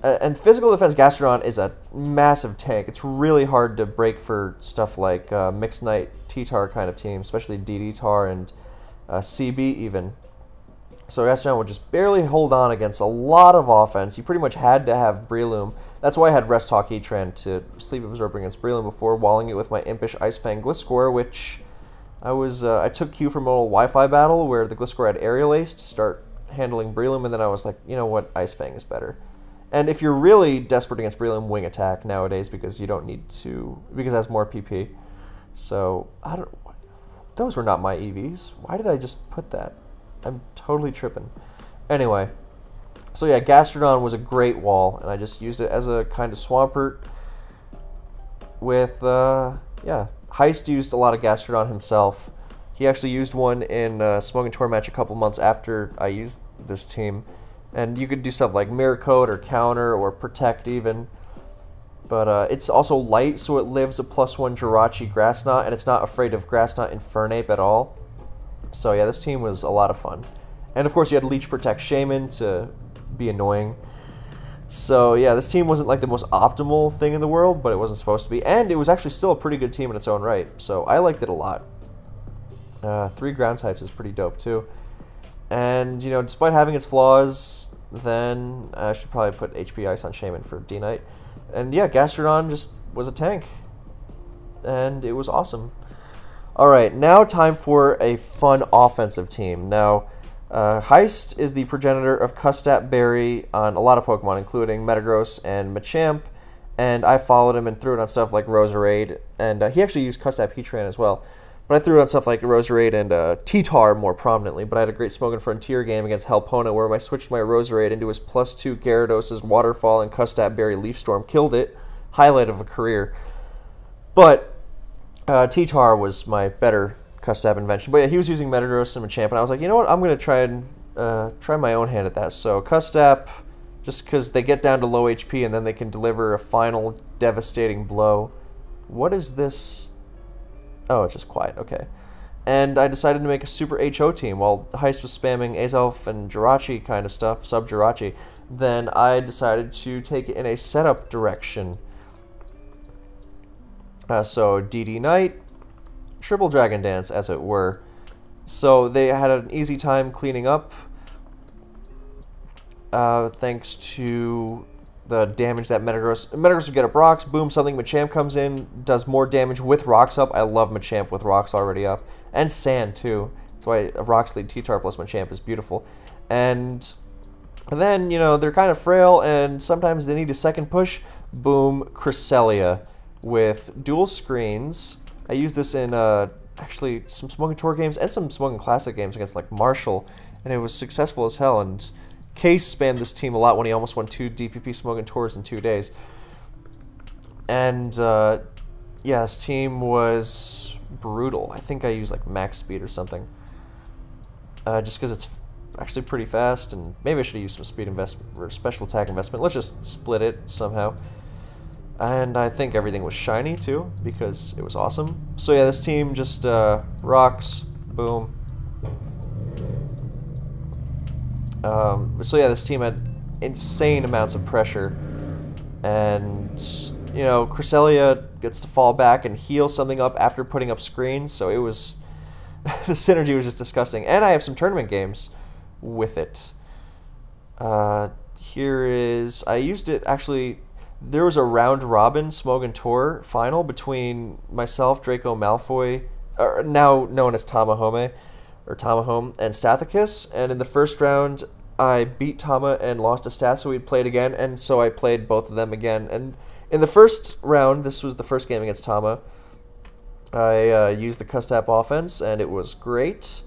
And physical defense Gastrodon is a massive tank. It's really hard to break for stuff like Mixed Knight, T-Tar kind of team, especially DD-Tar and CB even. So Gastrodon would just barely hold on against a lot of offense. You pretty much had to have Breloom. That's why I had Restock Heatran to Sleep Absorb against Breloom before, walling it with my Impish Ice Fang Gliscor, which I was I took cue from an old Wi-Fi battle where the Gliscor had Aerial Ace to start handling Breloom, and then I was like, you know what, Ice Fang is better. And if you're really desperate against Breloom, Wing Attack nowadays, because you don't need to, because it has more PP. So, I don't, those were not my EVs. Why did I just put that? I'm totally tripping. Anyway, so yeah, Gastrodon was a great wall, and I just used it as a kind of Swampert with, yeah. Heist used a lot of Gastrodon himself. He actually used one in Smogon Tour match a couple months after I used this team. And you could do stuff like Mirror Coat or Counter or Protect even. But it's also light, so it lives a +1 Jirachi Grassknot, and it's not afraid of Grassknot Infernape at all. So yeah, this team was a lot of fun. And of course you had Leech Protect Shaman to be annoying. So yeah, this team wasn't like the most optimal thing in the world, but it wasn't supposed to be. And it was actually still a pretty good team in its own right, so I liked it a lot. 3 ground types is pretty dope too. And, you know, despite having its flaws, then I should probably put HP Ice on Shaman for D-Knight. And yeah, Gastrodon just was a tank. And it was awesome. Alright, now time for a fun offensive team. Now, Heist is the progenitor of Custap Berry on a lot of Pokemon, including Metagross and Machamp. And I followed him and threw it on stuff like Roserade. And he actually used Custap Heatran as well. But I threw it on stuff like Roserade and T-Tar more prominently, but I had a great Smogon Frontier game against Helpona where I switched my Roserade into his +2 Gyarados' Waterfall and Custap Berry Leaf Storm. Killed it. Highlight of a career. But T-Tar was my better Custap invention. But yeah, he was using Metagross and Machamp, and I was like, you know what, I'm going to try and try my own hand at that. So Custap, just because they get down to low HP and then they can deliver a final devastating blow. What is this? Oh, it's just quiet, okay. And I decided to make a super HO team. While Heist was spamming Azelf and Jirachi kind of stuff, sub-Jirachi, then I decided to take it in a setup direction. So DD Knight, Triple Dragon Dance, as it were. So they had an easy time cleaning up, thanks to the damage that Metagross... Metagross would get up rocks, boom, something, Machamp comes in, does more damage with rocks up. I love Machamp with rocks already up. And sand, too. That's why rocks lead T-Tar plus Machamp is beautiful. And then, you know, they're kind of frail, and sometimes they need a second push. Boom, Cresselia with dual screens. I use this in, actually, some Smogon Tour games and some Smogon Classic games against, like, Marshall, and it was successful as hell, and... Case spanned this team a lot when he almost won 2 DPP Smogon Tours in 2 days. And, yeah, this team was brutal. I think I used, like, max speed or something. Just because it's actually pretty fast, and maybe I should have used some speed investment, or special attack investment. Let's just split it somehow. And I think everything was shiny, too, because it was awesome. So, yeah, this team just, rocks, boom. So yeah, this team had insane amounts of pressure, and, you know, Cresselia gets to fall back and heal something up after putting up screens, so it was, the synergy was just disgusting, and I have some tournament games with it. Here is, I used it, actually, there was a round robin Smogon Tour final between myself, Draco Malfoy, or now known as Tamahome, or Tamahome, and Stathicus, and in the first round, I beat Tama and lost to Stath, so we played again, and so I played both of them again, and in the first round, this was the first game against Tama, I used the Custap offense, and it was great,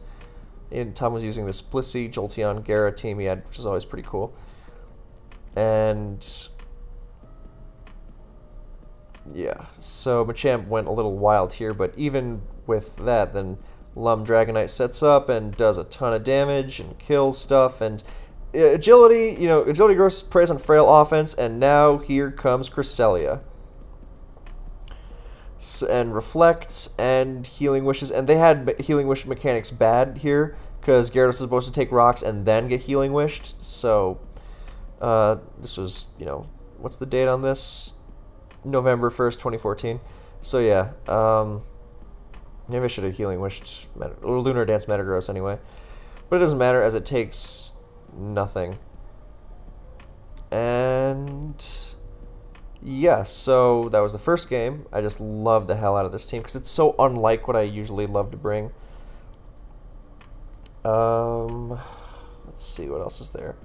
and Tama was using this Blissey, Jolteon, Gyarados team he had, which is always pretty cool, and yeah, so Machamp went a little wild here, but even with that, then Lum Dragonite sets up and does a ton of damage and kills stuff, and agility, you know, agility grows preys on frail offense, and now here comes Cresselia. And reflects, and healing wishes, and they had healing wish mechanics bad here, because Gyarados is supposed to take rocks and then get healing wished, so, this was, you know, what's the date on this? November 1st, 2014, so yeah, maybe I should have Healing Wished, or Lunar Dance Metagross anyway. But it doesn't matter, as it takes nothing. And yeah, so that was the first game. I just love the hell out of this team, because it's so unlike what I usually love to bring. Let's see, what else is there?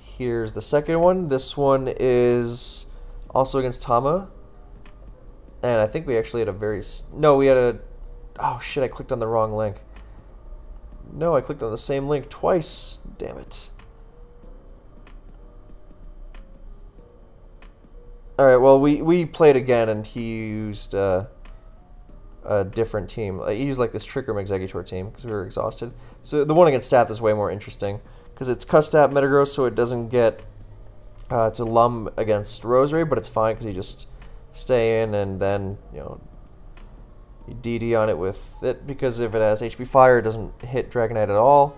Here's the second one. This one is also against Tama. And I think we actually had a very... No, we had a... Oh shit, I clicked on the wrong link. No, I clicked on the same link twice. Damn it. Alright, well, we played again, and he used a different team. He used like this Trick Room Exeggutor team because we were exhausted. So the one against Stath is way more interesting because it's Custap Metagross, so it doesn't get to Lum against Rosary, but it's fine because you just stay in and then, you know, you DD on it with it, because if it has HP Fire, it doesn't hit Dragonite at all.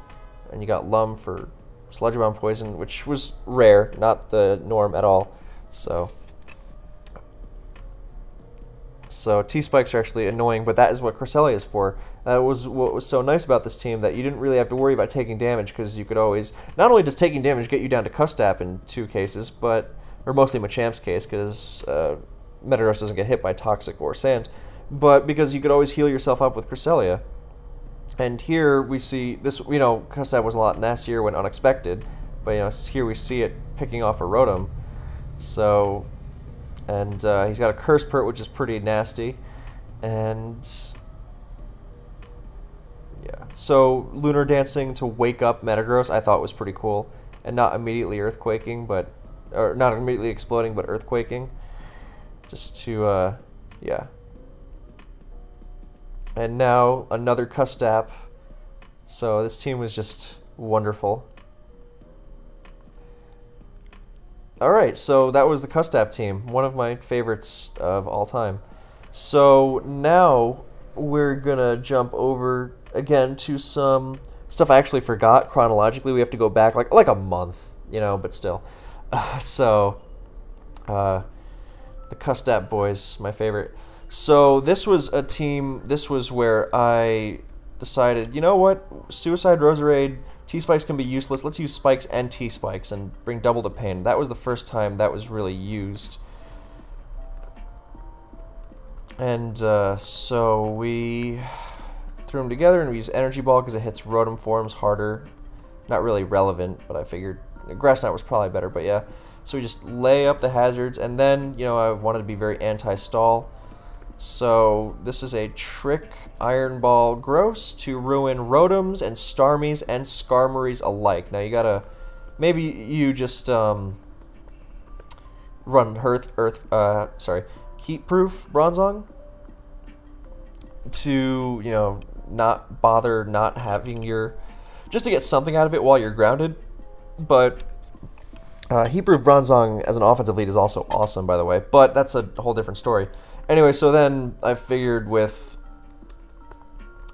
And you got Lum for Sludge Bomb Poison, which was rare, not the norm at all. So T-Spikes are actually annoying, but that is what Cresselia is for. That was what was so nice about this team, that you didn't really have to worry about taking damage, because you could always... Not only does taking damage get you down to Custap in 2 cases, but... Or mostly Machamp's case, because Metagross doesn't get hit by Toxic or Sand. But because you could always heal yourself up with Cresselia. And here we see this, you know, Custap was a lot nastier when unexpected, but, you know, here we see it picking off a Rotom. So, and he's got a Curse Pert, which is pretty nasty. And, yeah. So, Lunar Dancing to wake up Metagross I thought was pretty cool. And not immediately earthquaking, but, or not immediately exploding, but earthquaking. Just to, yeah. And now, another Custap. So this team was just wonderful. Alright, so that was the Custap team. One of my favorites of all time. So now, we're gonna jump over again to some stuff I actually forgot chronologically. We have to go back like a month, you know, but still. The Custap boys, my favorite. So this was a team, this was where I decided, you know what, Suicide Roserade, T-Spikes can be useless, let's use Spikes and T-Spikes and bring double the pain. That was the first time that was really used. And so we threw them together and we used Energy Ball because it hits Rotom forms harder. Not really relevant, but I figured Grass Knot was probably better, but yeah. So we just lay up the hazards, and then, you know, I wanted to be very anti-stall. So this is a Trick Iron Ball Gross to ruin Rotoms and Starmies and Skarmories alike. Now you gotta, maybe you just run Heatproof Bronzong to, you know, not bother not having your, just to get something out of it while you're grounded. But Heatproof Bronzong as an offensive lead is also awesome, by the way, but that's a whole different story. Anyway, so then I figured with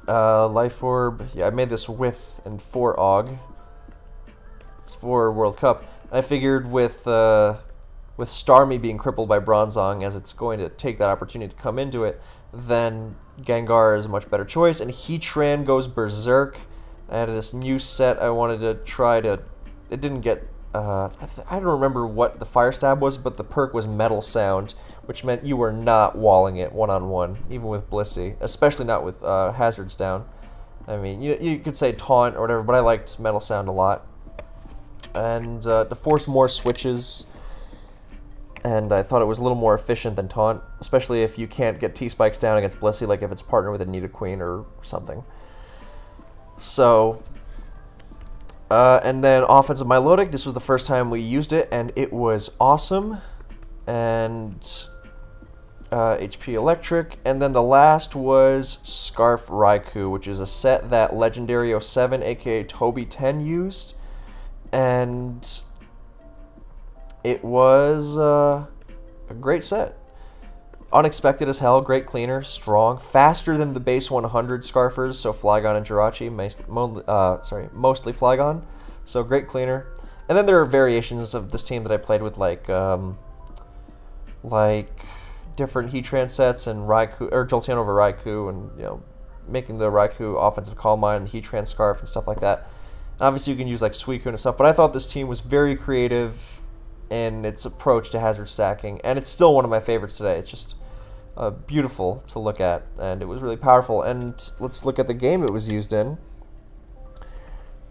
Life Orb, yeah, I made this with and for Aug for World Cup. I figured with Starmie being crippled by Bronzong, as it's going to take that opportunity to come into it, then Gengar is a much better choice, and Heatran goes berserk. I had this new set I wanted to try to, it didn't get, I don't remember what the Fire Stab was, but the perk was Metal Sound, which meant you were not walling it one-on-one, even with Blissey, especially not with hazards down. I mean, you could say taunt or whatever, but I liked Metal Sound a lot. And to force more switches, and I thought it was a little more efficient than taunt, especially if you can't get T-Spikes down against Blissey, like if it's partnered with a Nidoqueen or something. So, and then offensive Milotic, this was the first time we used it, and it was awesome. And HP Electric, and then the last was Scarf Raikou, which is a set that Legendary 07, aka Toby 10, used, and it was a great set. Unexpected as hell, great cleaner, strong, faster than the base 100 Scarfers, so Flygon and Jirachi, mostly Flygon, so great cleaner. And then there are variations of this team that I played with, like different Heatran sets and Raikou, or Jolteon over Raikou, and, you know, making the Raikou offensive call mine, Heatran Scarf and stuff like that. And obviously you can use like Suicune and stuff, but I thought this team was very creative in its approach to hazard stacking, and it's still one of my favorites today. It's just beautiful to look at, and it was really powerful. And let's look at the game it was used in.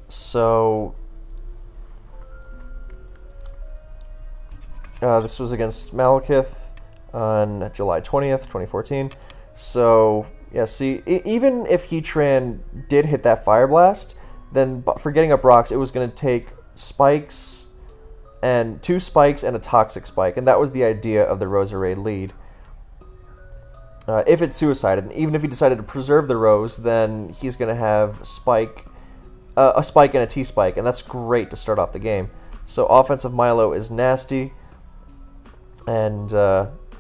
So this was against Malekith on July 20th, 2014. So, yeah, see, even if Heatran did hit that Fire Blast, then for getting up rocks, it was going to take Spikes and two Spikes and a Toxic Spike, and that was the idea of the Roserade lead. If it suicided, and even if he decided to preserve the Rose, then he's going to have Spike, a Spike and a T-Spike, and that's great to start off the game. So offensive Milo is nasty. And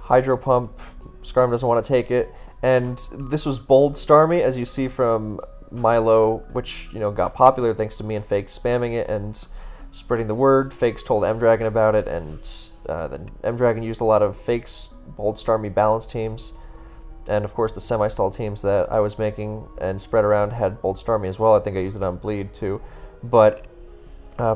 Hydro Pump, Skarm doesn't want to take it. And this was Bold Starmie, as you see from Milo, which, you know, got popular thanks to me and Fakes spamming it and spreading the word. Fakes told M Dragon about it, and then M Dragon used a lot of Fakes Bold Starmie balance teams, and of course the semi-stall teams that I was making and spread around had Bold Starmie as well. I think I used it on Bleed too, but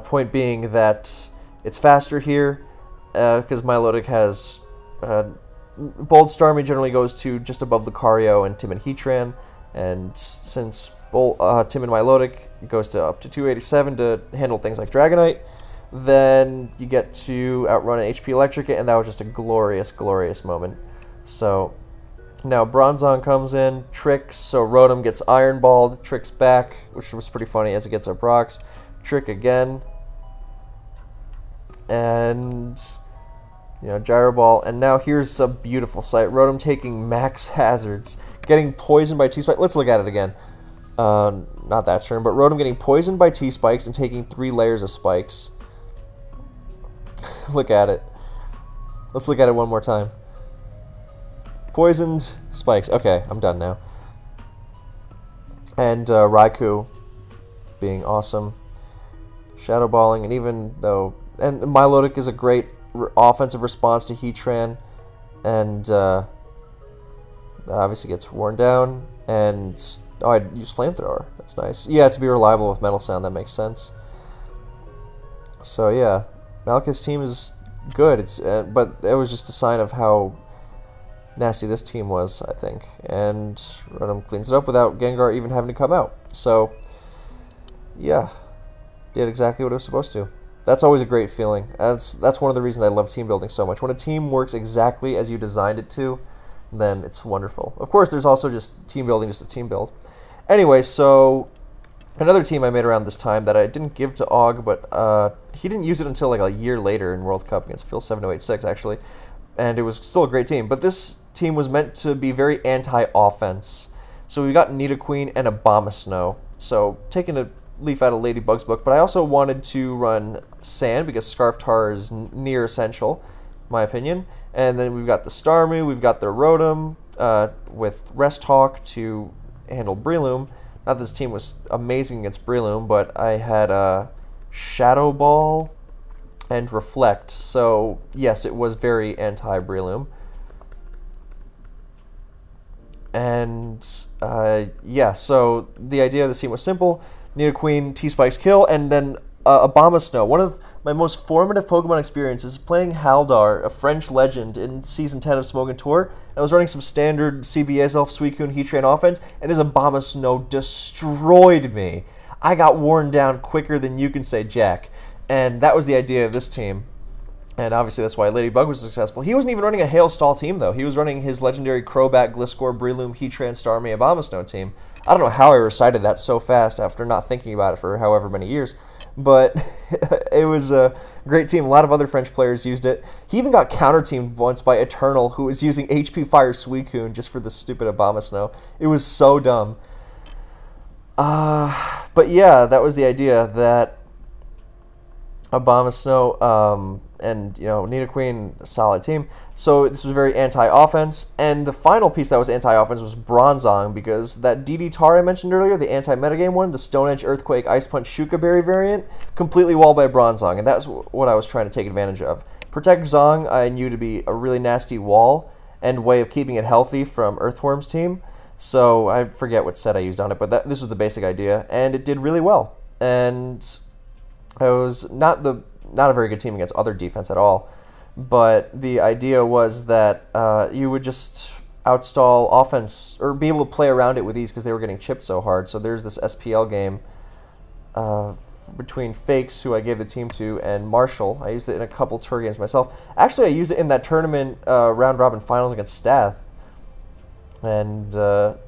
point being that it's faster here. Because Milotic has Bold Starmie generally goes to just above Lucario and Tim and Heatran, and since Tim and Milotic goes to up to 287 to handle things like Dragonite, then you get to outrun an HP Electricate, and that was just a glorious, glorious moment. So now Bronzong comes in, tricks, so Rotom gets Iron Balled, tricks back, which was pretty funny as it gets up rocks, trick again, and, you know, Gyro Ball, and now here's a beautiful sight. Rotom taking max hazards, getting poisoned by T-Spike. Let's look at it again. Not that turn, but Rotom getting poisoned by T-Spikes and taking 3 layers of spikes. Look at it. Let's look at it one more time. Poisoned, spikes. Okay, I'm done now. And Raikou being awesome. Shadow Balling, and even though... And Milotic is a great offensive response to Heatran, and That obviously gets worn down, and oh, I use Flamethrower. That's nice. Yeah, to be reliable with Metal Sound, that makes sense. So yeah, Malekith's team is good. It's but it was just a sign of how nasty this team was, I think. And Rotom cleans it up without Gengar even having to come out. So yeah, did exactly what it was supposed to. That's always a great feeling. That's one of the reasons I love team building so much. When a team works exactly as you designed it to, then it's wonderful. Of course, there's also just team building, just a team build. Anyway, so another team I made around this time that I didn't give to Aug, but he didn't use it until like a year later in World Cup against Phil7086, actually. And it was still a great team. But this team was meant to be very anti-offense. So we got Nidoqueen and Abomasnow. So taking a leaf out of Ladybug's book. But I also wanted to run Sand because Scarf Tar is near essential, in my opinion. And then we've got the Starmie, we've got the Rotom with Resthawk to handle Breloom. Not that this team was amazing against Breloom, but I had Shadow Ball and Reflect. So yes, it was very anti-Breloom. And yeah, so the idea of this team was simple. Nidoqueen, T-Spikes kill, and then Abomasnow. One of my most formative Pokemon experiences is playing Haldar, a French legend, in Season 10 of Smogon Tour. I was running some standard CBS, Elf, Suicune, Heatran offense, and his Abomasnow destroyed me. I got worn down quicker than you can say Jack. And that was the idea of this team. And obviously that's why Ladybug was successful. He wasn't even running a Hail Stall team, though. He was running his legendary Crobat, Gliscor, Breloom, Heatran, Starmie, Abomasnow team. I don't know how I recited that so fast after not thinking about it for however many years. But it was a great team. A lot of other French players used it. He even got counter-teamed once by Eternal, who was using HP Fire Suicune just for the stupid Abomasnow. It was so dumb. But yeah, that was the idea, that Abomasnow, and, you know, Nidoqueen, a solid team. So this was very anti-offense. And the final piece that was anti-offense was Bronzong, because that DDTar I mentioned earlier, the anti-metagame one, the Stone Edge, Earthquake, Ice Punch, Shuka Berry variant, completely walled by Bronzong. And that's what I was trying to take advantage of. Protect Zong I knew to be a really nasty wall and way of keeping it healthy from Earthworm's team. So I forget what set I used on it, but this was the basic idea. And it did really well. And I was not a very good team against other defense at all, but the idea was that you would just outstall offense or be able to play around it with ease because they were getting chipped so hard. So there's this SPL game between Fakes, who I gave the team to, and Marshall. I used it in a couple tour games myself. Actually, I used it in that tournament round robin finals against Stath, and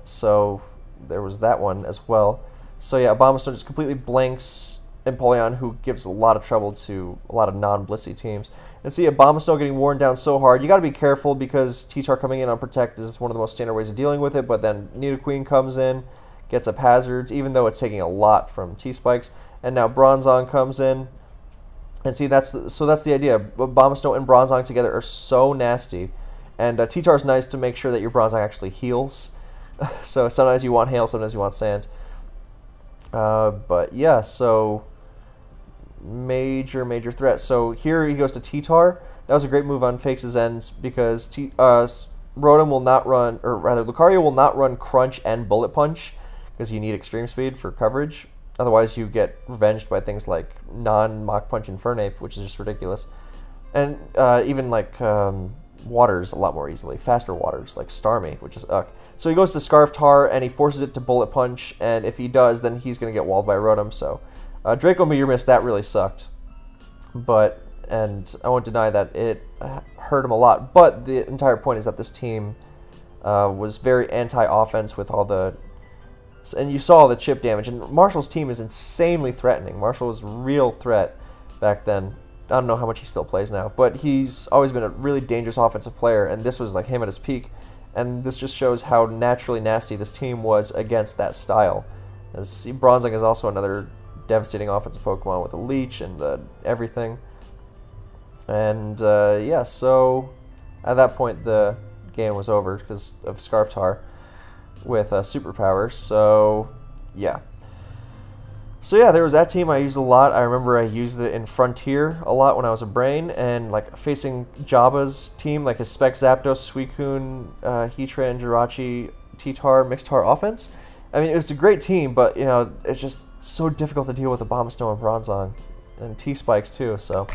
so there was that one as well. So yeah, Abomasnow just completely blanks Empoleon, who gives a lot of trouble to a lot of non-Blissey teams. And see, Abomasnow getting worn down so hard. You got to be careful because T-Tar coming in on Protect is one of the most standard ways of dealing with it, but then Nidoqueen comes in, gets up Hazards, even though it's taking a lot from T-Spikes. And now Bronzong comes in. And see, that's the idea. Abomasnow and Bronzong together are so nasty. And T-Tar's nice to make sure that your Bronzong actually heals. So sometimes you want Hail, sometimes you want Sand. But yeah, so major threat. So here he goes to T-Tar. That was a great move on Fakes' end because Rotom will not run, or rather Lucario will not run Crunch and Bullet Punch because you need extreme speed for coverage. Otherwise you get revenged by things like non-Mach Punch Infernape, which is just ridiculous. And even like Waters a lot more easily. Faster Waters, like Starmie, which is uck. So he goes to Scarf Tar and he forces it to Bullet Punch, and if he does, then he's going to get walled by Rotom, so... Draco Meteor Mist, that really sucked, but, and I won't deny that it hurt him a lot, but the entire point is that this team was very anti-offense with all the, and you saw the chip damage, and Marshall's team is insanely threatening. Marshall was a real threat back then. I don't know how much he still plays now, but he's always been a really dangerous offensive player, and this was like him at his peak, and this just shows how naturally nasty this team was against that style. As Bronzong is also another devastating offensive Pokemon with the leech and the everything. And yeah, so at that point the game was over because of Scarf Tar with superpower. So yeah, So yeah, there was that team I used a lot. I remember I used it in Frontier a lot when I was a Brain, and like facing Jabba's team, like his Spec Zapdos, Suicune, Heatran, Jirachi, T-Tar, Mixed-Tar offense. I mean, it was a great team, but, you know, it's just so difficult to deal with a Bomb Snow and Bronzong, and T-Spikes too, so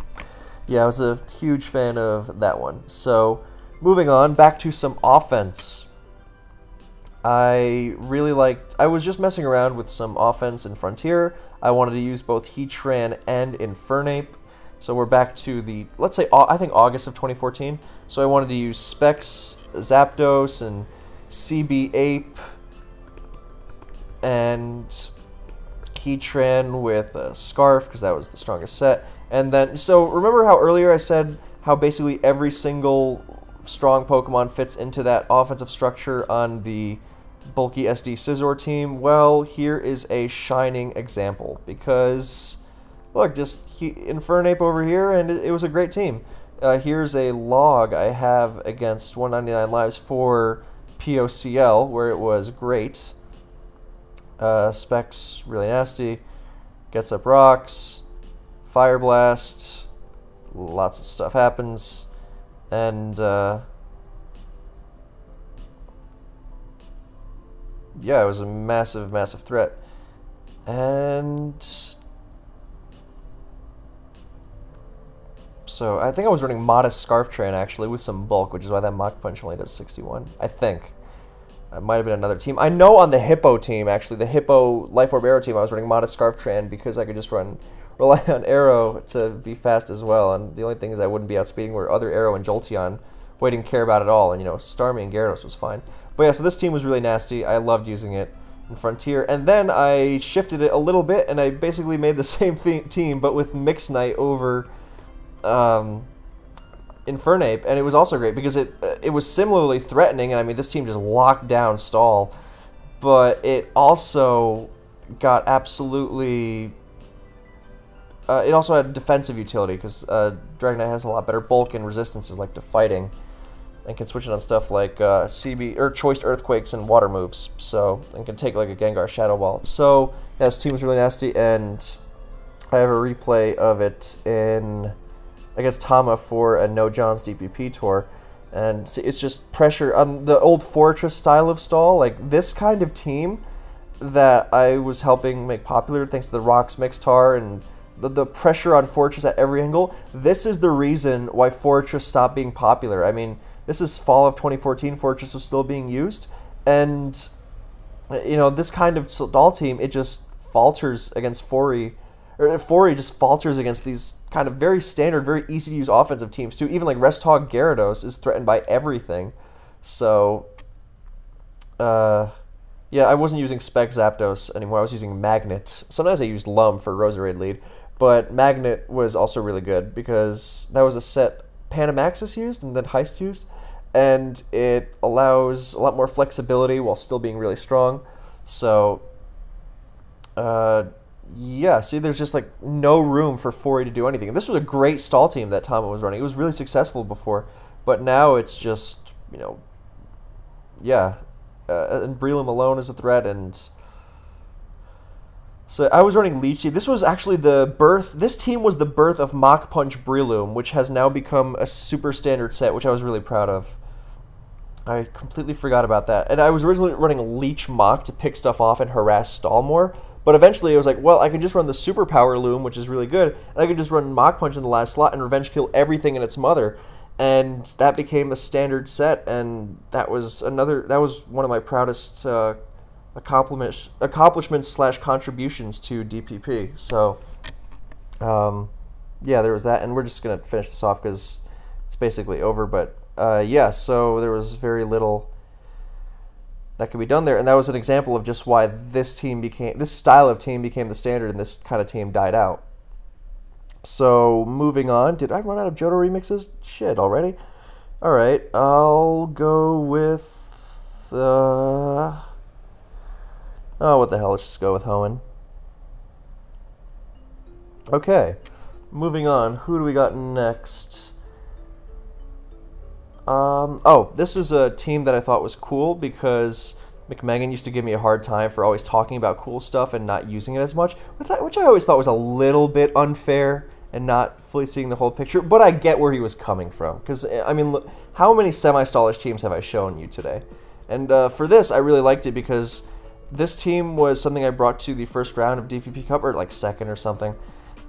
yeah, I was a huge fan of that one. So moving on, back to some offense. I really liked, I was just messing around with some offense in Frontier. I wanted to use both Heatran and Infernape. So we're back to the, let's say, I think August of 2014. So I wanted to use Specs, Zapdos, and CB Ape, and Heatran with a Scarf, because that was the strongest set. And then, so remember how earlier I said how basically every single strong Pokemon fits into that offensive structure on the bulky SD Scizor team? Well, here is a shining example, because look, just Infernape over here, and it was a great team. Here's a log I have against 199 lives for POCL, where it was great. Specs, really nasty, gets up rocks, Fire Blast, lots of stuff happens, and yeah, it was a massive, massive threat. And so I think I was running Modest Scarf Train actually with some bulk, which is why that Mach Punch only does 61, I think. It might have been another team. I know on the Hippo team, actually, the Hippo Life Orb Arrow team, I was running Modest Scarf Tran because I could just rely on Arrow to be fast as well. And the only thing is I wouldn't be outspeeding were other Arrow and Jolteon, who I didn't care about at all. And, you know, Starmie and Gyarados was fine. But yeah, so this team was really nasty. I loved using it in Frontier. And then I shifted it a little bit, and I basically made the same team, but with Mixknight over Infernape, and it was also great because it was similarly threatening, and I mean this team just locked down stall, but it also got absolutely it also had defensive utility because Dragonite has a lot better bulk and resistances like to fighting, and can switch it on stuff like CB or Choiced Earthquakes and water moves, so, and can take like a Gengar Shadow Ball. So yeah, this team was really nasty, and I have a replay of it in against Tama for a No John's DPP tour, and it's just pressure on the old Fortress style of stall, like this kind of team that I was helping make popular thanks to the Rocks Mixed-Tar and the pressure on Fortress at every angle. This is the reason why Fortress stopped being popular. I mean, this is fall of 2014, Fortress was still being used, and you know, this kind of stall team, it just falters against Fori. Or Fori just falters against these kind of very standard, very easy-to-use offensive teams, too. Even, like, Restog Gyarados is threatened by everything. So, yeah, I wasn't using Spec Zapdos anymore. I was using Magnet. Sometimes I used Lum for Roserade lead, but Magnet was also really good because that was a set Panamaxis used and then Heist used, and it allows a lot more flexibility while still being really strong. So, yeah, see, there's just, like, no room for Fori to do anything. And this was a great stall team that Tama was running. It was really successful before, but now it's just, you know, yeah. And Breloom alone is a threat, and so I was running Leechy. This was actually the birth, this team was the birth of Mach Punch Breloom, which has now become a super standard set, which I was really proud of. I completely forgot about that. And I was originally running Leech Mach to pick stuff off and harass stall more, but eventually it was like, well, I can just run the Super Power Loom, which is really good, and I can just run Mach Punch in the last slot and Revenge Kill everything in its mother. And that became a standard set, and that was another, that was one of my proudest accomplishments / contributions to DPP. So, yeah, there was that, and we're just going to finish this off because it's basically over, but yeah, so there was very little that could be done there, and that was an example of just why this style of team became the standard, and this kind of team died out. So moving on, did I run out of Johto remixes? Shit, already? All right, I'll go with oh, what the hell? Let's just go with Hoenn. Okay, moving on. Who do we got next? Oh, this is a team that I thought was cool because McMegan used to give me a hard time for always talking about cool stuff and not using it as much, which I always thought was a little bit unfair and not fully seeing the whole picture, but I get where he was coming from. Because, I mean, look, how many semi-stallish teams have I shown you today? And for this, I really liked it because this team was something I brought to the first round of DPP Cup, or like second or something.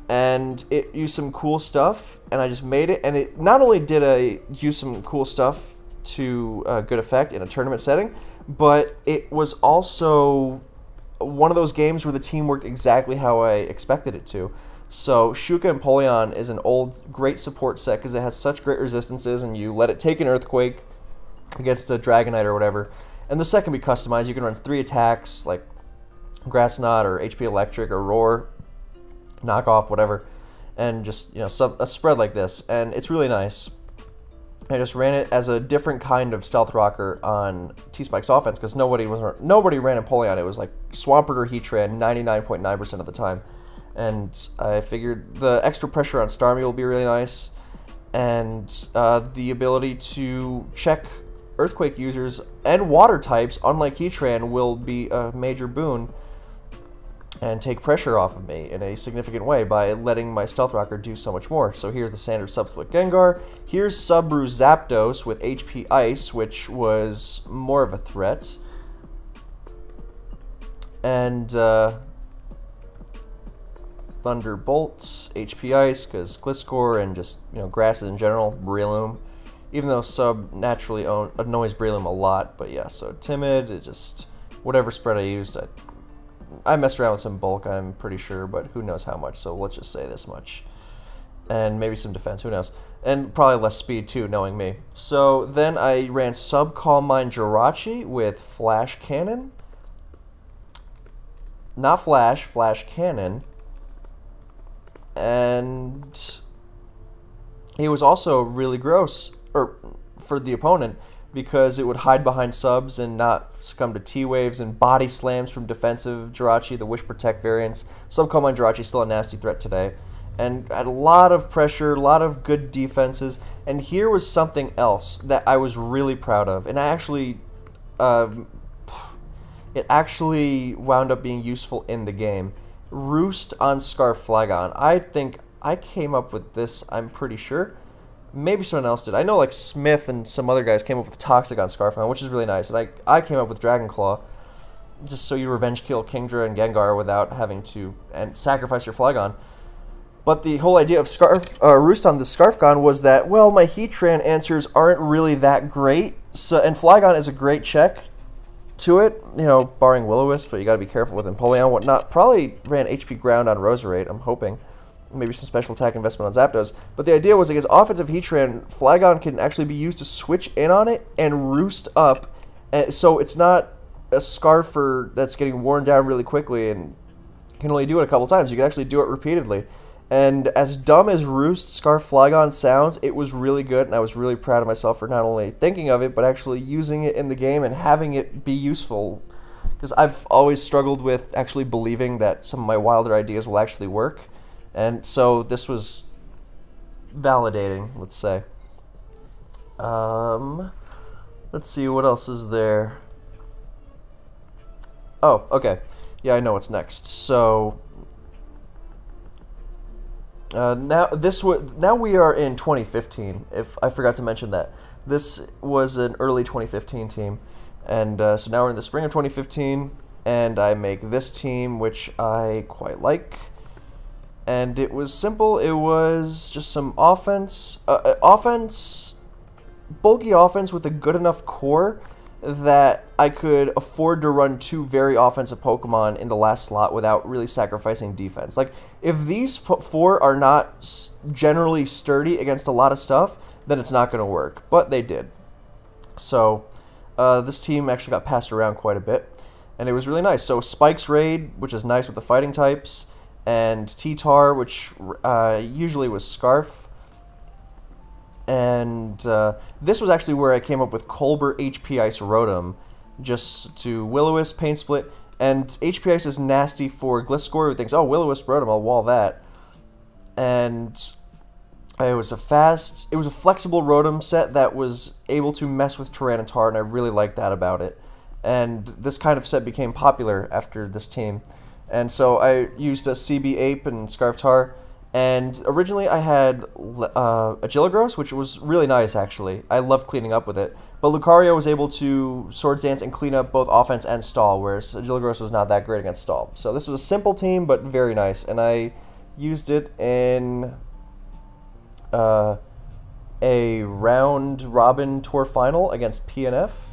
And it used some cool stuff, and I just made it. And it not only did I use some cool stuff to good effect in a tournament setting, but it was also one of those games where the team worked exactly how I expected it to. So Shuka and Polion is an old, great support set because it has such great resistances, and you let it take an Earthquake against a Dragonite or whatever. And the set can be customized. You can run 3 attacks, like Grass Knot or HP Electric or Roar, Knock Off, whatever, and just, you know, a spread like this. And it's really nice. I just ran it as a different kind of Stealth Rocker on T-Spike's offense because nobody ran Empoleon. It was like Swampert or Heatran 99.9% of the time. And I figured the extra pressure on Starmie will be really nice, and the ability to check Earthquake users and water types, unlike Heatran, will be a major boon and take pressure off of me in a significant way by letting my Stealth Rocker do so much more. So here's the standard Subsequent Gengar. Here's Subaru Zapdos with HP Ice, which was more of a threat. And Thunderbolts, HP Ice, because Gliscor and just, you know, grasses in general, Breloom. Even though Sub naturally annoys Breloom a lot, but yeah, so Timid, it just, whatever spread I used, I messed around with some bulk, I'm pretty sure, but who knows how much, so let's just say this much. And maybe some defense, who knows. And probably less speed too, knowing me. So then I ran Sub Calm Mind Jirachi with Flash Cannon. Not Flash, Flash Cannon. And he was also really gross for the opponent because it would hide behind subs and not succumb to T-Waves and body slams from defensive Jirachi, the Wish Protect variants. Sub Calm Mind Jirachi still a nasty threat today. And had a lot of pressure, a lot of good defenses. And here was something else that I was really proud of. And I actually, it actually wound up being useful in the game. Roost on Scarflagon. I think I came up with this, I'm pretty sure. Maybe someone else did. I know like Smith and some other guys came up with Toxic on Scarflagon, which is really nice. And I came up with Dragon Claw, just so you revenge kill Kingdra and Gengar without having to sacrifice your Flygon. But the whole idea of Roost on the Scarfgon was that, well, my Heatran answers aren't really that great, so, and Flygon is a great check to it, you know, barring Will-O-Wisp, but you gotta be careful with Empoleon and whatnot. Probably ran HP Ground on Roserade, I'm hoping. Maybe some special attack investment on Zapdos. But the idea was against offensive Heatran, Flygon can actually be used to switch in on it and roost up. And so it's not a Scarfer that's getting worn down really quickly and can only do it a couple times. You can actually do it repeatedly. And as dumb as Roost Scarflagon sounds, it was really good, and I was really proud of myself for not only thinking of it, but actually using it in the game and having it be useful. Because I've always struggled with actually believing that some of my wilder ideas will actually work. And so this was validating, let's say. Let's see, what else is there? Oh, okay. Yeah, I know what's next. So now we are in 2015. If I forgot to mention that, this was an early 2015 team, and so now we're in the spring of 2015, and I make this team, which I quite like, and it was simple. It was just some offense, bulky offense with a good enough core that I could afford to run 2 very offensive Pokemon in the last slot without really sacrificing defense. Like, if these 4 are not generally sturdy against a lot of stuff, then it's not going to work. But they did. So, this team actually got passed around quite a bit, and it was really nice. So, Spike's Raid, which is nice with the fighting types, and T-Tar, which usually was Scarf. And this was actually where I came up with Colbur HP Ice Rotom, just to Will-O-Wisp, Pain Split, and HP Ice is nasty for Gliscor, who thinks, oh, Will-O-Wisp Rotom, I'll wall that. And it was a flexible Rotom set that was able to mess with Tyranitar, and I really liked that about it. and this kind of set became popular after this team. And so I used a CB Ape and Scarftar, and originally I had a Jilligros, which was really nice actually. I loved cleaning up with it, but Lucario was able to Swords Dance and clean up both offense and stall, whereas Jilligros was not that great against stall. So this was a simple team, but very nice, and I used it in a round robin tour final against PNF.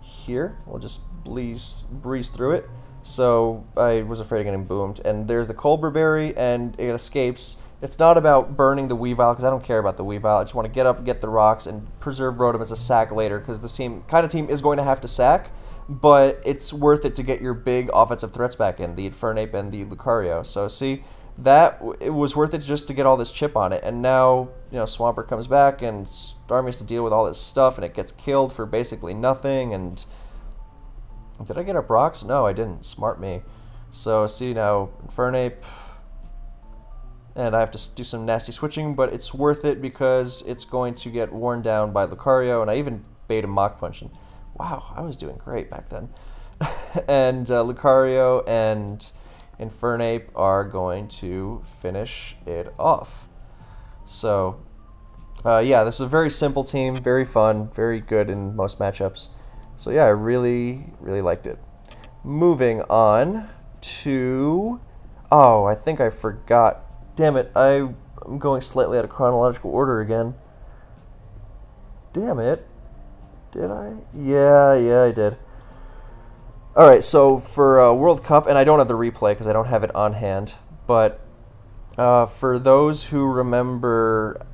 Here, we'll just breeze through it. So I was afraid of getting boomed. And there's the Culber Berry, and it escapes. It's not about burning the Weavile, because I don't care about the Weavile. I just want to get up, get the rocks, and preserve Rotom as a sack later, because this team kind of team is going to have to sack, but it's worth it to get your big offensive threats back in, the Infernape and the Lucario. So see, that it was worth it just to get all this chip on it. And now, you know, Swampert comes back, and Starmie has to deal with all this stuff, and it gets killed for basically nothing. And did I get up rocks? No, I didn't. Smart me. So see now, Infernape, and I have to do some nasty switching, but it's worth it because it's going to get worn down by Lucario, and I even bait him Mach Punching. Wow, I was doing great back then. And Lucario and Infernape are going to finish it off. So, yeah, this is a very simple team, very fun, very good in most matchups. So, yeah, I really, really liked it. Moving on to... Oh, I think I forgot. Damn it, I'm going slightly out of chronological order again. Damn it. Did I? Yeah, I did. Alright, so for World Cup, and I don't have the replay because I don't have it on hand, but for those who remember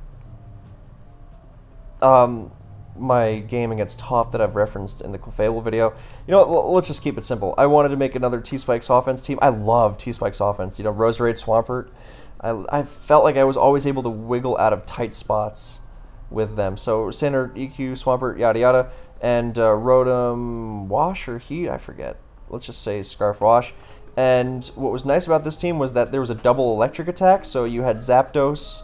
my game against Toph that I've referenced in the Clefable video, you know, let's just keep it simple. I wanted to make another T-Spikes offense team. I love T-Spikes offense. You know, Roserade, Swampert. I felt like I was always able to wiggle out of tight spots with them. So Standard EQ, Swampert, yada yada. And Rotom Wash or Heat, I forget. Let's just say Scarf Wash. And what was nice about this team was that there was a double electric attack, so you had Zapdos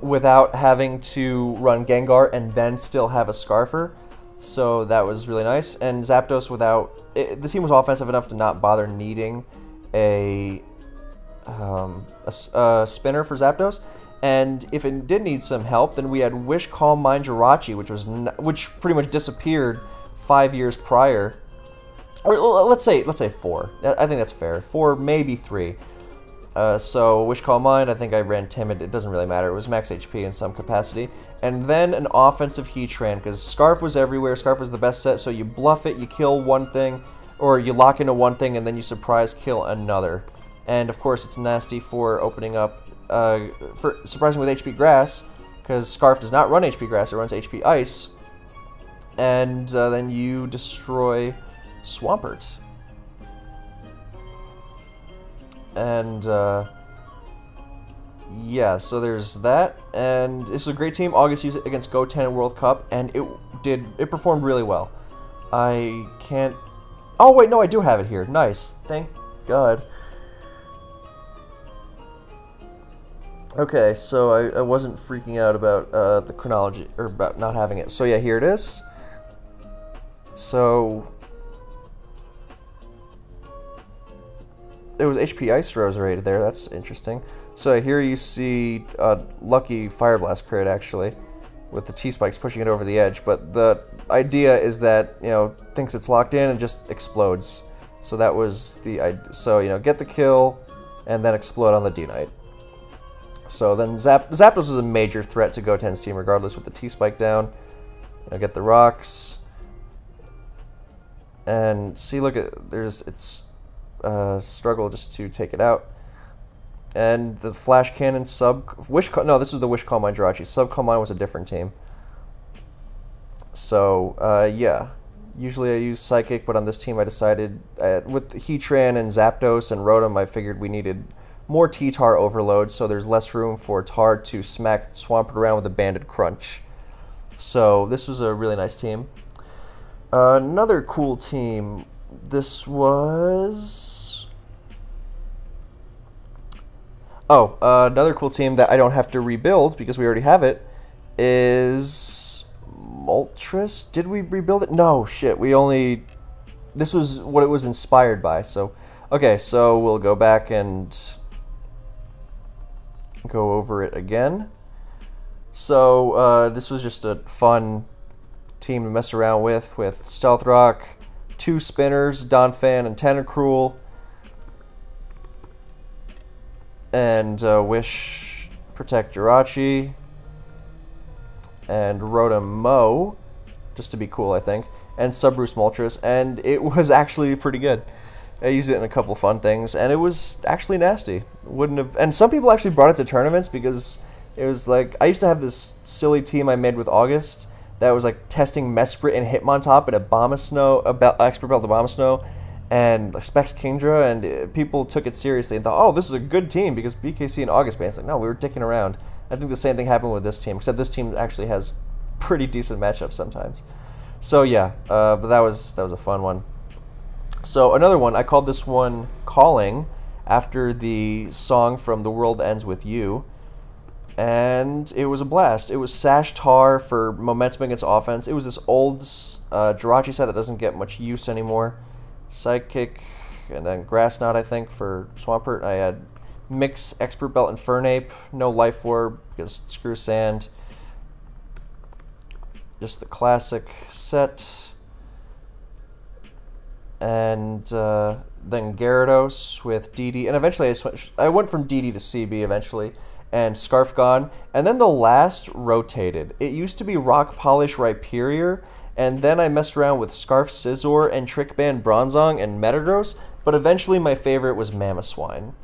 without having to run Gengar and then still have a Scarfer. So that was really nice. And Zapdos without... the team was offensive enough to not bother needing a spinner for Zapdos. And if it did need some help, then we had Wish, Calm Mind, Jirachi, which pretty much disappeared 5 years prior. Or let's say 4. I think that's fair. 4, maybe 3. So Wish, Calm Mind. I think I ran Timid. It doesn't really matter. It was max HP in some capacity. And then an offensive Heatran, because Scarf was everywhere. Scarf was the best set. So you bluff it, you kill one thing, or you lock into one thing, and then you surprise kill another. And of course, it's nasty for opening up. For surprising with HP Grass, because Scarf does not run HP Grass, it runs HP Ice, and then you destroy Swampert. And yeah, so there's that, and it's a great team. August used it against Goten in World Cup, and it performed really well. I can't... Oh wait, no, I do have it here. Nice, thank God. Okay, so I wasn't freaking out about the chronology, or about not having it. So yeah, here it is. So... it was HP Ice Roserade there, that's interesting. So here you see Lucky Fire Blast crit, actually, with the T-Spikes pushing it over the edge. But the idea is that, you know, thinks it's locked in and just explodes. So that was the... So, you know, get the kill, and then explode on the D-Knight. So then Zapdos is a major threat to Goten's team, regardless, with the T-Spike down. You know, get the rocks. And see, look, it's struggle just to take it out. And the Flash Cannon sub... No, this is the Wish Calm Mind Jirachi. Sub Calm Mind was a different team. So, yeah. Usually I use Psychic, but on this team I decided... with Heatran and Zapdos and Rotom, I figured we needed... more T-Tar overload, so there's less room for Tar to smack Swampert around with a banded crunch. So this was a really nice team. Another cool team. This was... Oh, another cool team that I don't have to rebuild because we already have it is... Moltres? Did we rebuild it? No, shit. We only this was what it was inspired by. So, okay, so we'll go back and go over it again. So this was just a fun team to mess around with Stealth Rock, two Spinners, Donphan and Tentacruel, and Wish, Protect Jirachi, and Rotom-Moe, just to be cool, I think, and Subrus Moltres, and it was actually pretty good. I used it in a couple fun things, and it was actually nasty. Wouldn't have, and some people actually brought it to tournaments because it was like, I used to have this silly team I made with August that was like testing Mesprit and Hitmontop and Abomasnow, Expert Belt Abomasnow, and Specs Kingdra, and people took it seriously and thought, oh, this is a good team because BKC and August banned. It's like, no, we were dicking around. I think the same thing happened with this team, except this team actually has pretty decent matchups sometimes. So yeah, but that was a fun one. So another one, I called this one Calling, after the song from The World Ends With You, and it was a blast. It was Sash Tar for momentum against offense. It was this old Jirachi set that doesn't get much use anymore. Psychic, and then Grass Knot, I think, for Swampert. I had Mix, Expert Belt, and Infernape. No Life Orb, because screw Sand. Just the classic set. And then Gyarados with DD. And eventually I switched. I went from DD to CB eventually. And Scarfgon. And then the last rotated. It used to be Rock Polish Rhyperior, and then I messed around with Scarf Scizor and Trick Band Bronzong and Metagross, but eventually my favorite was Mamoswine.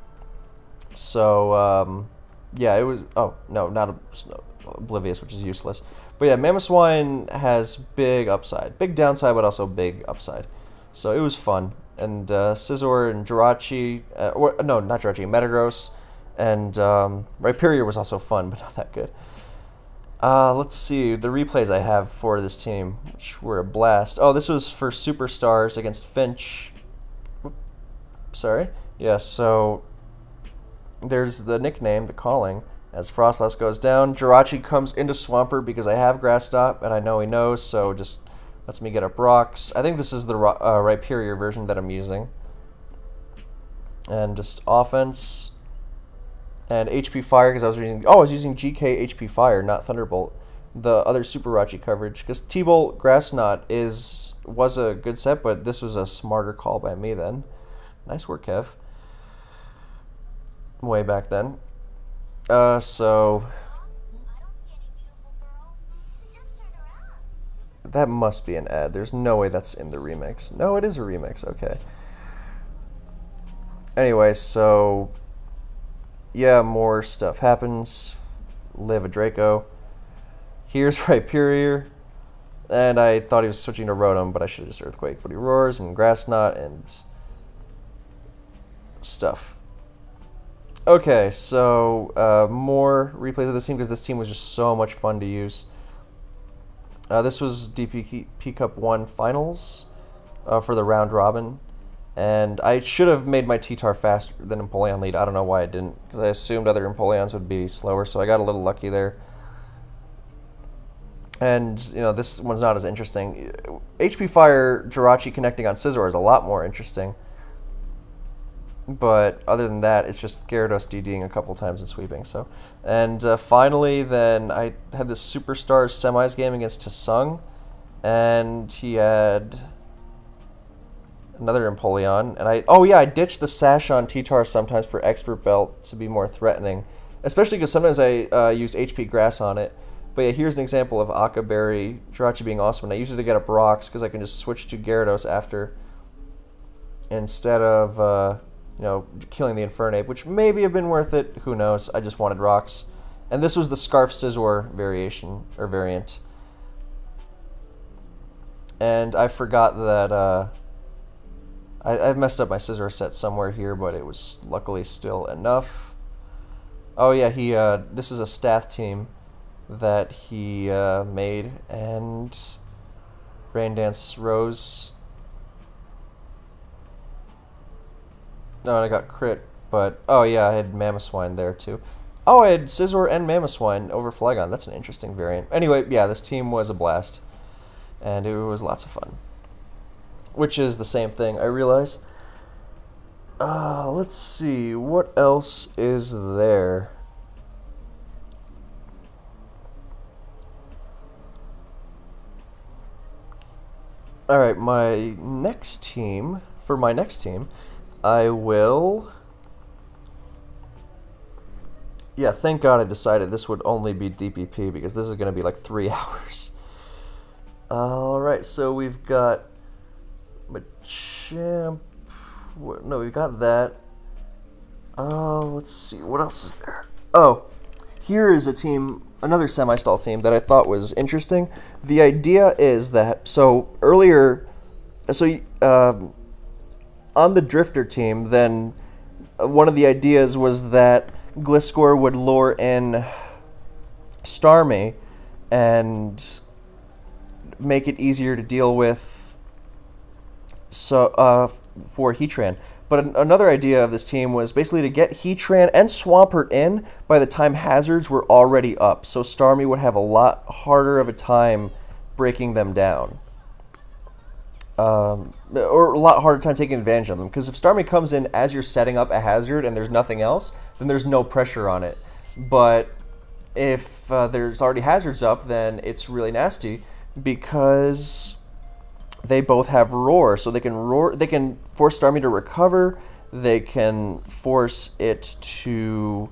So, yeah, it was, oh, no, not Oblivious, which is useless. But yeah, Mamoswine has big upside. Big downside, but also big upside. So it was fun. And Scizor and Jirachi, no, not Jirachi, Metagross, and Rhyperior was also fun, but not that good. Let's see the replays I have for this team, which were a blast. Oh, this was for Superstars against Finch. Sorry. Yeah, so there's the nickname, the Calling, as Frostlass goes down. Jirachi comes into Swampert because I have Grass Knot, and I know he knows, so just lets me get up rocks. I think this is the Rhyperior version that I'm using. And just offense. And HP Fire, because I was using, oh, I was using GK HP Fire, not Thunderbolt, the other Super Rachi coverage, because T-Bolt Grass Knot was a good set, but this was a smarter call by me then. Nice work, Kev. Way back then. So that must be an ad. There's no way that's in the remix. No, it is a remix. Okay. Anyway, so yeah, more stuff happens. Live a Draco. Here's Rhyperior. And I thought he was switching to Rotom, but I should have just Earthquake. But he roars and Grass Knot and stuff. Okay, so more replays of this team because this team was just so much fun to use. This was DPP Cup 1 Finals for the round robin. And I should have made my T-Tar faster than Empoleon lead. I don't know why I didn't, because I assumed other Empoleons would be slower, so I got a little lucky there. And, you know, this one's not as interesting. HP Fire Jirachi connecting on Scizor is a lot more interesting. But other than that, it's just Gyarados DDing a couple times and sweeping. So, and finally, then I had this Superstars semis game against Tsung, and he had another Empoleon, and I ditched the Sash on T-Tar sometimes for Expert Belt to be more threatening, especially because sometimes I use HP Grass on it. But yeah, here's an example of Akaberry Jirachi being awesome, and I use it to get up rocks because I can just switch to Gyarados after, instead of you know, killing the Infernape, which maybe have been worth it. Who knows? I just wanted rocks, and this was the Scarf Scizor variation or variant, and I forgot that. I messed up my Scizor set somewhere here, but it was luckily still enough. Oh yeah, he this is a staff team that he made, and Rain Dance Rose. No, and I got crit, but oh yeah, I had Mamoswine there too. Oh, I had Scizor and Mamoswine over Flygon. That's an interesting variant. Anyway, yeah, this team was a blast, and it was lots of fun. which is the same thing, I realize. Let's see, what else is there? Alright, my next team, for my next team, I will... Yeah, thank God I decided this would only be DPP, because this is going to be like 3 hours. Alright, so we've got Machamp... No, we've got that. Let's see, what else is there? Oh, here is a team, another semi-stall team that I thought was interesting. The idea is that, so earlier, so on the Drifter team, then one of the ideas was that Gliscor would lure in Starmie and make it easier to deal with for Heatran. But another idea of this team was basically to get Heatran and Swampert in by the time hazards were already up, so Starmie would have a lot harder of a time breaking them down. Or a lot harder time taking advantage of them, because if Starmie comes in as you're setting up a hazard and there's nothing else, then there's no pressure on it. But if there's already hazards up, then it's really nasty, because they both have roar, so they can roar. They can force Starmie to recover. They can force it to.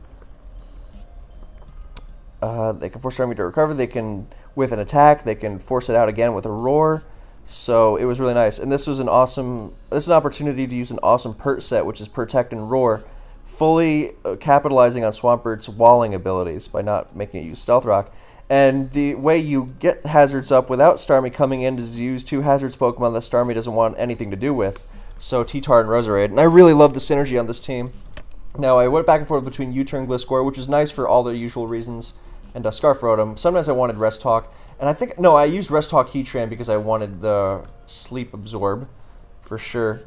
They can force Starmie to recover. They can, with an attack, they can force it out again with a roar. So it was really nice, and this was an awesome. This is an opportunity to use an awesome pert set, which is Protect and Roar, fully capitalizing on Swampert's walling abilities by not making it use Stealth Rock. And the way you get hazards up without Starmie coming in is to use two hazards Pokemon that Starmie doesn't want anything to do with, so Tyranitar and Roserade. And I really love the synergy on this team. Now, I went back and forth between U-Turn Gliscor, which is nice for all the usual reasons, and Scarfrotum. Sometimes I wanted Rest Hawk, and I think, no, I used Rest Hawk Heatran because I wanted the Sleep Absorb, for sure,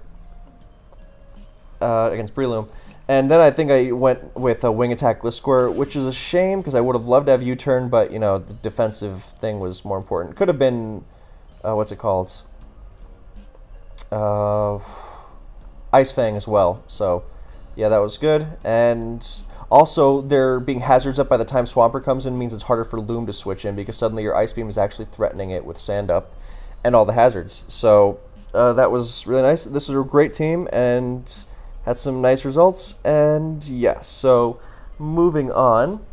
against Breloom. And then I think I went with a Wing Attack Gliscor, which is a shame because I would have loved to have U-Turn, but, you know, the defensive thing was more important. Could have been, what's it called? Ice Fang as well. So, yeah, that was good. And also, there being hazards up by the time Swampert comes in means it's harder for Loom to switch in because suddenly your Ice Beam is actually threatening it with Sand Up and all the hazards. So, that was really nice. This was a great team, and had some nice results, and yes, so moving on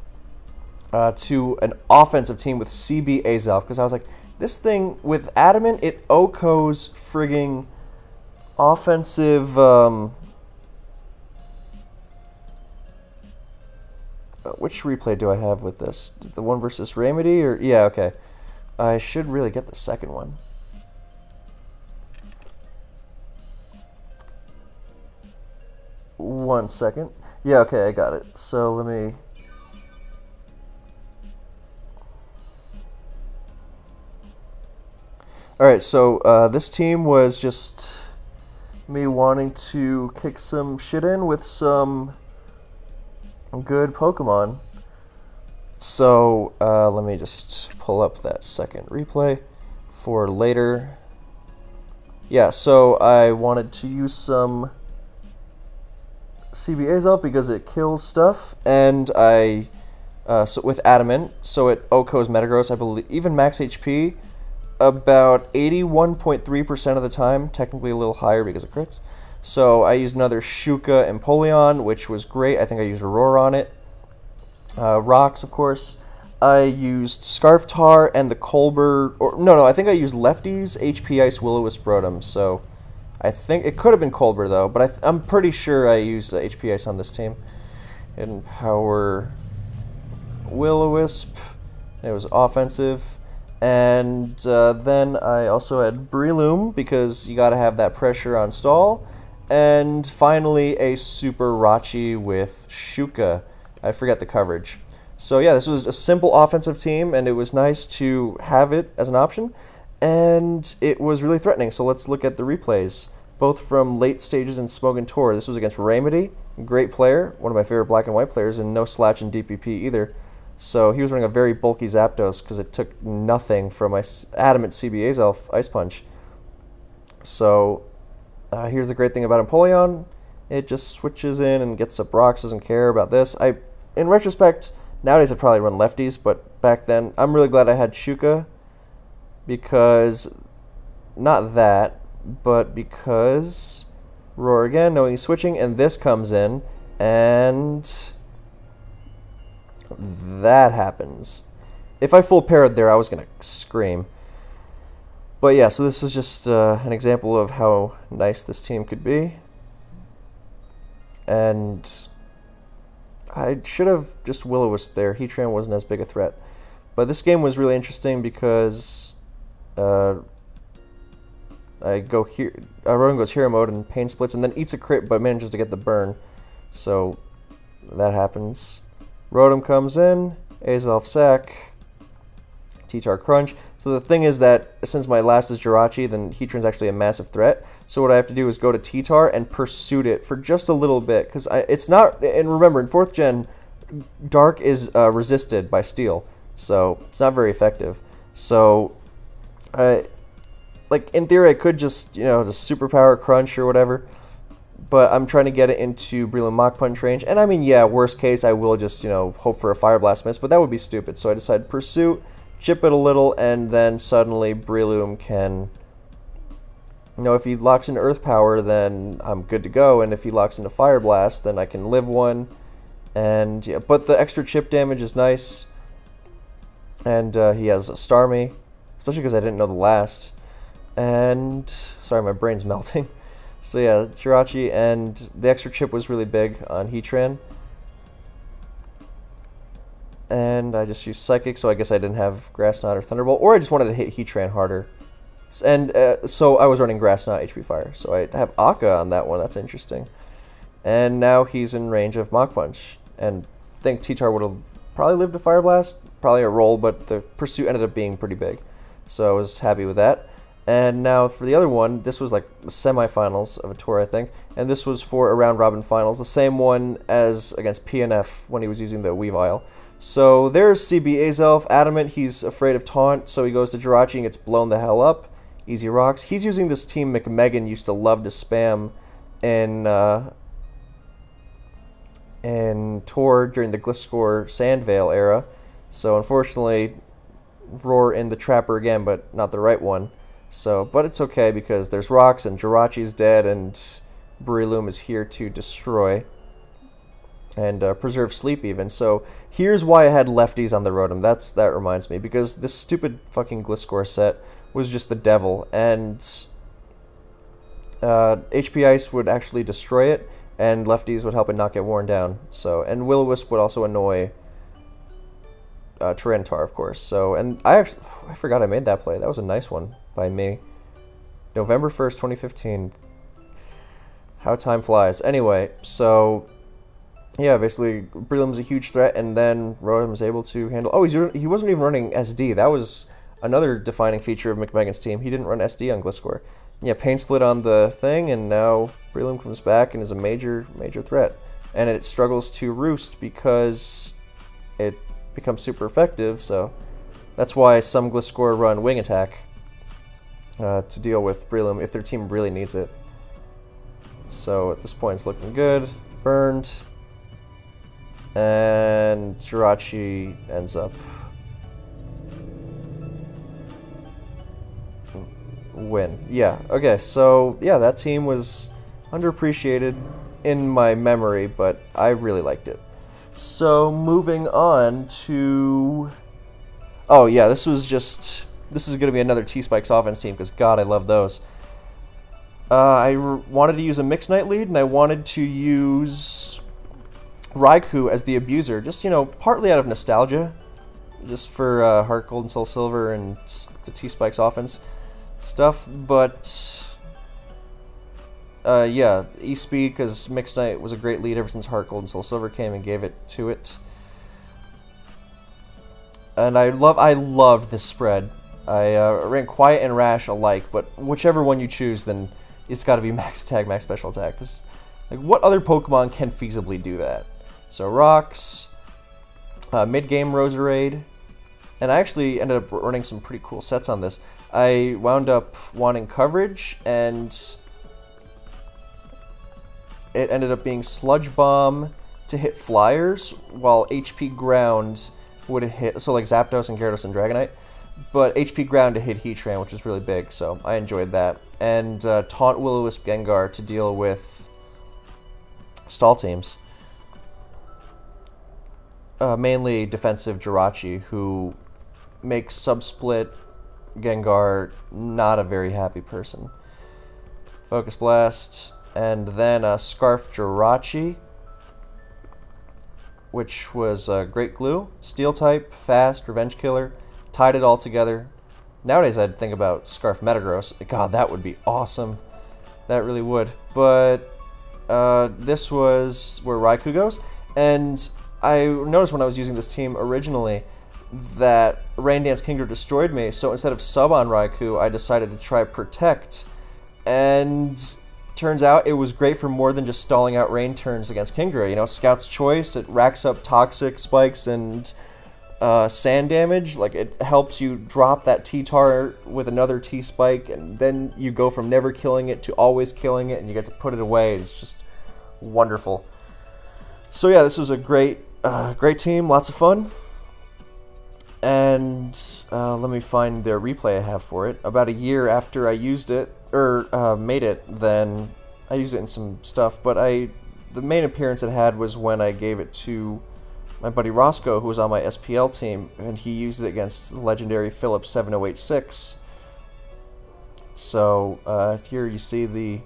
to an offensive team with CB Azelf, because I was like, this thing with Adamant, it OCOs frigging offensive, which replay do I have with this? The one versus Remedy, or, yeah, okay. I should really get the second one. One second. Yeah, okay, I got it. So let me... Alright, so this team was just me wanting to kick some shit in with some good Pokemon. So let me just pull up that second replay for later. Yeah, so I wanted to use some CB Azelf because it kills stuff, and I so with Adamant, so it OCOs Metagross, I believe, even max HP, about 81.3% of the time, technically a little higher because of crits. So I used another Shuka Empoleon, which was great. I think I used a Roar on it. Rocks, of course. I used Scarftar and the Colbur, or no, I think I used Lefty's HP Ice Will-O-Wisp-Rotom, so... I think it could have been Colbur though, but I'm pretty sure I used HP Ice on this team. Hidden Power, Will-O-Wisp. It was offensive, and then I also had Breloom because you got to have that pressure on stall, and finally a Super Rachi with Shuka. I forget the coverage. So yeah, this was a simple offensive team, and it was nice to have it as an option. And it was really threatening, so let's look at the replays, both from late stages in Smogon Tour. This was against Remedy, great player, one of my favorite black and white players, and no slouch in DPP either. So he was running a very bulky Zapdos because it took nothing from my Adamant CB Azelf Ice Punch. So here's the great thing about Empoleon. It just switches in and gets up rocks, doesn't care about this. In retrospect, nowadays I'd probably run lefties, but back then, I'm really glad I had Shuka, because, not that, but because Roar again, knowing he's switching, and this comes in, and that happens. If I full parried there, I was gonna scream. But yeah, so this was just an example of how nice this team could be. And I should have just Will-O-Wisp there. Heatran wasn't as big a threat. But this game was really interesting because I go here. Rotom goes hero mode and pain splits and then eats a crit but manages to get the burn. So that happens. Rotom comes in, Azelf Sack, T-Tar Crunch. So the thing is that since my last is Jirachi, then Heatran's actually a massive threat. So what I have to do is go to T-Tar and pursuit it for just a little bit. Because it's not... And remember, in 4th gen, Dark is resisted by Steel. So it's not very effective. So, like, in theory, I could just, you know, just Superpower Crunch or whatever. But I'm trying to get it into Breloom Mach Punch range. And I mean, yeah, worst case, I will just, you know, hope for a Fire Blast miss. But that would be stupid. So I decided pursuit, chip it a little, and then suddenly Breloom can, you know, if he locks into Earth Power, then I'm good to go, and if he locks into Fire Blast, then I can live one, and yeah, but the extra chip damage is nice, and he has a Starmie, especially because I didn't know the last, and, sorry, my brain's melting, so yeah, Jirachi, and the extra chip was really big on Heatran. And I just used Psychic, so I guess I didn't have Grass Knot or Thunderbolt, or I just wanted to hit Heatran harder. And so I was running Grass Knot, HP Fire, so I have Akka on that one, that's interesting. And now he's in range of Mach Punch, and I think T-Tar would have probably lived a Fire Blast, probably a roll, but the pursuit ended up being pretty big. So I was happy with that. And now for the other one, this was like semifinals of a tour, I think, and this was for a round robin finals, the same one as against PNF when he was using the Weavile. So there's CB Azelf, adamant, he's afraid of Taunt, so he goes to Jirachi and gets blown the hell up. Easy rocks. He's using this team McMegan used to love to spam in Tor during the Gliscor Sandveil era. So unfortunately, Roar in the Trapper again, but not the right one. So, but it's okay because there's rocks and Jirachi's dead and Breloom is here to destroy and preserve sleep even. So here's why I had lefties on the Rotom. That reminds me, because this stupid fucking Gliscor set was just the devil, and HP Ice would actually destroy it, and lefties would help it not get worn down. So, and Will-O-Wisp would also annoy Tyranitar, of course. So, and I forgot I made that play. That was a nice one by me. November 1st, 2015. How time flies. Anyway, so yeah, basically, Breloom's a huge threat, and then Rotom's able to handle... Oh, he wasn't even running SD. That was another defining feature of McMegan's team. He didn't run SD on Gliscor. Yeah, Pain Split on the thing, and now Breloom comes back and is a major, major threat. And it struggles to Roost because it becomes super effective, so that's why some Gliscor run Wing Attack to deal with Breloom if their team really needs it. So at this point, it's looking good. Burned. And Jirachi ends up win. Yeah, okay, so yeah, that team was underappreciated in my memory, but I really liked it. So moving on to... Oh yeah, this is going to be another T-Spikes offense team, because god, I love those. I wanted to use a Mixed Knight lead, and I wanted to use Raikou as the abuser, just, you know, partly out of nostalgia, just for Heart Gold and Soul Silver and the T-Spikes offense stuff, but yeah, E-Speed, because Mixed Knight was a great lead ever since Heart Gold and Soul Silver came and gave it to it. And I loved this spread. I ran Quiet and Rash alike, but whichever one you choose, then it's got to be Max Attack, Max Special Attack, because, like, what other Pokemon can feasibly do that? So rocks, mid-game Roserade, and I actually ended up running some pretty cool sets on this. I wound up wanting coverage, and it ended up being Sludge Bomb to hit Flyers, while HP Ground would have hit, so like Zapdos and Gyarados and Dragonite, but HP Ground to hit Heatran, which is really big, so I enjoyed that. And Taunt Will-O-Wisp Gengar to deal with stall teams. Mainly defensive Jirachi, who makes sub-split Gengar not a very happy person. Focus Blast, and then a Scarf Jirachi, which was Great Glue, Steel-type, Fast, Revenge Killer, tied it all together. Nowadays I'd think about Scarf Metagross. God, that would be awesome. That really would. But this was where Raikou goes, and I noticed when I was using this team originally that Rain Dance Kingdra destroyed me, so instead of sub on Raikou, I decided to try Protect, and turns out it was great for more than just stalling out rain turns against Kingdra. You know, Scout's Choice, it racks up Toxic, Spikes, and Sand damage. Like, it helps you drop that T-Tar with another T-Spike, and then you go from never killing it to always killing it, and you get to put it away. It's just wonderful. So yeah, this was a great, great team, lots of fun. And let me find the replay I have for it. About a year after I used it, or made it, then I used it in some stuff, but the main appearance it had was when I gave it to my buddy Roscoe, who was on my SPL team, and he used it against the legendary Phillips 7086. So here you see the...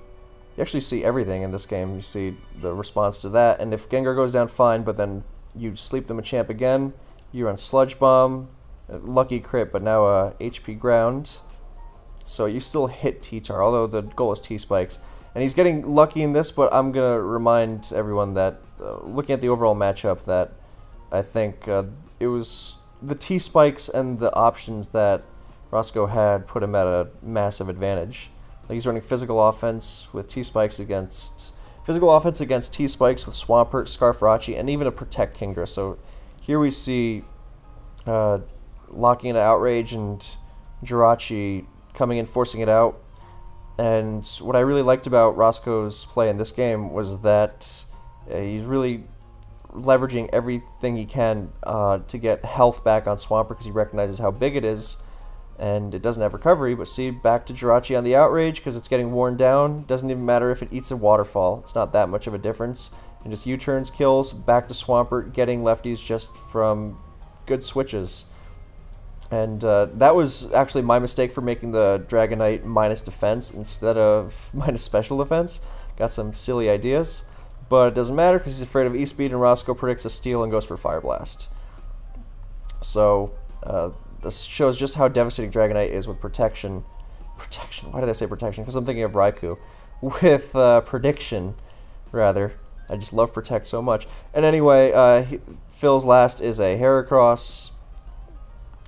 You actually see everything in this game. You see the response to that, and if Gengar goes down, fine, but then you sleep the Machamp again, you run Sludge Bomb, lucky crit, but now HP Ground, so you still hit T-Tar, although the goal is T-Spikes, and he's getting lucky in this, but I'm gonna remind everyone that, looking at the overall matchup, that I think it was the T-Spikes and the options that Roscoe had put him at a massive advantage. Like, he's running physical offense with T-Spikes against... Physical offense against T-Spikes with Swampert, Scarf Rachi, and even a Protect Kingdra. So here we see locking into Outrage and Jirachi coming in, forcing it out. And what I really liked about Roscoe's play in this game was that he's really leveraging everything he can to get health back on Swampert, because he recognizes how big it is. And it doesn't have recovery, but see, back to Jirachi on the Outrage, because it's getting worn down. Doesn't even matter if it eats a waterfall. It's not that much of a difference. And just U-turns, kills, back to Swampert, getting lefties just from good switches. And that was actually my mistake for making the Dragonite minus defense instead of minus special defense. Got some silly ideas. But it doesn't matter, because he's afraid of E-Speed, and Roscoe predicts a steal and goes for Fire Blast. So... this shows just how devastating Dragonite is with protection. Protection? Why did I say protection? Because I'm thinking of Raikou. With prediction, rather. I just love Protect so much. And anyway, Phil's last is a Heracross,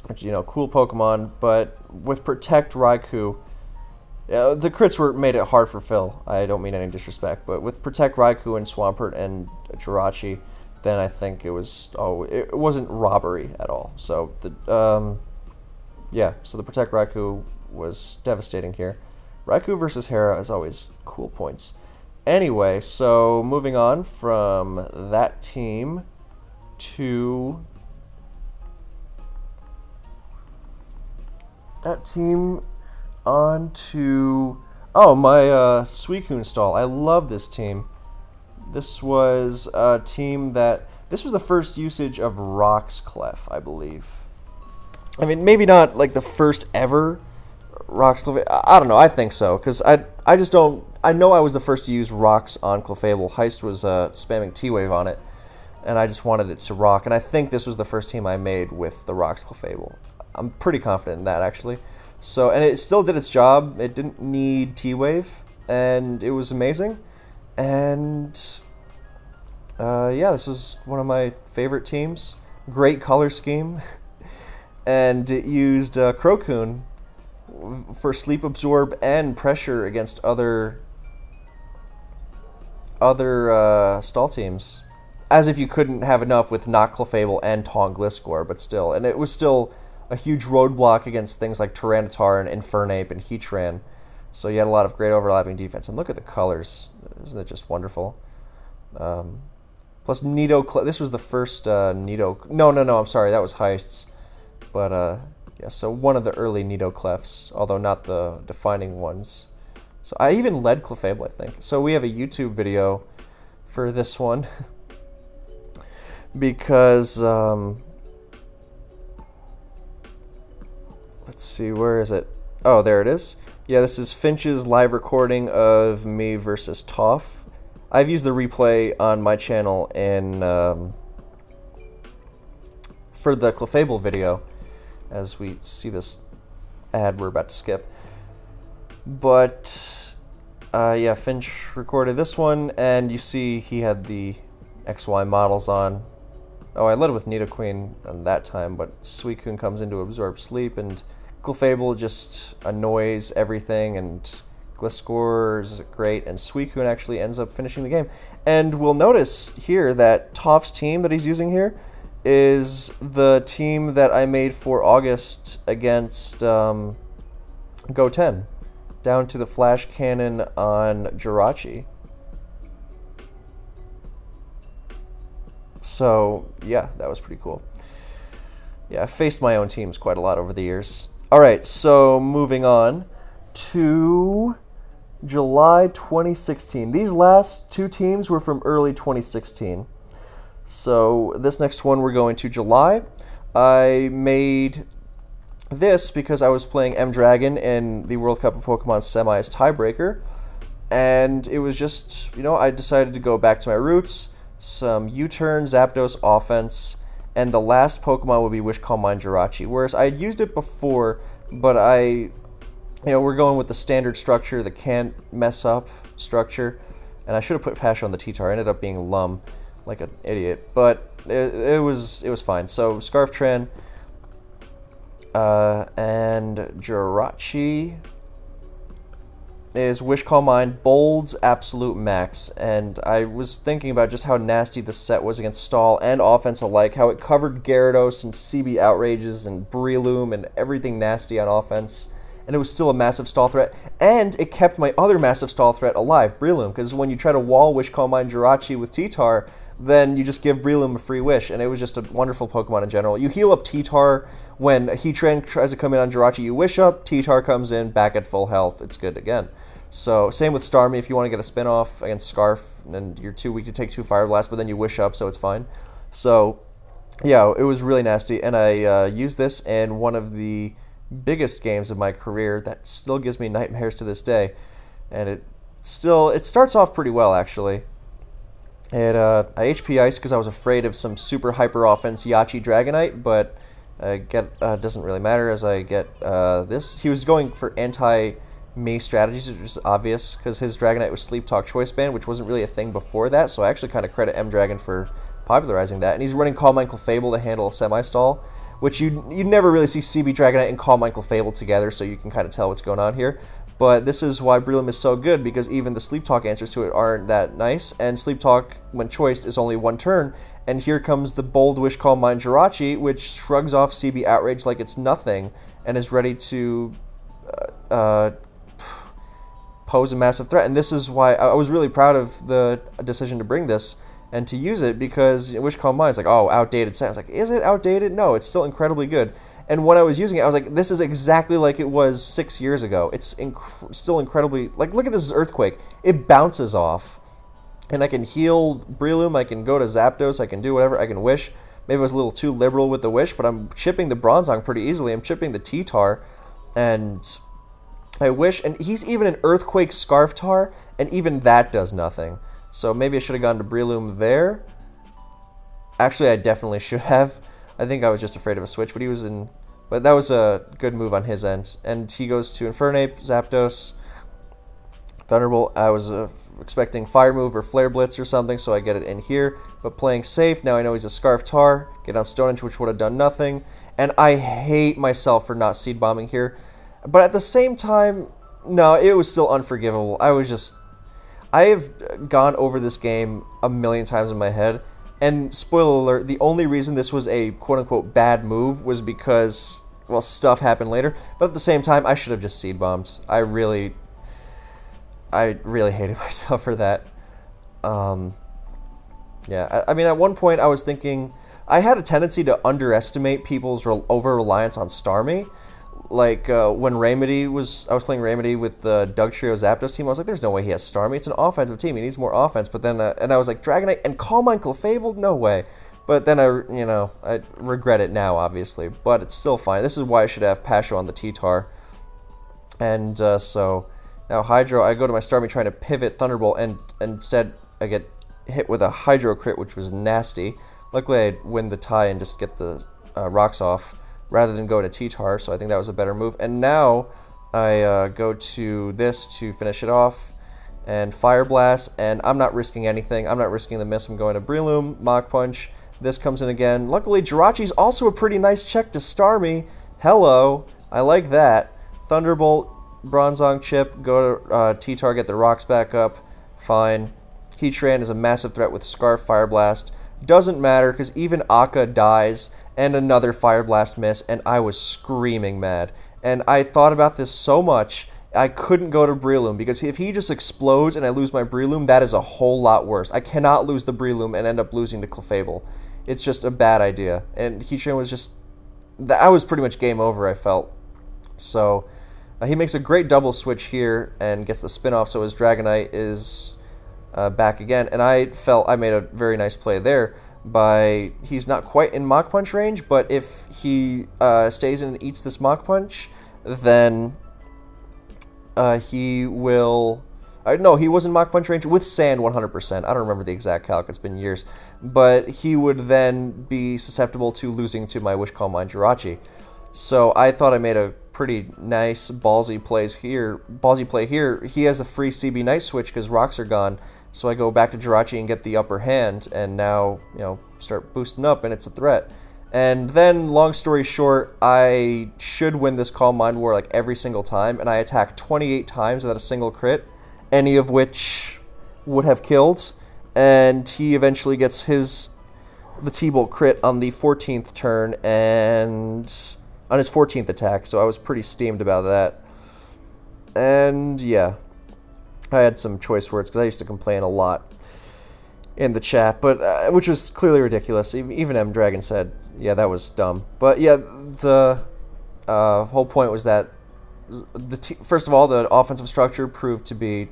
which, you know, cool Pokemon, but with Protect Raikou, the crits made it hard for Phil. I don't mean any disrespect, but with Protect Raikou and Swampert and Jirachi, then I think it was, oh, it wasn't robbery at all. So the, yeah, so the Protect Raikou was devastating here. Raikou versus Hera is always cool points. Anyway, so moving on from that team to that team on to, oh, my Suicune stall. I love this team. This was a team that... This was the first usage of Roxclef, I believe. I mean, maybe not, like, the first ever Roxclef... I don't know, I think so, because I just don't... I know I was the first to use Rox on Clefable. Heist was spamming T-Wave on it, and I just wanted it to rock. And I think this was the first team I made with the Rox Clefable. I'm pretty confident in that, actually. So, and it still did its job. It didn't need T-Wave, and it was amazing. And, yeah, this was one of my favorite teams. Great color scheme. And it used Crocoon for Sleep Absorb and Pressure against other stall teams. As if you couldn't have enough with not Clefable and Tonglissor, but still. And it was still a huge roadblock against things like Tyranitar and Infernape and Heatran. So you had a lot of great overlapping defense. And look at the colors. Isn't it just wonderful? Plus Nido. This was the first Nido. No, I'm sorry. That was Heists. But yeah, so one of the early Nidoclefs, although not the defining ones. So I even led Clefable, I think. So we have a YouTube video for this one because let's see, where is it? Oh, there it is. Yeah, this is Finch's live recording of me versus Toph. I've used the replay on my channel in for the Clefable video, as we see this ad we're about to skip. But yeah, Finch recorded this one, and you see he had the XY models on. Oh, I led with Nidoqueen on that time, but Suicune comes in to absorb sleep, and Clefable just annoys everything, and Gliscor is great, and Suicune actually ends up finishing the game. And we'll notice here that Toph's team that he's using here is the team that I made for August against Goten, down to the Flash Cannon on Jirachi. So yeah, that was pretty cool. Yeah, I faced my own teams quite a lot over the years. Alright, so moving on to July 2016. These last two teams were from early 2016. So this next one we're going to July. I made this because I was playing M Dragon in the World Cup of Pokemon semis tiebreaker, and it was just, you know, I decided to go back to my roots, some U-turn, Zapdos offense, and the last Pokemon would be Wish Call Mine Jirachi. Whereas I had used it before, but I, you know, we're going with the standard structure, the can't mess up structure, and I should have put Pasha on the T-Tar. It ended up being Lum, like an idiot, but it was fine. So Scarfran and Jirachi is Wish Call Mine, Bold's absolute max, and I was thinking about just how nasty the set was against stall and offense alike, how it covered Gyarados and CB Outrages and Breloom and everything nasty on offense, and it was still a massive stall threat, and it kept my other massive stall threat alive, Breloom, because when you try to wall Wish Call Mine Jirachi with T-Tar, then you just give Breloom a free wish, and it was just a wonderful Pokemon in general. You heal up T-Tar when Heatran tries to come in on Jirachi, you wish up, T-Tar comes in, back at full health, it's good again. So, same with Starmie, if you want to get a spin-off against Scarf, and you're too weak to take two Fire Blasts, but then you wish up, so it's fine. So, yeah, it was really nasty, and I used this in one of the biggest games of my career that still gives me nightmares to this day, and it starts off pretty well actually. It I HP Ice because I was afraid of some super hyper offense Yachi Dragonite, but I get doesn't really matter as I get this. He was going for anti-me strategies, which is obvious because his Dragonite was Sleep Talk Choice Band, which wasn't really a thing before that. So I actually kind of credit M Dragon for popularizing that, and he's running Call Mine Clefable to handle semi-stall, which you never really see CB Dragonite and Call Mine Clefable together, so you can kind of tell what's going on here. But this is why Breloom is so good, because even the Sleep Talk answers to it aren't that nice, and Sleep Talk, when choiced, is only one turn. And here comes the Bold Wish Call Mine Jirachi, which shrugs off CB Outrage like it's nothing, and is ready to pose a massive threat. And this is why I was really proud of the decision to bring this and to use it, because Wish Call Mine is like, oh, outdated set. I was like, is it outdated? No, it's still incredibly good. And when I was using it, I was like, this is exactly like it was 6 years ago. It's still incredibly, like, look at this Earthquake. It bounces off. And I can heal Breloom, I can go to Zapdos, I can do whatever, I can wish. Maybe I was a little too liberal with the wish, but I'm chipping the Bronzong pretty easily. I'm chipping the T-Tar, and I wish. And he's even an Earthquake Scarftar, and even that does nothing. So maybe I should have gone to Breloom there. Actually, I definitely should have. I think I was just afraid of a switch, but he was in... But that was a good move on his end. And he goes to Infernape, Zapdos, Thunderbolt. I was expecting Fire Move or Flare Blitz or something, so I get it in here. But playing safe, now I know he's a Scarftar. Get on Stonehenge, which would have done nothing. And I hate myself for not Seed Bombing here. But at the same time, no, it was still unforgivable. I was just... I have gone over this game a million times in my head, and spoiler alert, the only reason this was a quote-unquote bad move was because well, stuff happened later, but at the same time, I should have just seed bombed. I really hated myself for that. Yeah, I mean, at one point I was thinking, I had a tendency to underestimate people's over-reliance on Starmie. Like, when Remedy was, I was playing Remedy with the Doug Trio Zapdos team, I was like, there's no way he has Starmie, it's an offensive team, he needs more offense, but then, and I was like, Dragonite and Calmine Clefable? No way. But then I, you know, I regret it now, obviously, but it's still fine. This is why I should have Pasho on the T-Tar. And, so, now Hydro, I go to my Starmie trying to pivot Thunderbolt, and said I get hit with a Hydro crit, which was nasty. Luckily, I win the tie and just get the rocks off, rather than go to T-Tar, so I think that was a better move. And now I go to this to finish it off, and Fire Blast, and I'm not risking anything. I'm not risking the miss. I'm going to Breloom, Mach Punch. This comes in again. Luckily, Jirachi's also a pretty nice check to Starmie. Hello. I like that. Thunderbolt, Bronzong Chip, go to T-Tar, get the rocks back up. Fine. Heatran is a massive threat with Scarf, Fire Blast. Doesn't matter, because even Akka dies, and another Fire Blast miss, and I was screaming mad. And I thought about this so much, I couldn't go to Breloom, because if he just explodes and I lose my Breloom, that is a whole lot worse. I cannot lose the Breloom and end up losing to Clefable. It's just a bad idea. And Heatran was just... that was pretty much game over, I felt. So, he makes a great double switch here, and gets the spin-off, so his Dragonite is... back again, and I felt I made a very nice play there by, he's not quite in Mach Punch range, but if he stays in and eats this Mach Punch, then he will, no, he was in Mach Punch range with Sand 100%, I don't remember the exact calc, it's been years, but he would then be susceptible to losing to my Wish Calmine Jirachi. So I thought I made a pretty nice ballsy play here. He has a free CB Night Switch because rocks are gone, so I go back to Jirachi and get the upper hand, and now, you know, start boosting up, and it's a threat. And then, long story short, I should win this Calm Mind War like every single time, and I attack 28 times without a single crit, any of which would have killed, and he eventually gets the T-Bolt crit on the 14th turn, and... on his 14th attack, so I was pretty steamed about that. And yeah, I had some choice words, because I used to complain a lot in the chat, but which was clearly ridiculous. Even M Dragon said, yeah, that was dumb. But yeah, the whole point was that, first of all, the offensive structure proved to be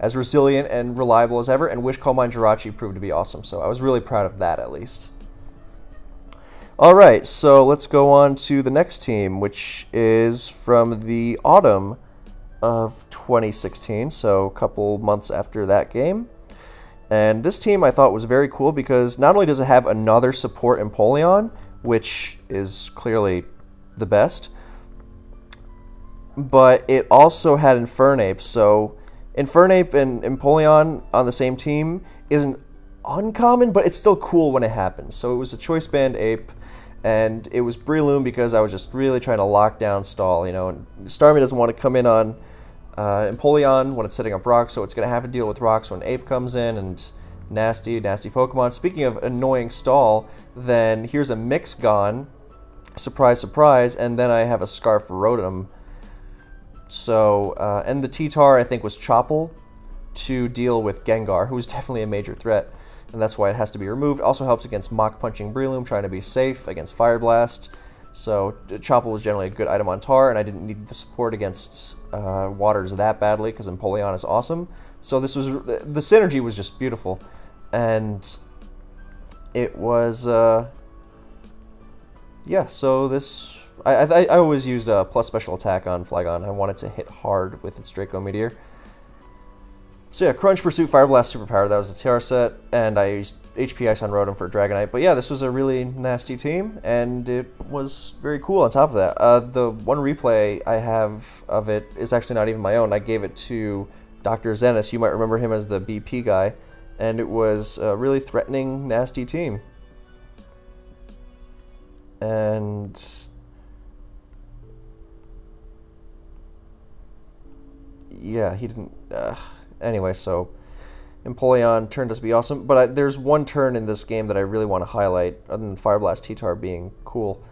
as resilient and reliable as ever, and Wish Calmine Jirachi proved to be awesome, so I was really proud of that, at least. Alright, so let's go on to the next team, which is from the autumn of 2016, so a couple months after that game. And this team I thought was very cool because not only does it have another support Empoleon, which is clearly the best, but it also had Infernape. So Infernape and Empoleon on the same team isn't uncommon, but it's still cool when it happens. So it was a Choice Band Ape. And it was Breloom because I was just really trying to lock down stall, you know. And Starmie doesn't want to come in on Empoleon when it's setting up rocks, so it's going to have to deal with rocks when Ape comes in, and nasty, nasty Pokemon. Speaking of annoying stall, then here's a Mixgon, surprise, surprise, and then I have a Scarf Rotom. So, and the T-Tar I think was Chopple to deal with Gengar, who was definitely a major threat. And that's why it has to be removed. Also helps against Mach Punching Breloom, trying to be safe against Fire Blast. So Chopple was generally a good item on Tar, and I didn't need the support against Waters that badly because Empoleon is awesome. So this was, the synergy was just beautiful, and it was yeah. So this I always used a plus special attack on Flygon. I wanted to hit hard with its Draco Meteor. So yeah, Crunch, Pursuit, Fire Blast, Superpower, that was the TR set, and I used HP Ice on Rotom for Dragonite. But yeah, this was a really nasty team, and it was very cool on top of that. The one replay I have of it is actually not even my own. I gave it to Dr. Zenis, you might remember him as the BP guy, and it was a really threatening, nasty team. And... yeah, he didn't... Anyway, so Empoleon turned out to be awesome, but there's one turn in this game that I really want to highlight, other than Fire Blast T-Tar being cool.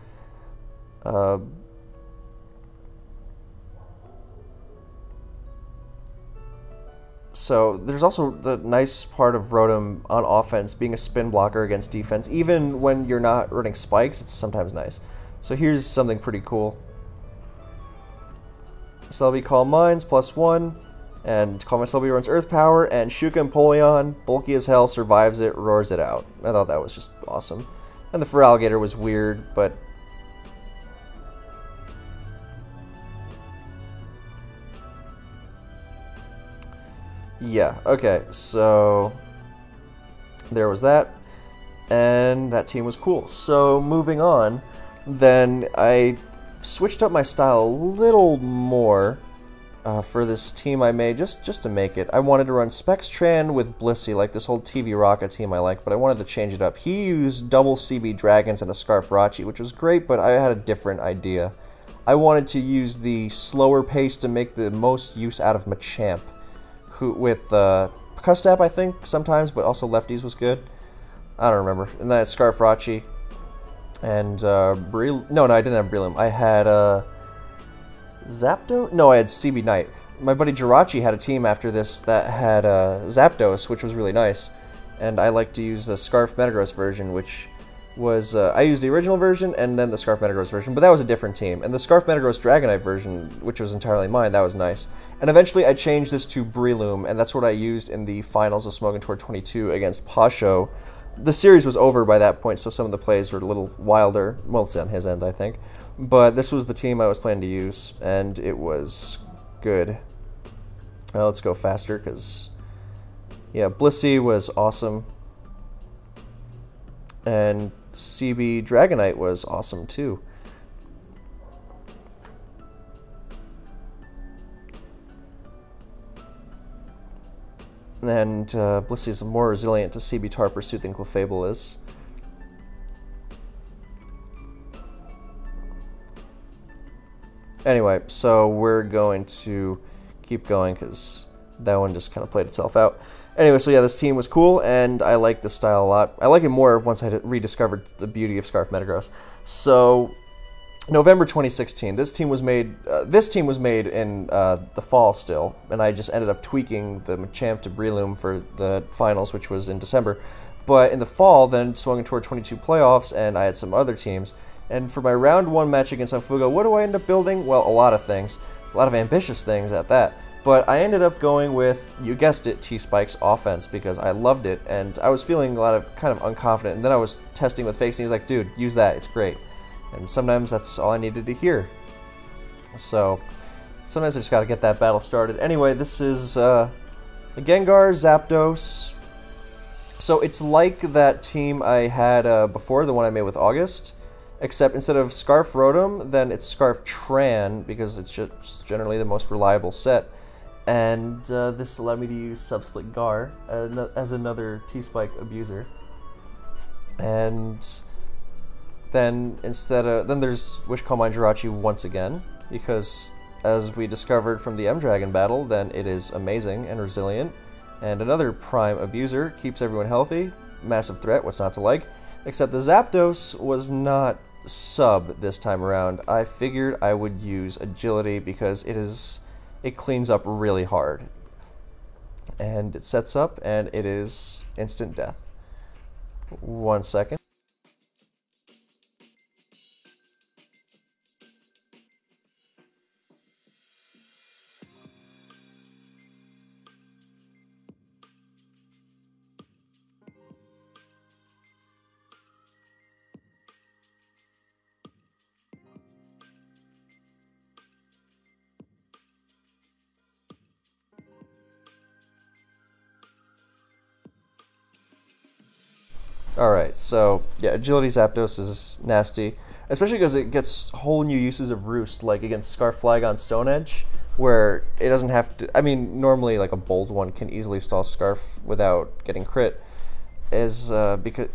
So there's also the nice part of Rotom on offense being a spin blocker against defense. Even when you're not running spikes, it's sometimes nice. So here's something pretty cool. Celebi Calm Minds, +1. And Calm Minds Celebi runs Earth Power, and Shuka Empoleon, bulky as hell, survives it, roars it out. I thought that was just awesome. And the Feraligatr was weird, but... yeah, okay, so... there was that. And that team was cool. So, moving on, then I switched up my style a little more for this team I made, just to make it. I wanted to run Spectran with Blissey, like this whole TV Rocket team I like, but I wanted to change it up. He used double CB Dragons and a Scarfrachi, which was great, but I had a different idea. I wanted to use the slower pace to make the most use out of Machamp, who with Custap, I think, sometimes, but also Lefties was good. I don't remember. And then I had Scarfrachi. And, no, I didn't have Breloom. I had, Zapdos? No, I had CB Knight. My buddy Jirachi had a team after this that had, Zapdos, which was really nice. And I like to use the Scarf Metagross version, which was, I used the original version and then the Scarf Metagross version, but that was a different team. And the Scarf Metagross Dragonite version, which was entirely mine, that was nice. And eventually I changed this to Breloom, and that's what I used in the finals of Smogon Tour 22 against Pasho. The series was over by that point, so some of the plays were a little wilder, mostly on his end, I think. But this was the team I was planning to use, and it was good. Now let's go faster, because, yeah, Blissey was awesome. And CB Dragonite was awesome, too. And Blissey is more resilient to CB Tar Pursuit than Clefable is. Anyway, so we're going to keep going because that one just kind of played itself out. Anyway, so yeah, this team was cool, and I like this style a lot. I like it more once I rediscovered the beauty of Scarf Metagross. So, November 2016. This team was made in the fall still, and I just ended up tweaking the Machamp to Breloom for the finals, which was in December. But in the fall, then swung toward 22 playoffs, and I had some other teams. And for my round one match against Unfugo, what do I end up building? Well, a lot of things, a lot of ambitious things at that. But I ended up going with, you guessed it, T-Spike's offense, because I loved it, and I was feeling a lot of kind of unconfident. And then I was testing with Fakes, and he was like, "Dude, use that. It's great." And sometimes that's all I needed to hear. So, sometimes I just gotta get that battle started. Anyway, this is the Gengar, Zapdos. So it's like that team I had before, the one I made with August. Except instead of Scarf Rotom, then it's Scarf Tran, because it's just generally the most reliable set. And this allowed me to use Subsplit Gar as another T-Spike abuser. And... then instead of there's Wish Call Mind Jirachi once again, because as we discovered from the M Dragon battle, then it is amazing and resilient, and another prime abuser, keeps everyone healthy, massive threat, what's not to like. Except the Zapdos was not sub this time around. I figured I would use agility because it cleans up really hard, and it sets up, and it is instant death. 1 second. Alright, so, yeah, Agility Zapdos is nasty, especially because it gets whole new uses of Roost, like against Scarflag on Stonehenge, where it doesn't have to, I mean, normally like a bold one can easily stall Scarf without getting crit, because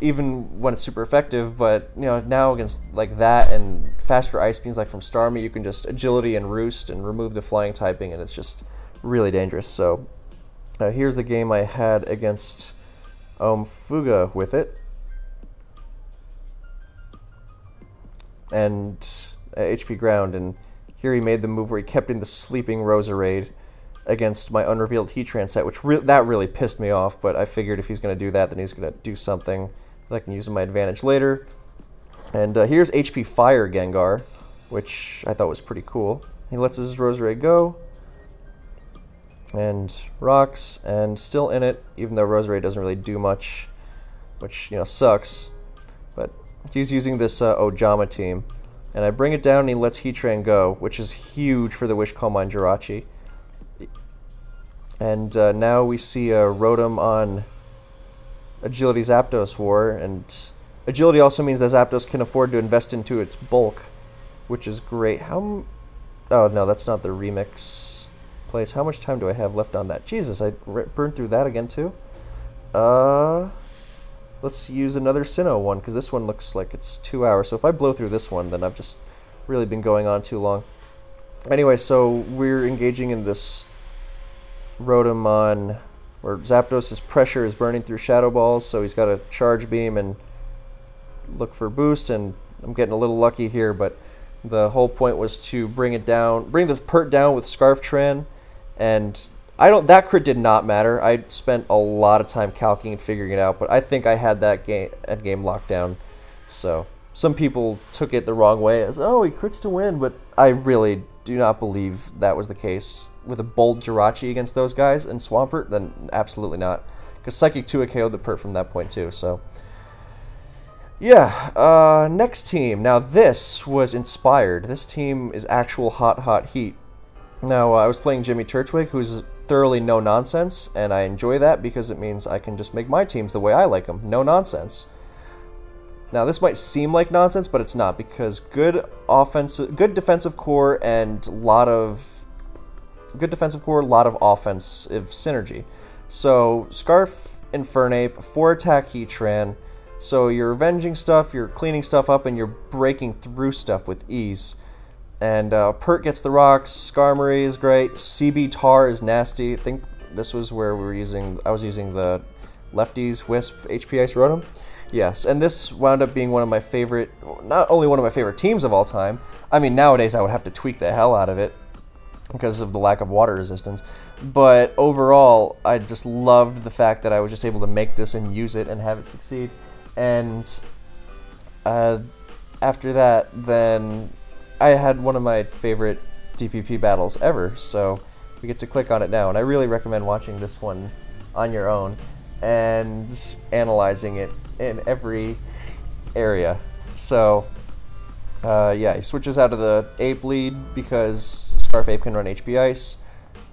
even when it's super effective, but, you know, now against like that and faster Ice Beams like from Starmie, you can just Agility and Roost and remove the flying typing, and it's just really dangerous. So, here's the game I had against Fuga with it. And HP ground, and here he made the move where he kept in the sleeping Roserade, against my unrevealed Heatran set, which that really pissed me off, but I figured if he's going to do that, then he's going to do something that I can use to my advantage later. And here's HP Fire Gengar, which I thought was pretty cool. He lets his Roserade go, and rocks, and still in it, even though Roserade doesn't really do much, which, you know, sucks. But he's using this Ojama team, and I bring it down and he lets Heatran go, which is huge for the Wish Call Mine Jirachi. And now we see Rotom on Agility Zapdos War, and Agility also means that Zapdos can afford to invest into its bulk, which is great. Oh no, that's not the remix place. How much time do I have left on that? Jesus, I burned through that again too. Let's use another Sinnoh one, because this one looks like it's 2 hours. So if I blow through this one, then I've just really been going on too long. Anyway, so we're engaging in this Rotom on where Zapdos' pressure is burning through Shadow Balls, so he's got a Charge Beam and look for boosts, and I'm getting a little lucky here, but the whole point was to bring it down, bring the Pert down with Scarfran, and that crit did not matter. I spent a lot of time calcing and figuring it out, but I think I had that endgame locked down. So some people took it the wrong way as, oh, he crits to win, but I really do not believe that was the case. With a bold Jirachi against those guys and Swampert, then absolutely not, because Psychic 2 KO'd the Pert from that point too. So yeah, next team. Now this was inspired. This team is actual hot heat. Now I was playing Jimmy Turtwig, who's thoroughly no nonsense, and I enjoy that because it means I can just make my teams the way I like them, no nonsense. Now this might seem like nonsense, but it's not, because good defensive core and lot of offensive synergy. So Scarf Infernape, 4-attack Heatran. So you're avenging stuff, you're cleaning stuff up, and you're breaking through stuff with ease. And Pert gets the rocks, Skarmory is great, CB Tar is nasty. I think this was where I was using the Lefties, Wisp, HP Ice Rotom. Yes, and this wound up being one of my favorite, not only one of my favorite teams of all time, I mean nowadays I would have to tweak the hell out of it because of the lack of water resistance, but overall I just loved the fact that I was just able to make this and use it and have it succeed. And after that, then I had one of my favorite DPP battles ever, so we get to click on it now, and I really recommend watching this one on your own and analyzing it in every area. So yeah, he switches out of the Ape lead because Scarfape can run HP Ice,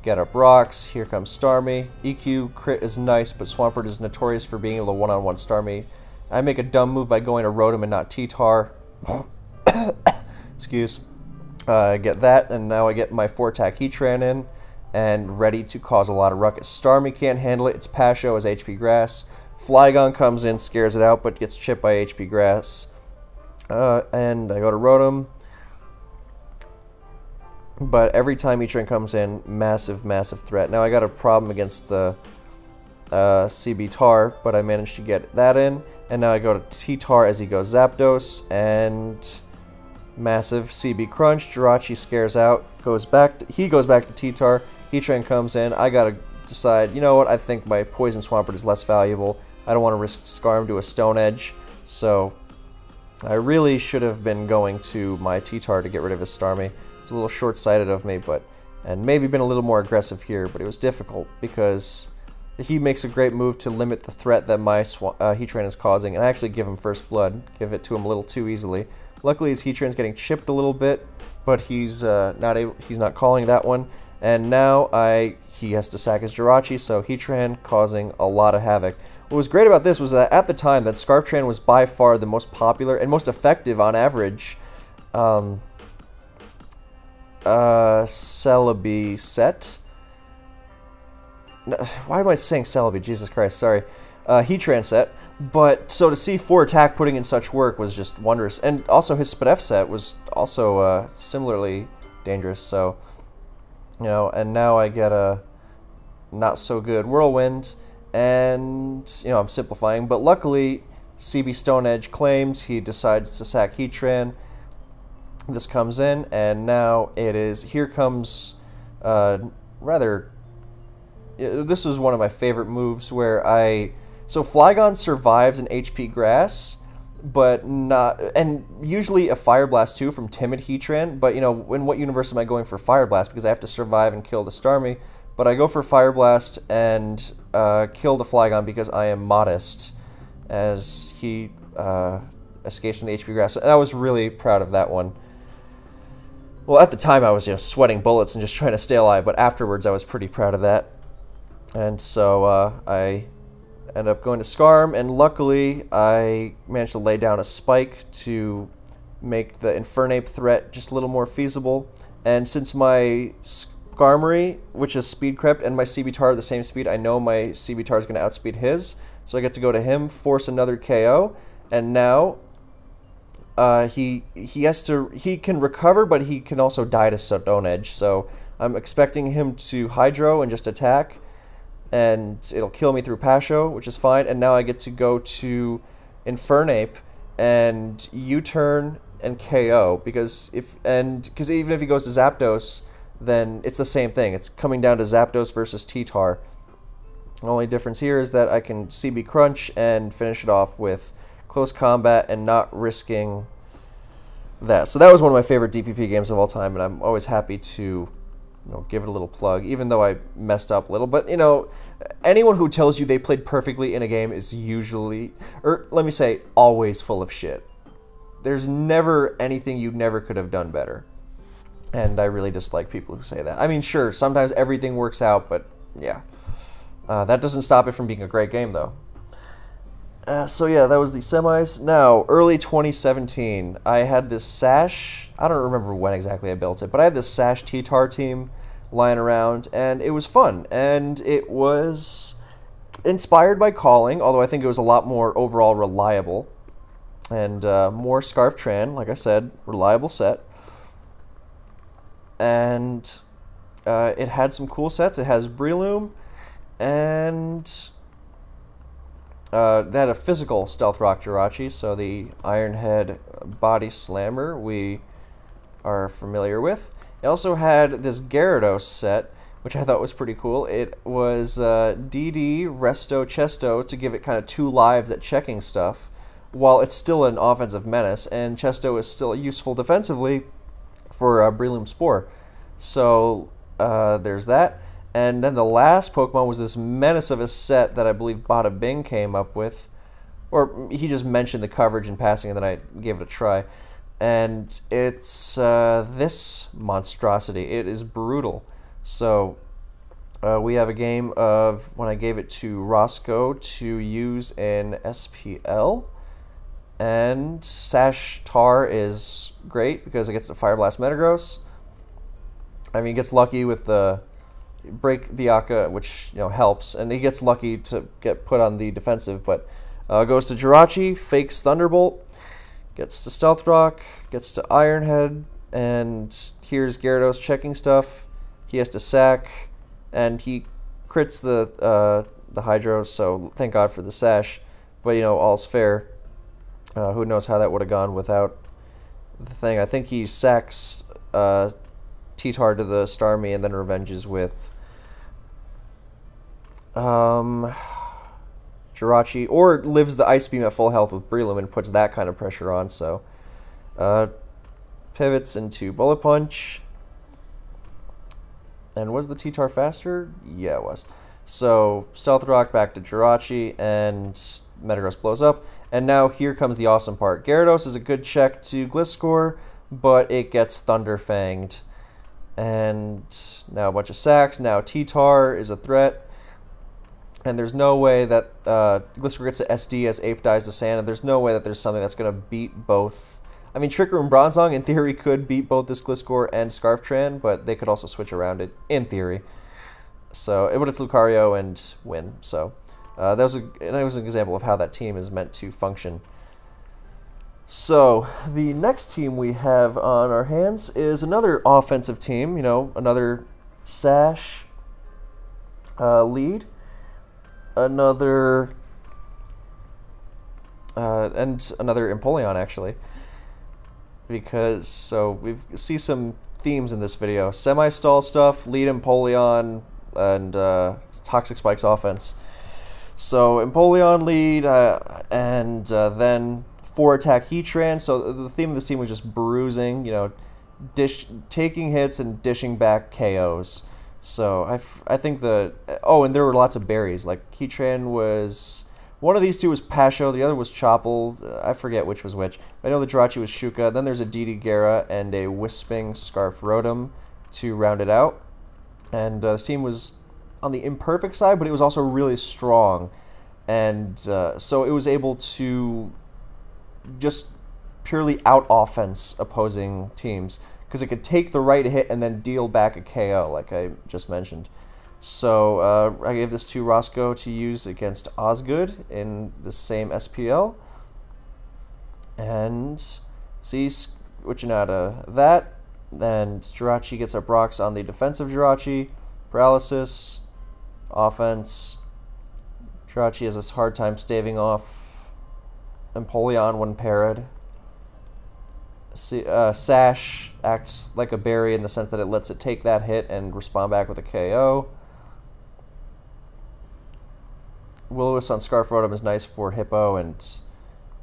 get up rocks, here comes Starmie. EQ crit is nice, but Swampert is notorious for being able to one-on-one Starmie. I make a dumb move by going to Rotom and not T-Tar. Excuse. I get that, and now I get my 4-attack Heatran in, and ready to cause a lot of ruckus. Starmie can't handle it, it's Pasho as HP Grass. Flygon comes in, scares it out, but gets chipped by HP Grass. And I go to Rotom. But every time Heatran comes in, massive, massive threat. Now I got a problem against the CB Tar, but I managed to get that in, and now I go to T-Tar as he goes Zapdos, and massive CB Crunch. Jirachi scares out, he goes back to T-Tar, Heatran comes in, I gotta decide, you know what, I think my Poison Swampert is less valuable, I don't want to risk Skarm to a Stone Edge, so I really should have been going to my T-Tar to get rid of his Starmie. It's a little short-sighted of me, but, and maybe been a little more aggressive here, but it was difficult because he makes a great move to limit the threat that my Heatran is causing, and I actually give him first blood, give it to him a little too easily. Luckily, his Heatran's getting chipped a little bit, but he's not calling that one. And now he has to sack his Jirachi, so Heatran causing a lot of havoc. What was great about this was that at the time that Scarfran was by far the most popular and most effective on average Celebi set. Why am I saying Celebi? Jesus Christ, sorry. Heatran set. But, so to see 4-attack putting in such work was just wondrous. And also his Spadef set was also similarly dangerous, so, you know, and now I get a not-so-good Whirlwind, and, you know, I'm simplifying, but luckily CB Stone Edge claims, he decides to sack Heatran. This comes in, and now it is, here comes rather This is one of my favorite moves where I... So Flygon survives an HP Grass, but not... And usually a Fire Blast too from Timid Heatran, but you know, in what universe am I going for Fire Blast? Because I have to survive and kill the Starmie, but I go for Fire Blast and kill the Flygon because I am modest as he escapes from the HP Grass. And I was really proud of that one. Well, at the time I was, you know, sweating bullets and just trying to stay alive, but afterwards I was pretty proud of that. And so I ended up going to Skarm, and luckily I managed to lay down a spike to make the Infernape threat just a little more feasible. And since my Skarmory, which is speed crept, and my Seabitar are the same speed, I know my Seabitar is going to outspeed his, so I get to go to him, force another KO, and now... he can recover, but he can also die to Stone Edge, so I'm expecting him to Hydro and just attack, and it'll kill me through Pasho, which is fine. And now I get to go to Infernape and U-turn and KO, because because even if he goes to Zapdos, then it's the same thing. It's coming down to Zapdos versus T-Tar. The only difference here is that I can CB Crunch and finish it off with close combat and not risking that. So that was one of my favorite DPP games of all time, and I'm always happy to, you know, give it a little plug, even though I messed up a little. But, you know, anyone who tells you they played perfectly in a game is usually, or let me say, always full of shit. There's never anything you never could have done better. And I really dislike people who say that. I mean, sure, sometimes everything works out, but yeah. That doesn't stop it from being a great game, though. So yeah, that was the semis. Now, early 2017, I had this Sash, I don't remember when exactly I built it, but I had this Sash T-Tar team lying around, and it was fun, and it was inspired by Calling, although I think it was a lot more overall reliable, and more Scarf Tran, like I said, reliable set, and it had some cool sets. It has Breloom, and... they had a physical Stealth Rock Jirachi, so the Iron Head Body Slammer we are familiar with. It also had this Gyarados set, which I thought was pretty cool. It was DD, Resto, Chesto to give it kind of 2 lives at checking stuff, while it's still an offensive menace, and Chesto is still useful defensively for Breloom Spore. So there's that. And then the last Pokemon was this menace of a set that I believe Bada Bing came up with. Or he just mentioned the coverage in passing, and then I gave it a try. And it's this monstrosity. It is brutal. So we have a game of when I gave it to Roscoe to use in SPL. And Sash Tar is great because it gets to Fire Blast Metagross. I mean, it gets lucky with the... break the Akka, which, you know, helps, and he gets lucky to get put on the defensive, but goes to Jirachi, fakes Thunderbolt, gets to Stealth Rock, gets to Iron Head, and here's Gyarados checking stuff. He has to sack, and he crits the Hydro, so thank God for the Sash, but, you know, all's fair. Who knows how that would have gone without the thing. I think he sacks T-Tar to the Starmie and then revenges with Jirachi, or lives the Ice Beam at full health with Breloom and puts that kind of pressure on, so pivots into Bullet Punch. And was the T-Tar faster? Yeah, it was. So Stealth Rock back to Jirachi, and Metagross blows up, and now here comes the awesome part. Gyarados is a good check to Gliscor, but it gets Thunder Fanged, and now a bunch of sacks. Now T-Tar is a threat, and there's no way that Gliscor gets to SD as Ape dies to sand, and there's no way that there's something that's going to beat both. I mean, Trick Room Bronzong in theory could beat both this Gliscor and Scarf Tran, but they could also switch around it in theory. So it would have Lucario and win. So that was an example of how that team is meant to function. So, the next team we have on our hands is another offensive team, you know, another Sash lead, another, and another Empoleon, actually, because, so, we see some themes in this video. Semi-stall stuff, lead Empoleon, and Toxic Spike's offense. So Empoleon lead, and then 4-attack Heatran. So the theme of this team was just bruising, you know, taking hits and dishing back KOs. So I think the... Oh, and there were lots of berries. Like, Heatran was... One of these two was Pasho, the other was Chopple. I forget which was which. I know the Jirachi was Shuka. Then there's a Deedee-Gera and a Wisping Scarf Rotom to round it out. And this team was on the imperfect side, but it was also really strong. And so it was able to just purely out-offense opposing teams, because it could take the right hit and then deal back a KO, like I just mentioned. So I gave this to Roscoe to use against Osgood in the same SPL. And see, switching out of that. And Jirachi gets up rocks on the defensive Jirachi. Paralysis, offense. Jirachi has a hard time staving off Empoleon when parried. Sash acts like a berry in the sense that it lets it take that hit and respond back with a KO. Will-O-Wisp on Scarf Rotom is nice for Hippo, and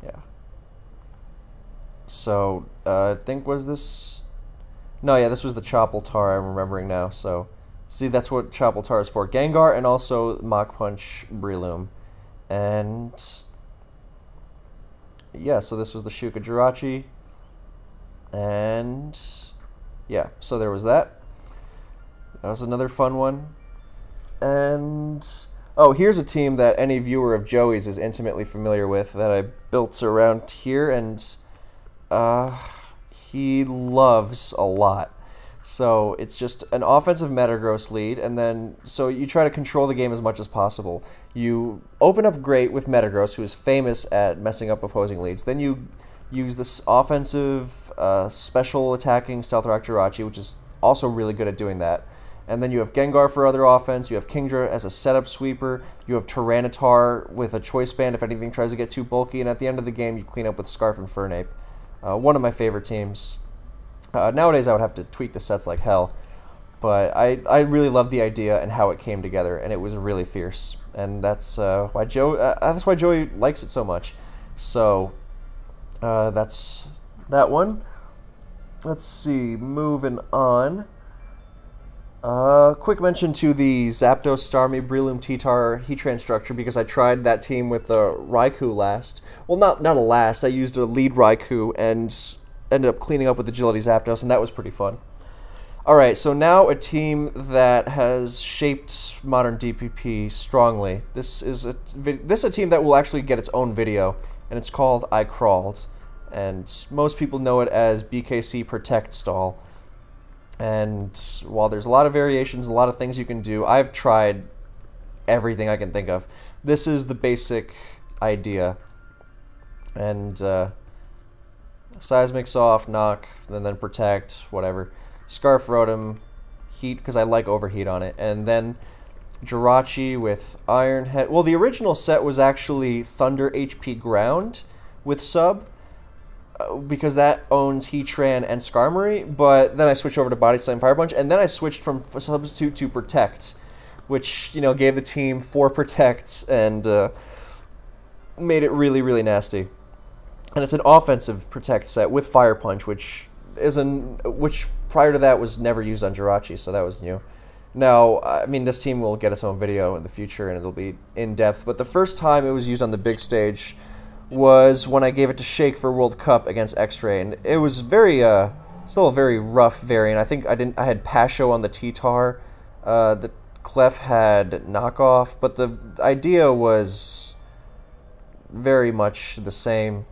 yeah. So I think was this... No, yeah, this was the Chopple-Tar I'm remembering now. So see, that's what Chopple-Tar is for. Gengar and also Mach Punch Breloom. And yeah, so this was the Shuka Jirachi. And yeah, so there was that. That was another fun one. And oh, here's a team that any viewer of Joey's is intimately familiar with that I built around here, and he loves a lot. So it's just an offensive Metagross lead, and then so you try to control the game as much as possible. You open up great with Metagross, who is famous at messing up opposing leads. Then you use this offensive, special attacking Stealth Rock Jirachi, which is also really good at doing that. And then you have Gengar for other offense, you have Kingdra as a setup sweeper, you have Tyranitar with a Choice Band if anything tries to get too bulky, and at the end of the game you clean up with Scarf and Fernape. One of my favorite teams. Nowadays I would have to tweak the sets like hell, but I really loved the idea and how it came together, and it was really fierce. And that's why Joey likes it so much. So... that's that one. Let's see, moving on. Quick mention to the Zapdos, Starmie, Breloom, T-Tar, Heatran structure, because I tried that team with a Raikou last. Well, not a last, I used a lead Raikou and ended up cleaning up with Agility Zapdos, and that was pretty fun. Alright, so now a team that has shaped modern DPP strongly. This is a team that will actually get its own video, and it's called I Crawled. And most people know it as BKC Protect Stall. And while there's a lot of variations, a lot of things you can do, I've tried everything I can think of. This is the basic idea. And Seismic's off, knock, and then protect, whatever. Scarf Rotom, heat, because I like overheat on it. And then Jirachi with Iron Head. Well, the original set was actually Thunder HP Ground with sub, because that owns Heatran and Skarmory, but then I switched over to Body Slam Fire Punch, and then I switched from Substitute to Protect, which, you know, gave the team 4 Protects and made it really, really nasty. And it's an offensive Protect set with Fire Punch, which prior to that was never used on Jirachi, so that was new. Now, I mean, this team will get its own video in the future, and it'll be in-depth, but the first time it was used on the big stage was when I gave it to Shake for World Cup against X-Ray, and it was very, still a very rough variant. I think I had Pasho on the T-Tar, the Clef had Knockoff, but the idea was very much the same,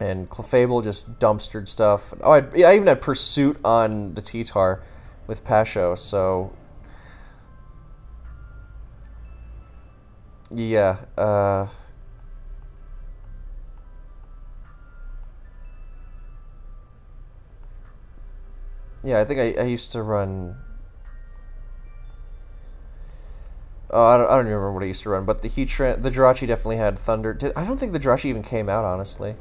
and Clefable just dumpstered stuff. Oh, I even had Pursuit on the T-Tar with Pasho, so... Yeah, yeah, I think I used to run... Oh, I don't even remember what I used to run, but the Jirachi definitely had Thunder. I don't think the Jirachi even came out, honestly.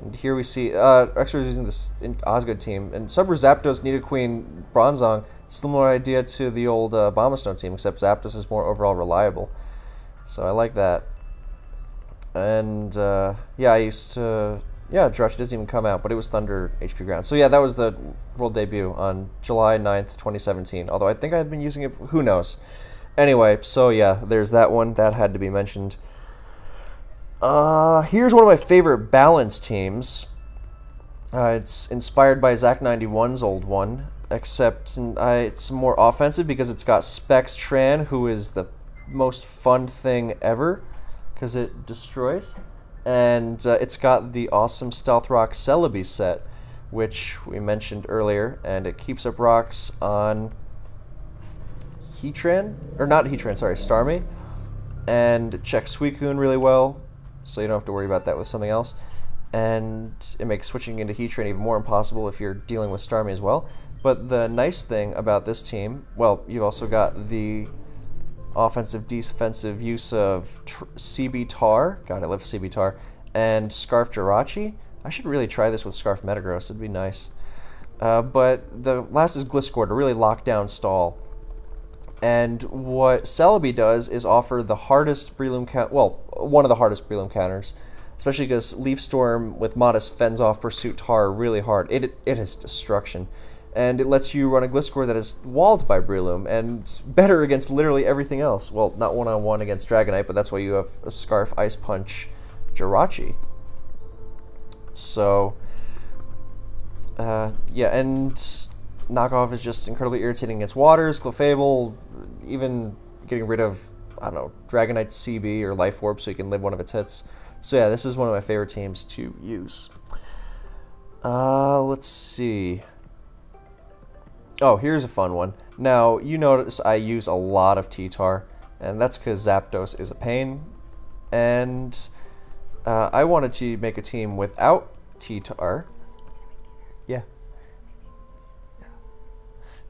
And here we see Extra using this Osgood team. And Subru, Zapdos, Nidoqueen, Bronzong, similar idea to the old Bombastone team, except Zapdos is more overall reliable. So I like that. And yeah, I used to... Yeah, Drush doesn't even come out, but it was Thunder HP Ground. So yeah, that was the world debut on July 9th, 2017. Although I think I had been using it, for, who knows. Anyway, so yeah, there's that one. That had to be mentioned. Here's one of my favorite balance teams. It's inspired by Zach91's old one, except it's more offensive because it's got Specs Tran, who is the most fun thing ever because it destroys. And it's got the awesome Stealth Rock Celebi set, which we mentioned earlier, and it keeps up rocks on Heatran, or not Heatran, sorry, Starmie, and checks Suicune really well, so you don't have to worry about that with something else. And it makes switching into Heatran even more impossible if you're dealing with Starmie as well. But the nice thing about this team, well, you've also got the offensive, defensive use of CB Tar. God, I love CB Tar. And Scarf Jirachi. I should really try this with Scarf Metagross. It'd be nice. But the last is Gliscor to really lock down stall. And what Celebi does is offer the hardest Breloom count. Well, one of the hardest Breloom counters, especially because Leaf Storm with Modest fends off Pursuit Tar really hard. It is destruction. And it lets you run a Gliscor that is walled by Breloom, and better against literally everything else. Well, not one-on-one against Dragonite, but that's why you have a Scarf Ice Punch Jirachi. So, yeah, and Knockoff is just incredibly irritating against Waters, Clefable, even getting rid of, I don't know, Dragonite's CB or Life Orb so you can live one of its hits. So yeah, this is one of my favorite teams to use. Let's see... Oh, here's a fun one. Now, you notice I use a lot of T-Tar, and that's because Zapdos is a pain. And I wanted to make a team without T-Tar. Yeah.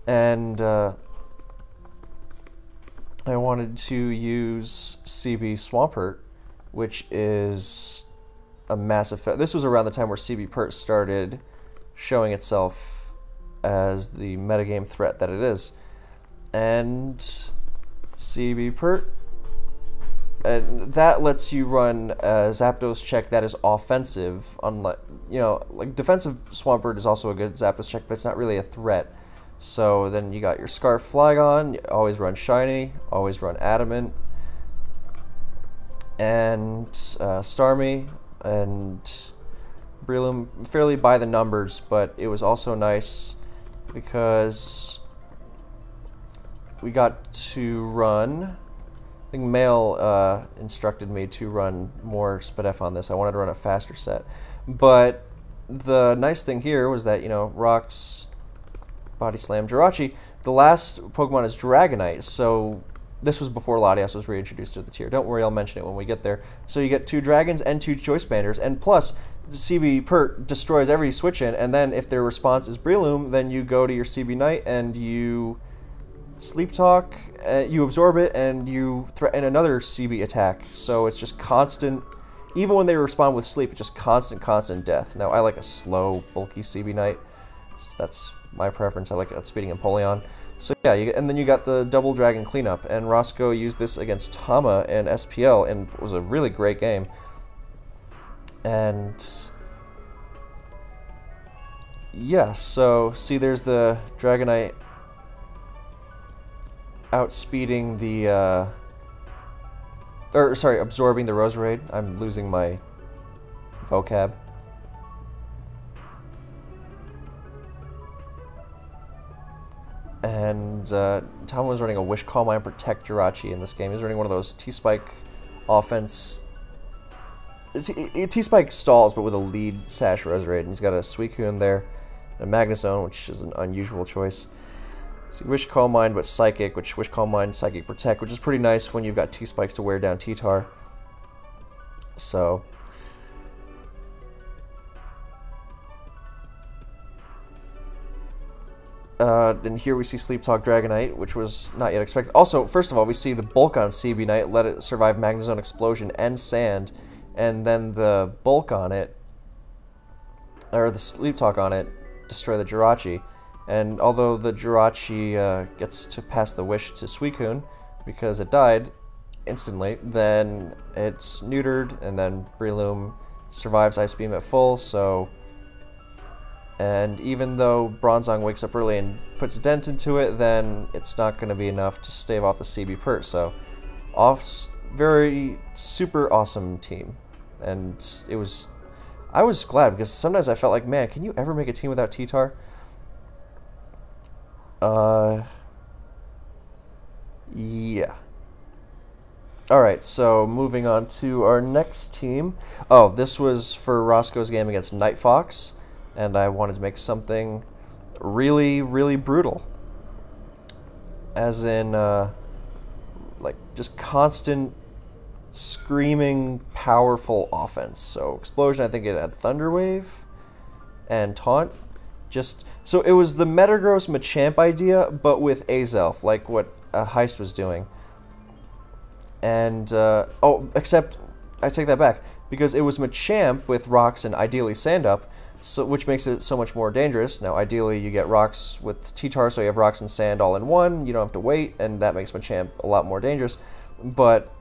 And I wanted to use CB Swampert, which is a massive... This was around the time where CB Pert started showing itself as the metagame threat that it is. And CB Pert. And that lets you run a Zapdos check that is offensive. Unlike, you know, like defensive Swampert is also a good Zapdos check, but it's not really a threat. So then you got your Scarf Flygon, you always run Shiny, always run Adamant, and Starmie, and Breloom fairly by the numbers, but it was also nice because we got to run, I think Mail instructed me to run more Spadef on this. I wanted to run a faster set. But the nice thing here was that, you know, Rocks, Body Slam, Jirachi, the last Pokemon is Dragonite, so this was before Latias was reintroduced to the tier. Don't worry, I'll mention it when we get there. So you get two Dragons and two Choice Banders, and plus CB Pert destroys every switch in, and then if their response is Breloom, then you go to your CB Knight and you Sleep Talk, you absorb it, and you threaten another CB attack. So it's just constant, even when they respond with Sleep, it's just constant death. Now, I like a slow, bulky CB Knight. So that's my preference. I like outspeeding Empoleon. So yeah, and then you got the double Dragon cleanup, and Roscoe used this against Tama and SPL, and it was a really great game. And yeah, so see, there's the Dragonite outspeeding the or sorry, absorbing the Roserade. I'm losing my vocab. And Tom was running a Wish, Call Mine, Protect Jirachi in this game. He was running one of those T-Spike offense. T-Spike stalls, but with a lead Sash Roserade, and he's got a Suicune there, and a Magnezone, which is an unusual choice. So Wish, Call Mine, but Psychic, which Wish, Call Mine, Psychic, Protect, which is pretty nice when you've got T-Spikes to wear down T-Tar. So... and here we see Sleep Talk Dragonite, which was not yet expected. Also, first of all, we see the bulk on CB Knight, let it survive Magnezone Explosion and Sand, and then the bulk on it or the Sleep Talk on it destroy the Jirachi. And although the Jirachi gets to pass the wish to Suicune because it died instantly, then it's neutered, and then Breloom survives Ice Beam at full, so... And even though Bronzong wakes up early and puts a dent into it, then it's not going to be enough to stave off the CB Pert, so... Very super awesome team. And it was... I was glad, because sometimes I felt like, man, can you ever make a team without T-Tar? Yeah. Alright, so moving on to our next team. Oh, this was for Roscoe's game against Night Fox, and I wanted to make something really, really brutal. As in, like, just constant, screaming, powerful offense. So, Explosion, I think it had Thunder Wave and Taunt. Just, so it was the Metagross Machamp idea, but with Azelf, like what Heist was doing. And, oh, except, I take that back, because it was Machamp with Rocks and ideally Sand-Up, so, which makes it so much more dangerous. Now, ideally, you get Rocks with T-Tar, so you have Rocks and Sand all in one, you don't have to wait, and that makes Machamp a lot more dangerous, but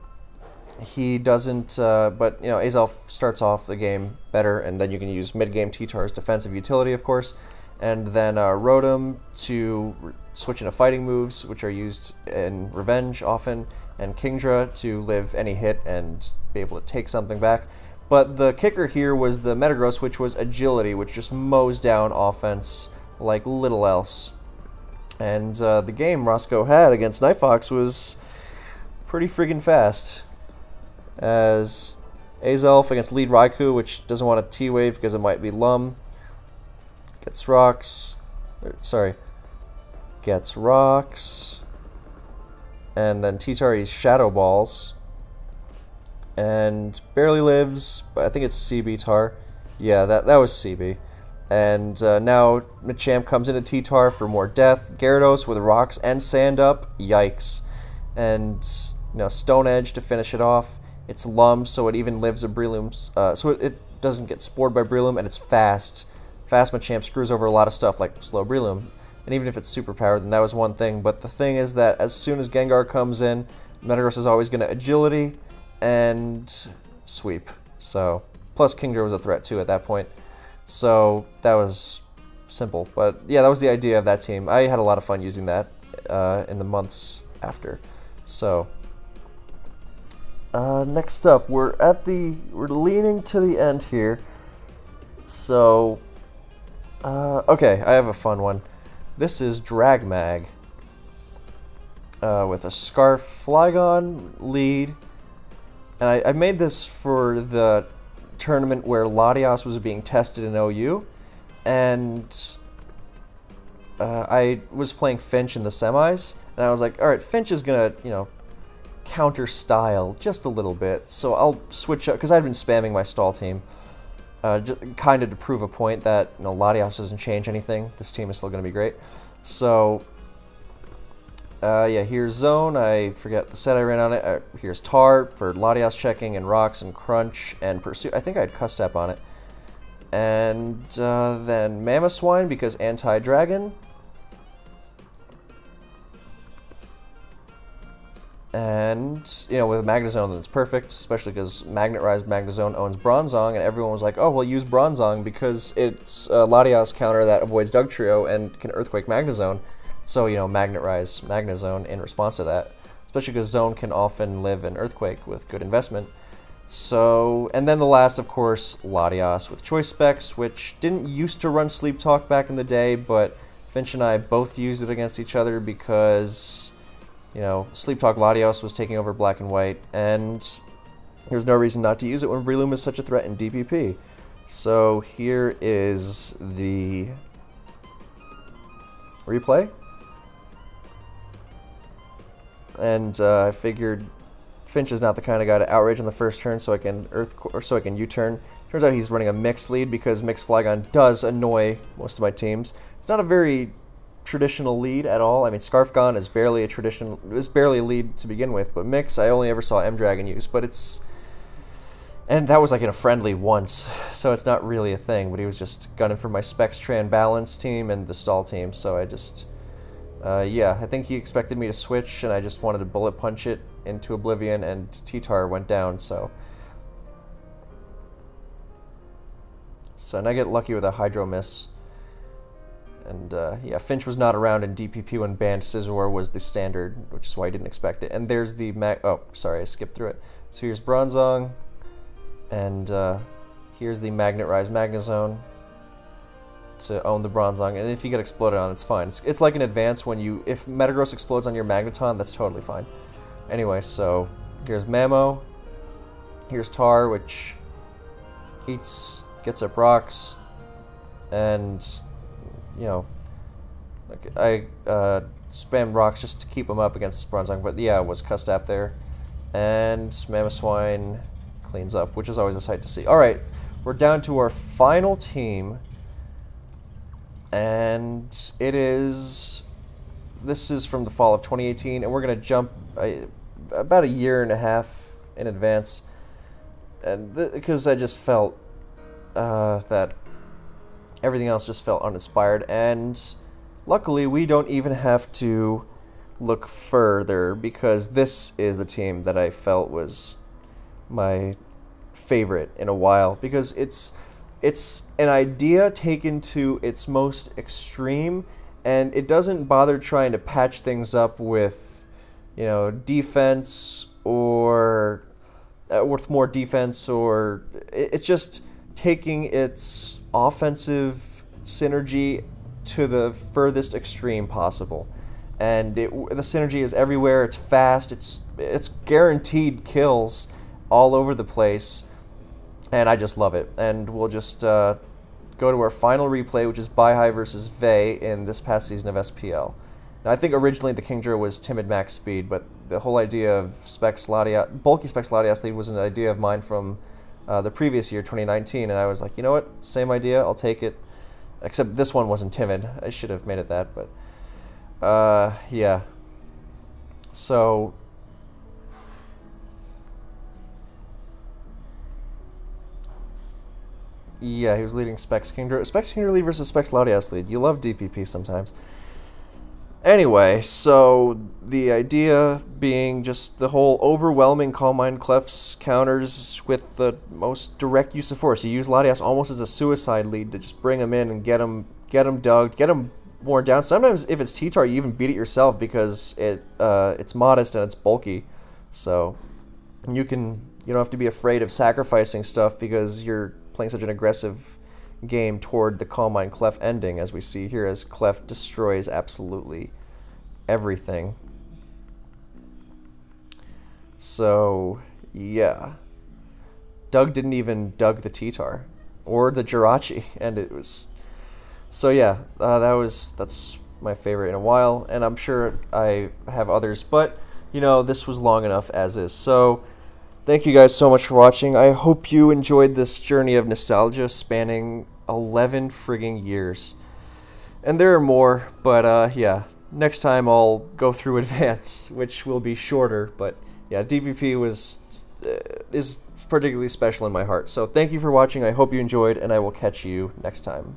he doesn't, but, you know, Azelf starts off the game better, and then you can use mid-game T-Tar's defensive utility, of course, and then Rotom to switch into fighting moves, which are used in Revenge often, and Kingdra to live any hit and be able to take something back. But the kicker here was the Metagross, which was Agility, which just mows down offense like little else. And the game Roscoe had against Night Fox was pretty friggin' fast. As Azelf against Lead Raikou, which doesn't want a T-Wave because it might be Lum. Gets Rocks. Sorry. Gets Rocks. And then T-Tari's Shadow Balls. And barely lives, but I think it's CB Tar. Yeah, that was CB. And now Machamp comes into T-Tar for more death. Gyarados with Rocks and Sand Up. Yikes. And, you know, Stone Edge to finish it off. It's Lum, so it even lives a Breloom, so it doesn't get spored by Breloom, and it's fast. Fast Machamp screws over a lot of stuff, like slow Breloom. And even if it's superpowered, then that was one thing. But the thing is that as soon as Gengar comes in, Metagross is always going to Agility and Sweep. So, plus Kingdra was a threat too at that point. So, that was simple. But yeah, that was the idea of that team. I had a lot of fun using that in the months after. So, next up, we're leaning to the end here. So, okay, I have a fun one. This is Dragmag with a Scarf, Flygon, Lead, and I made this for the tournament where Latias was being tested in OU, and I was playing Finch in the semis, and I was like, all right, Finch is gonna, you know, counter style just a little bit, so I'll switch up, because I'd been spamming my stall team, kind of to prove a point that, you know, Latias doesn't change anything, this team is still going to be great. So, yeah, here's Zone, I forget the set I ran on it, here's Tar for Latias checking, and Rocks, and Crunch, and Pursuit, I think I had Custap on it. And then Mamoswine, because Anti-Dragon. And, you know, with Magnezone, it's perfect, especially because Magnetize Magnezone owns Bronzong, and everyone was like, oh, well, use Bronzong because it's a Latias counter that avoids Dugtrio and can Earthquake Magnezone. So, you know, Magnetize Magnezone in response to that, especially because Zone can often live in Earthquake with good investment. So, and then the last, of course, Latias with Choice Specs, which didn't used to run Sleep Talk back in the day, but Finch and I both used it against each other because... You know, Sleep Talk Latios was taking over Black and White, and there's no reason not to use it when Breloom is such a threat in DPP. So here is the replay. And I figured Finch is not the kind of guy to outrage on the first turn, so I can U-turn. Turns out he's running a mixed lead because mixed Flygon does annoy most of my teams. It's not a very traditional lead at all. I mean, Scarfgon is barely a traditional, is barely a lead to begin with, but Mix I only ever saw M Dragon use, but it's And that was like in a friendly once, so it's not really a thing, but he was just gunning for my Spectran balance team and the stall team, so I just, yeah, I think he expected me to switch, and I just wanted to bullet punch it into oblivion, and T-Tar went down, so. And I get lucky with a Hydro Miss. And yeah, Finch was not around in DPP when banned. Scizor was the standard, which is why I didn't expect it. And there's the Mag, oh, sorry, I skipped through it. So here's Bronzong. And here's the Magnetize Magnezone to own the Bronzong, and if you get exploded on, it's fine. It's like an advance when you, if Metagross explodes on your Magneton, that's totally fine. Anyway, so here's Mamo, here's Tar, which eats, gets up rocks, and you know, like I spam rocks just to keep them up against Bronzong, but yeah, it was Custap there, and Mamoswine cleans up, which is always a sight to see. Alright, we're down to our final team, and it is, this is from the fall of 2018, and we're going to jump about a year and a half in advance, and because I just felt that everything else just felt uninspired, and luckily we don't even have to look further, because this is the team that I felt was my favorite in a while, because it's an idea taken to its most extreme, and it doesn't bother trying to patch things up with, you know, defense or with more defense, or it's just taking its offensive synergy to the furthest extreme possible. And the synergy is everywhere. It's fast, it's guaranteed kills all over the place, and I just love it. And we'll just go to our final replay, which is Baihai versus Vey in this past season of SPL. Now, I think originally the Kingdra was Timid Max Speed, but the whole idea of bulky Specs Latias lead was an idea of mine from the previous year, 2019, and I was like, you know what, same idea, I'll take it. Except this one wasn't Timid. I should have made it that, but yeah. So yeah, he was leading Specs Kingdra. Specs Kingdra lead versus Specs Latias lead. You love DPP sometimes. Anyway, so the idea being just the whole overwhelming Calm Mind Clefts counters with the most direct use of force. You use Latias almost as a suicide lead to just bring him in and get him dugged, get him worn down. Sometimes if it's T-Tar, you even beat it yourself because it's modest and it's bulky. So you don't have to be afraid of sacrificing stuff because you're playing such an aggressive game toward the Calm Mind Clef ending, as we see here, as Clef destroys absolutely everything. So yeah, Doug didn't even dug the T-Tar or the Jirachi, and it was, so yeah, that's my favorite in a while, and I'm sure I have others, but you know, this was long enough as is. So thank you guys so much for watching. I hope you enjoyed this journey of nostalgia spanning 11 frigging years. And there are more, but yeah, next time I'll go through Advance, which will be shorter, but yeah, DPP is particularly special in my heart. So thank you for watching, I hope you enjoyed, and I will catch you next time.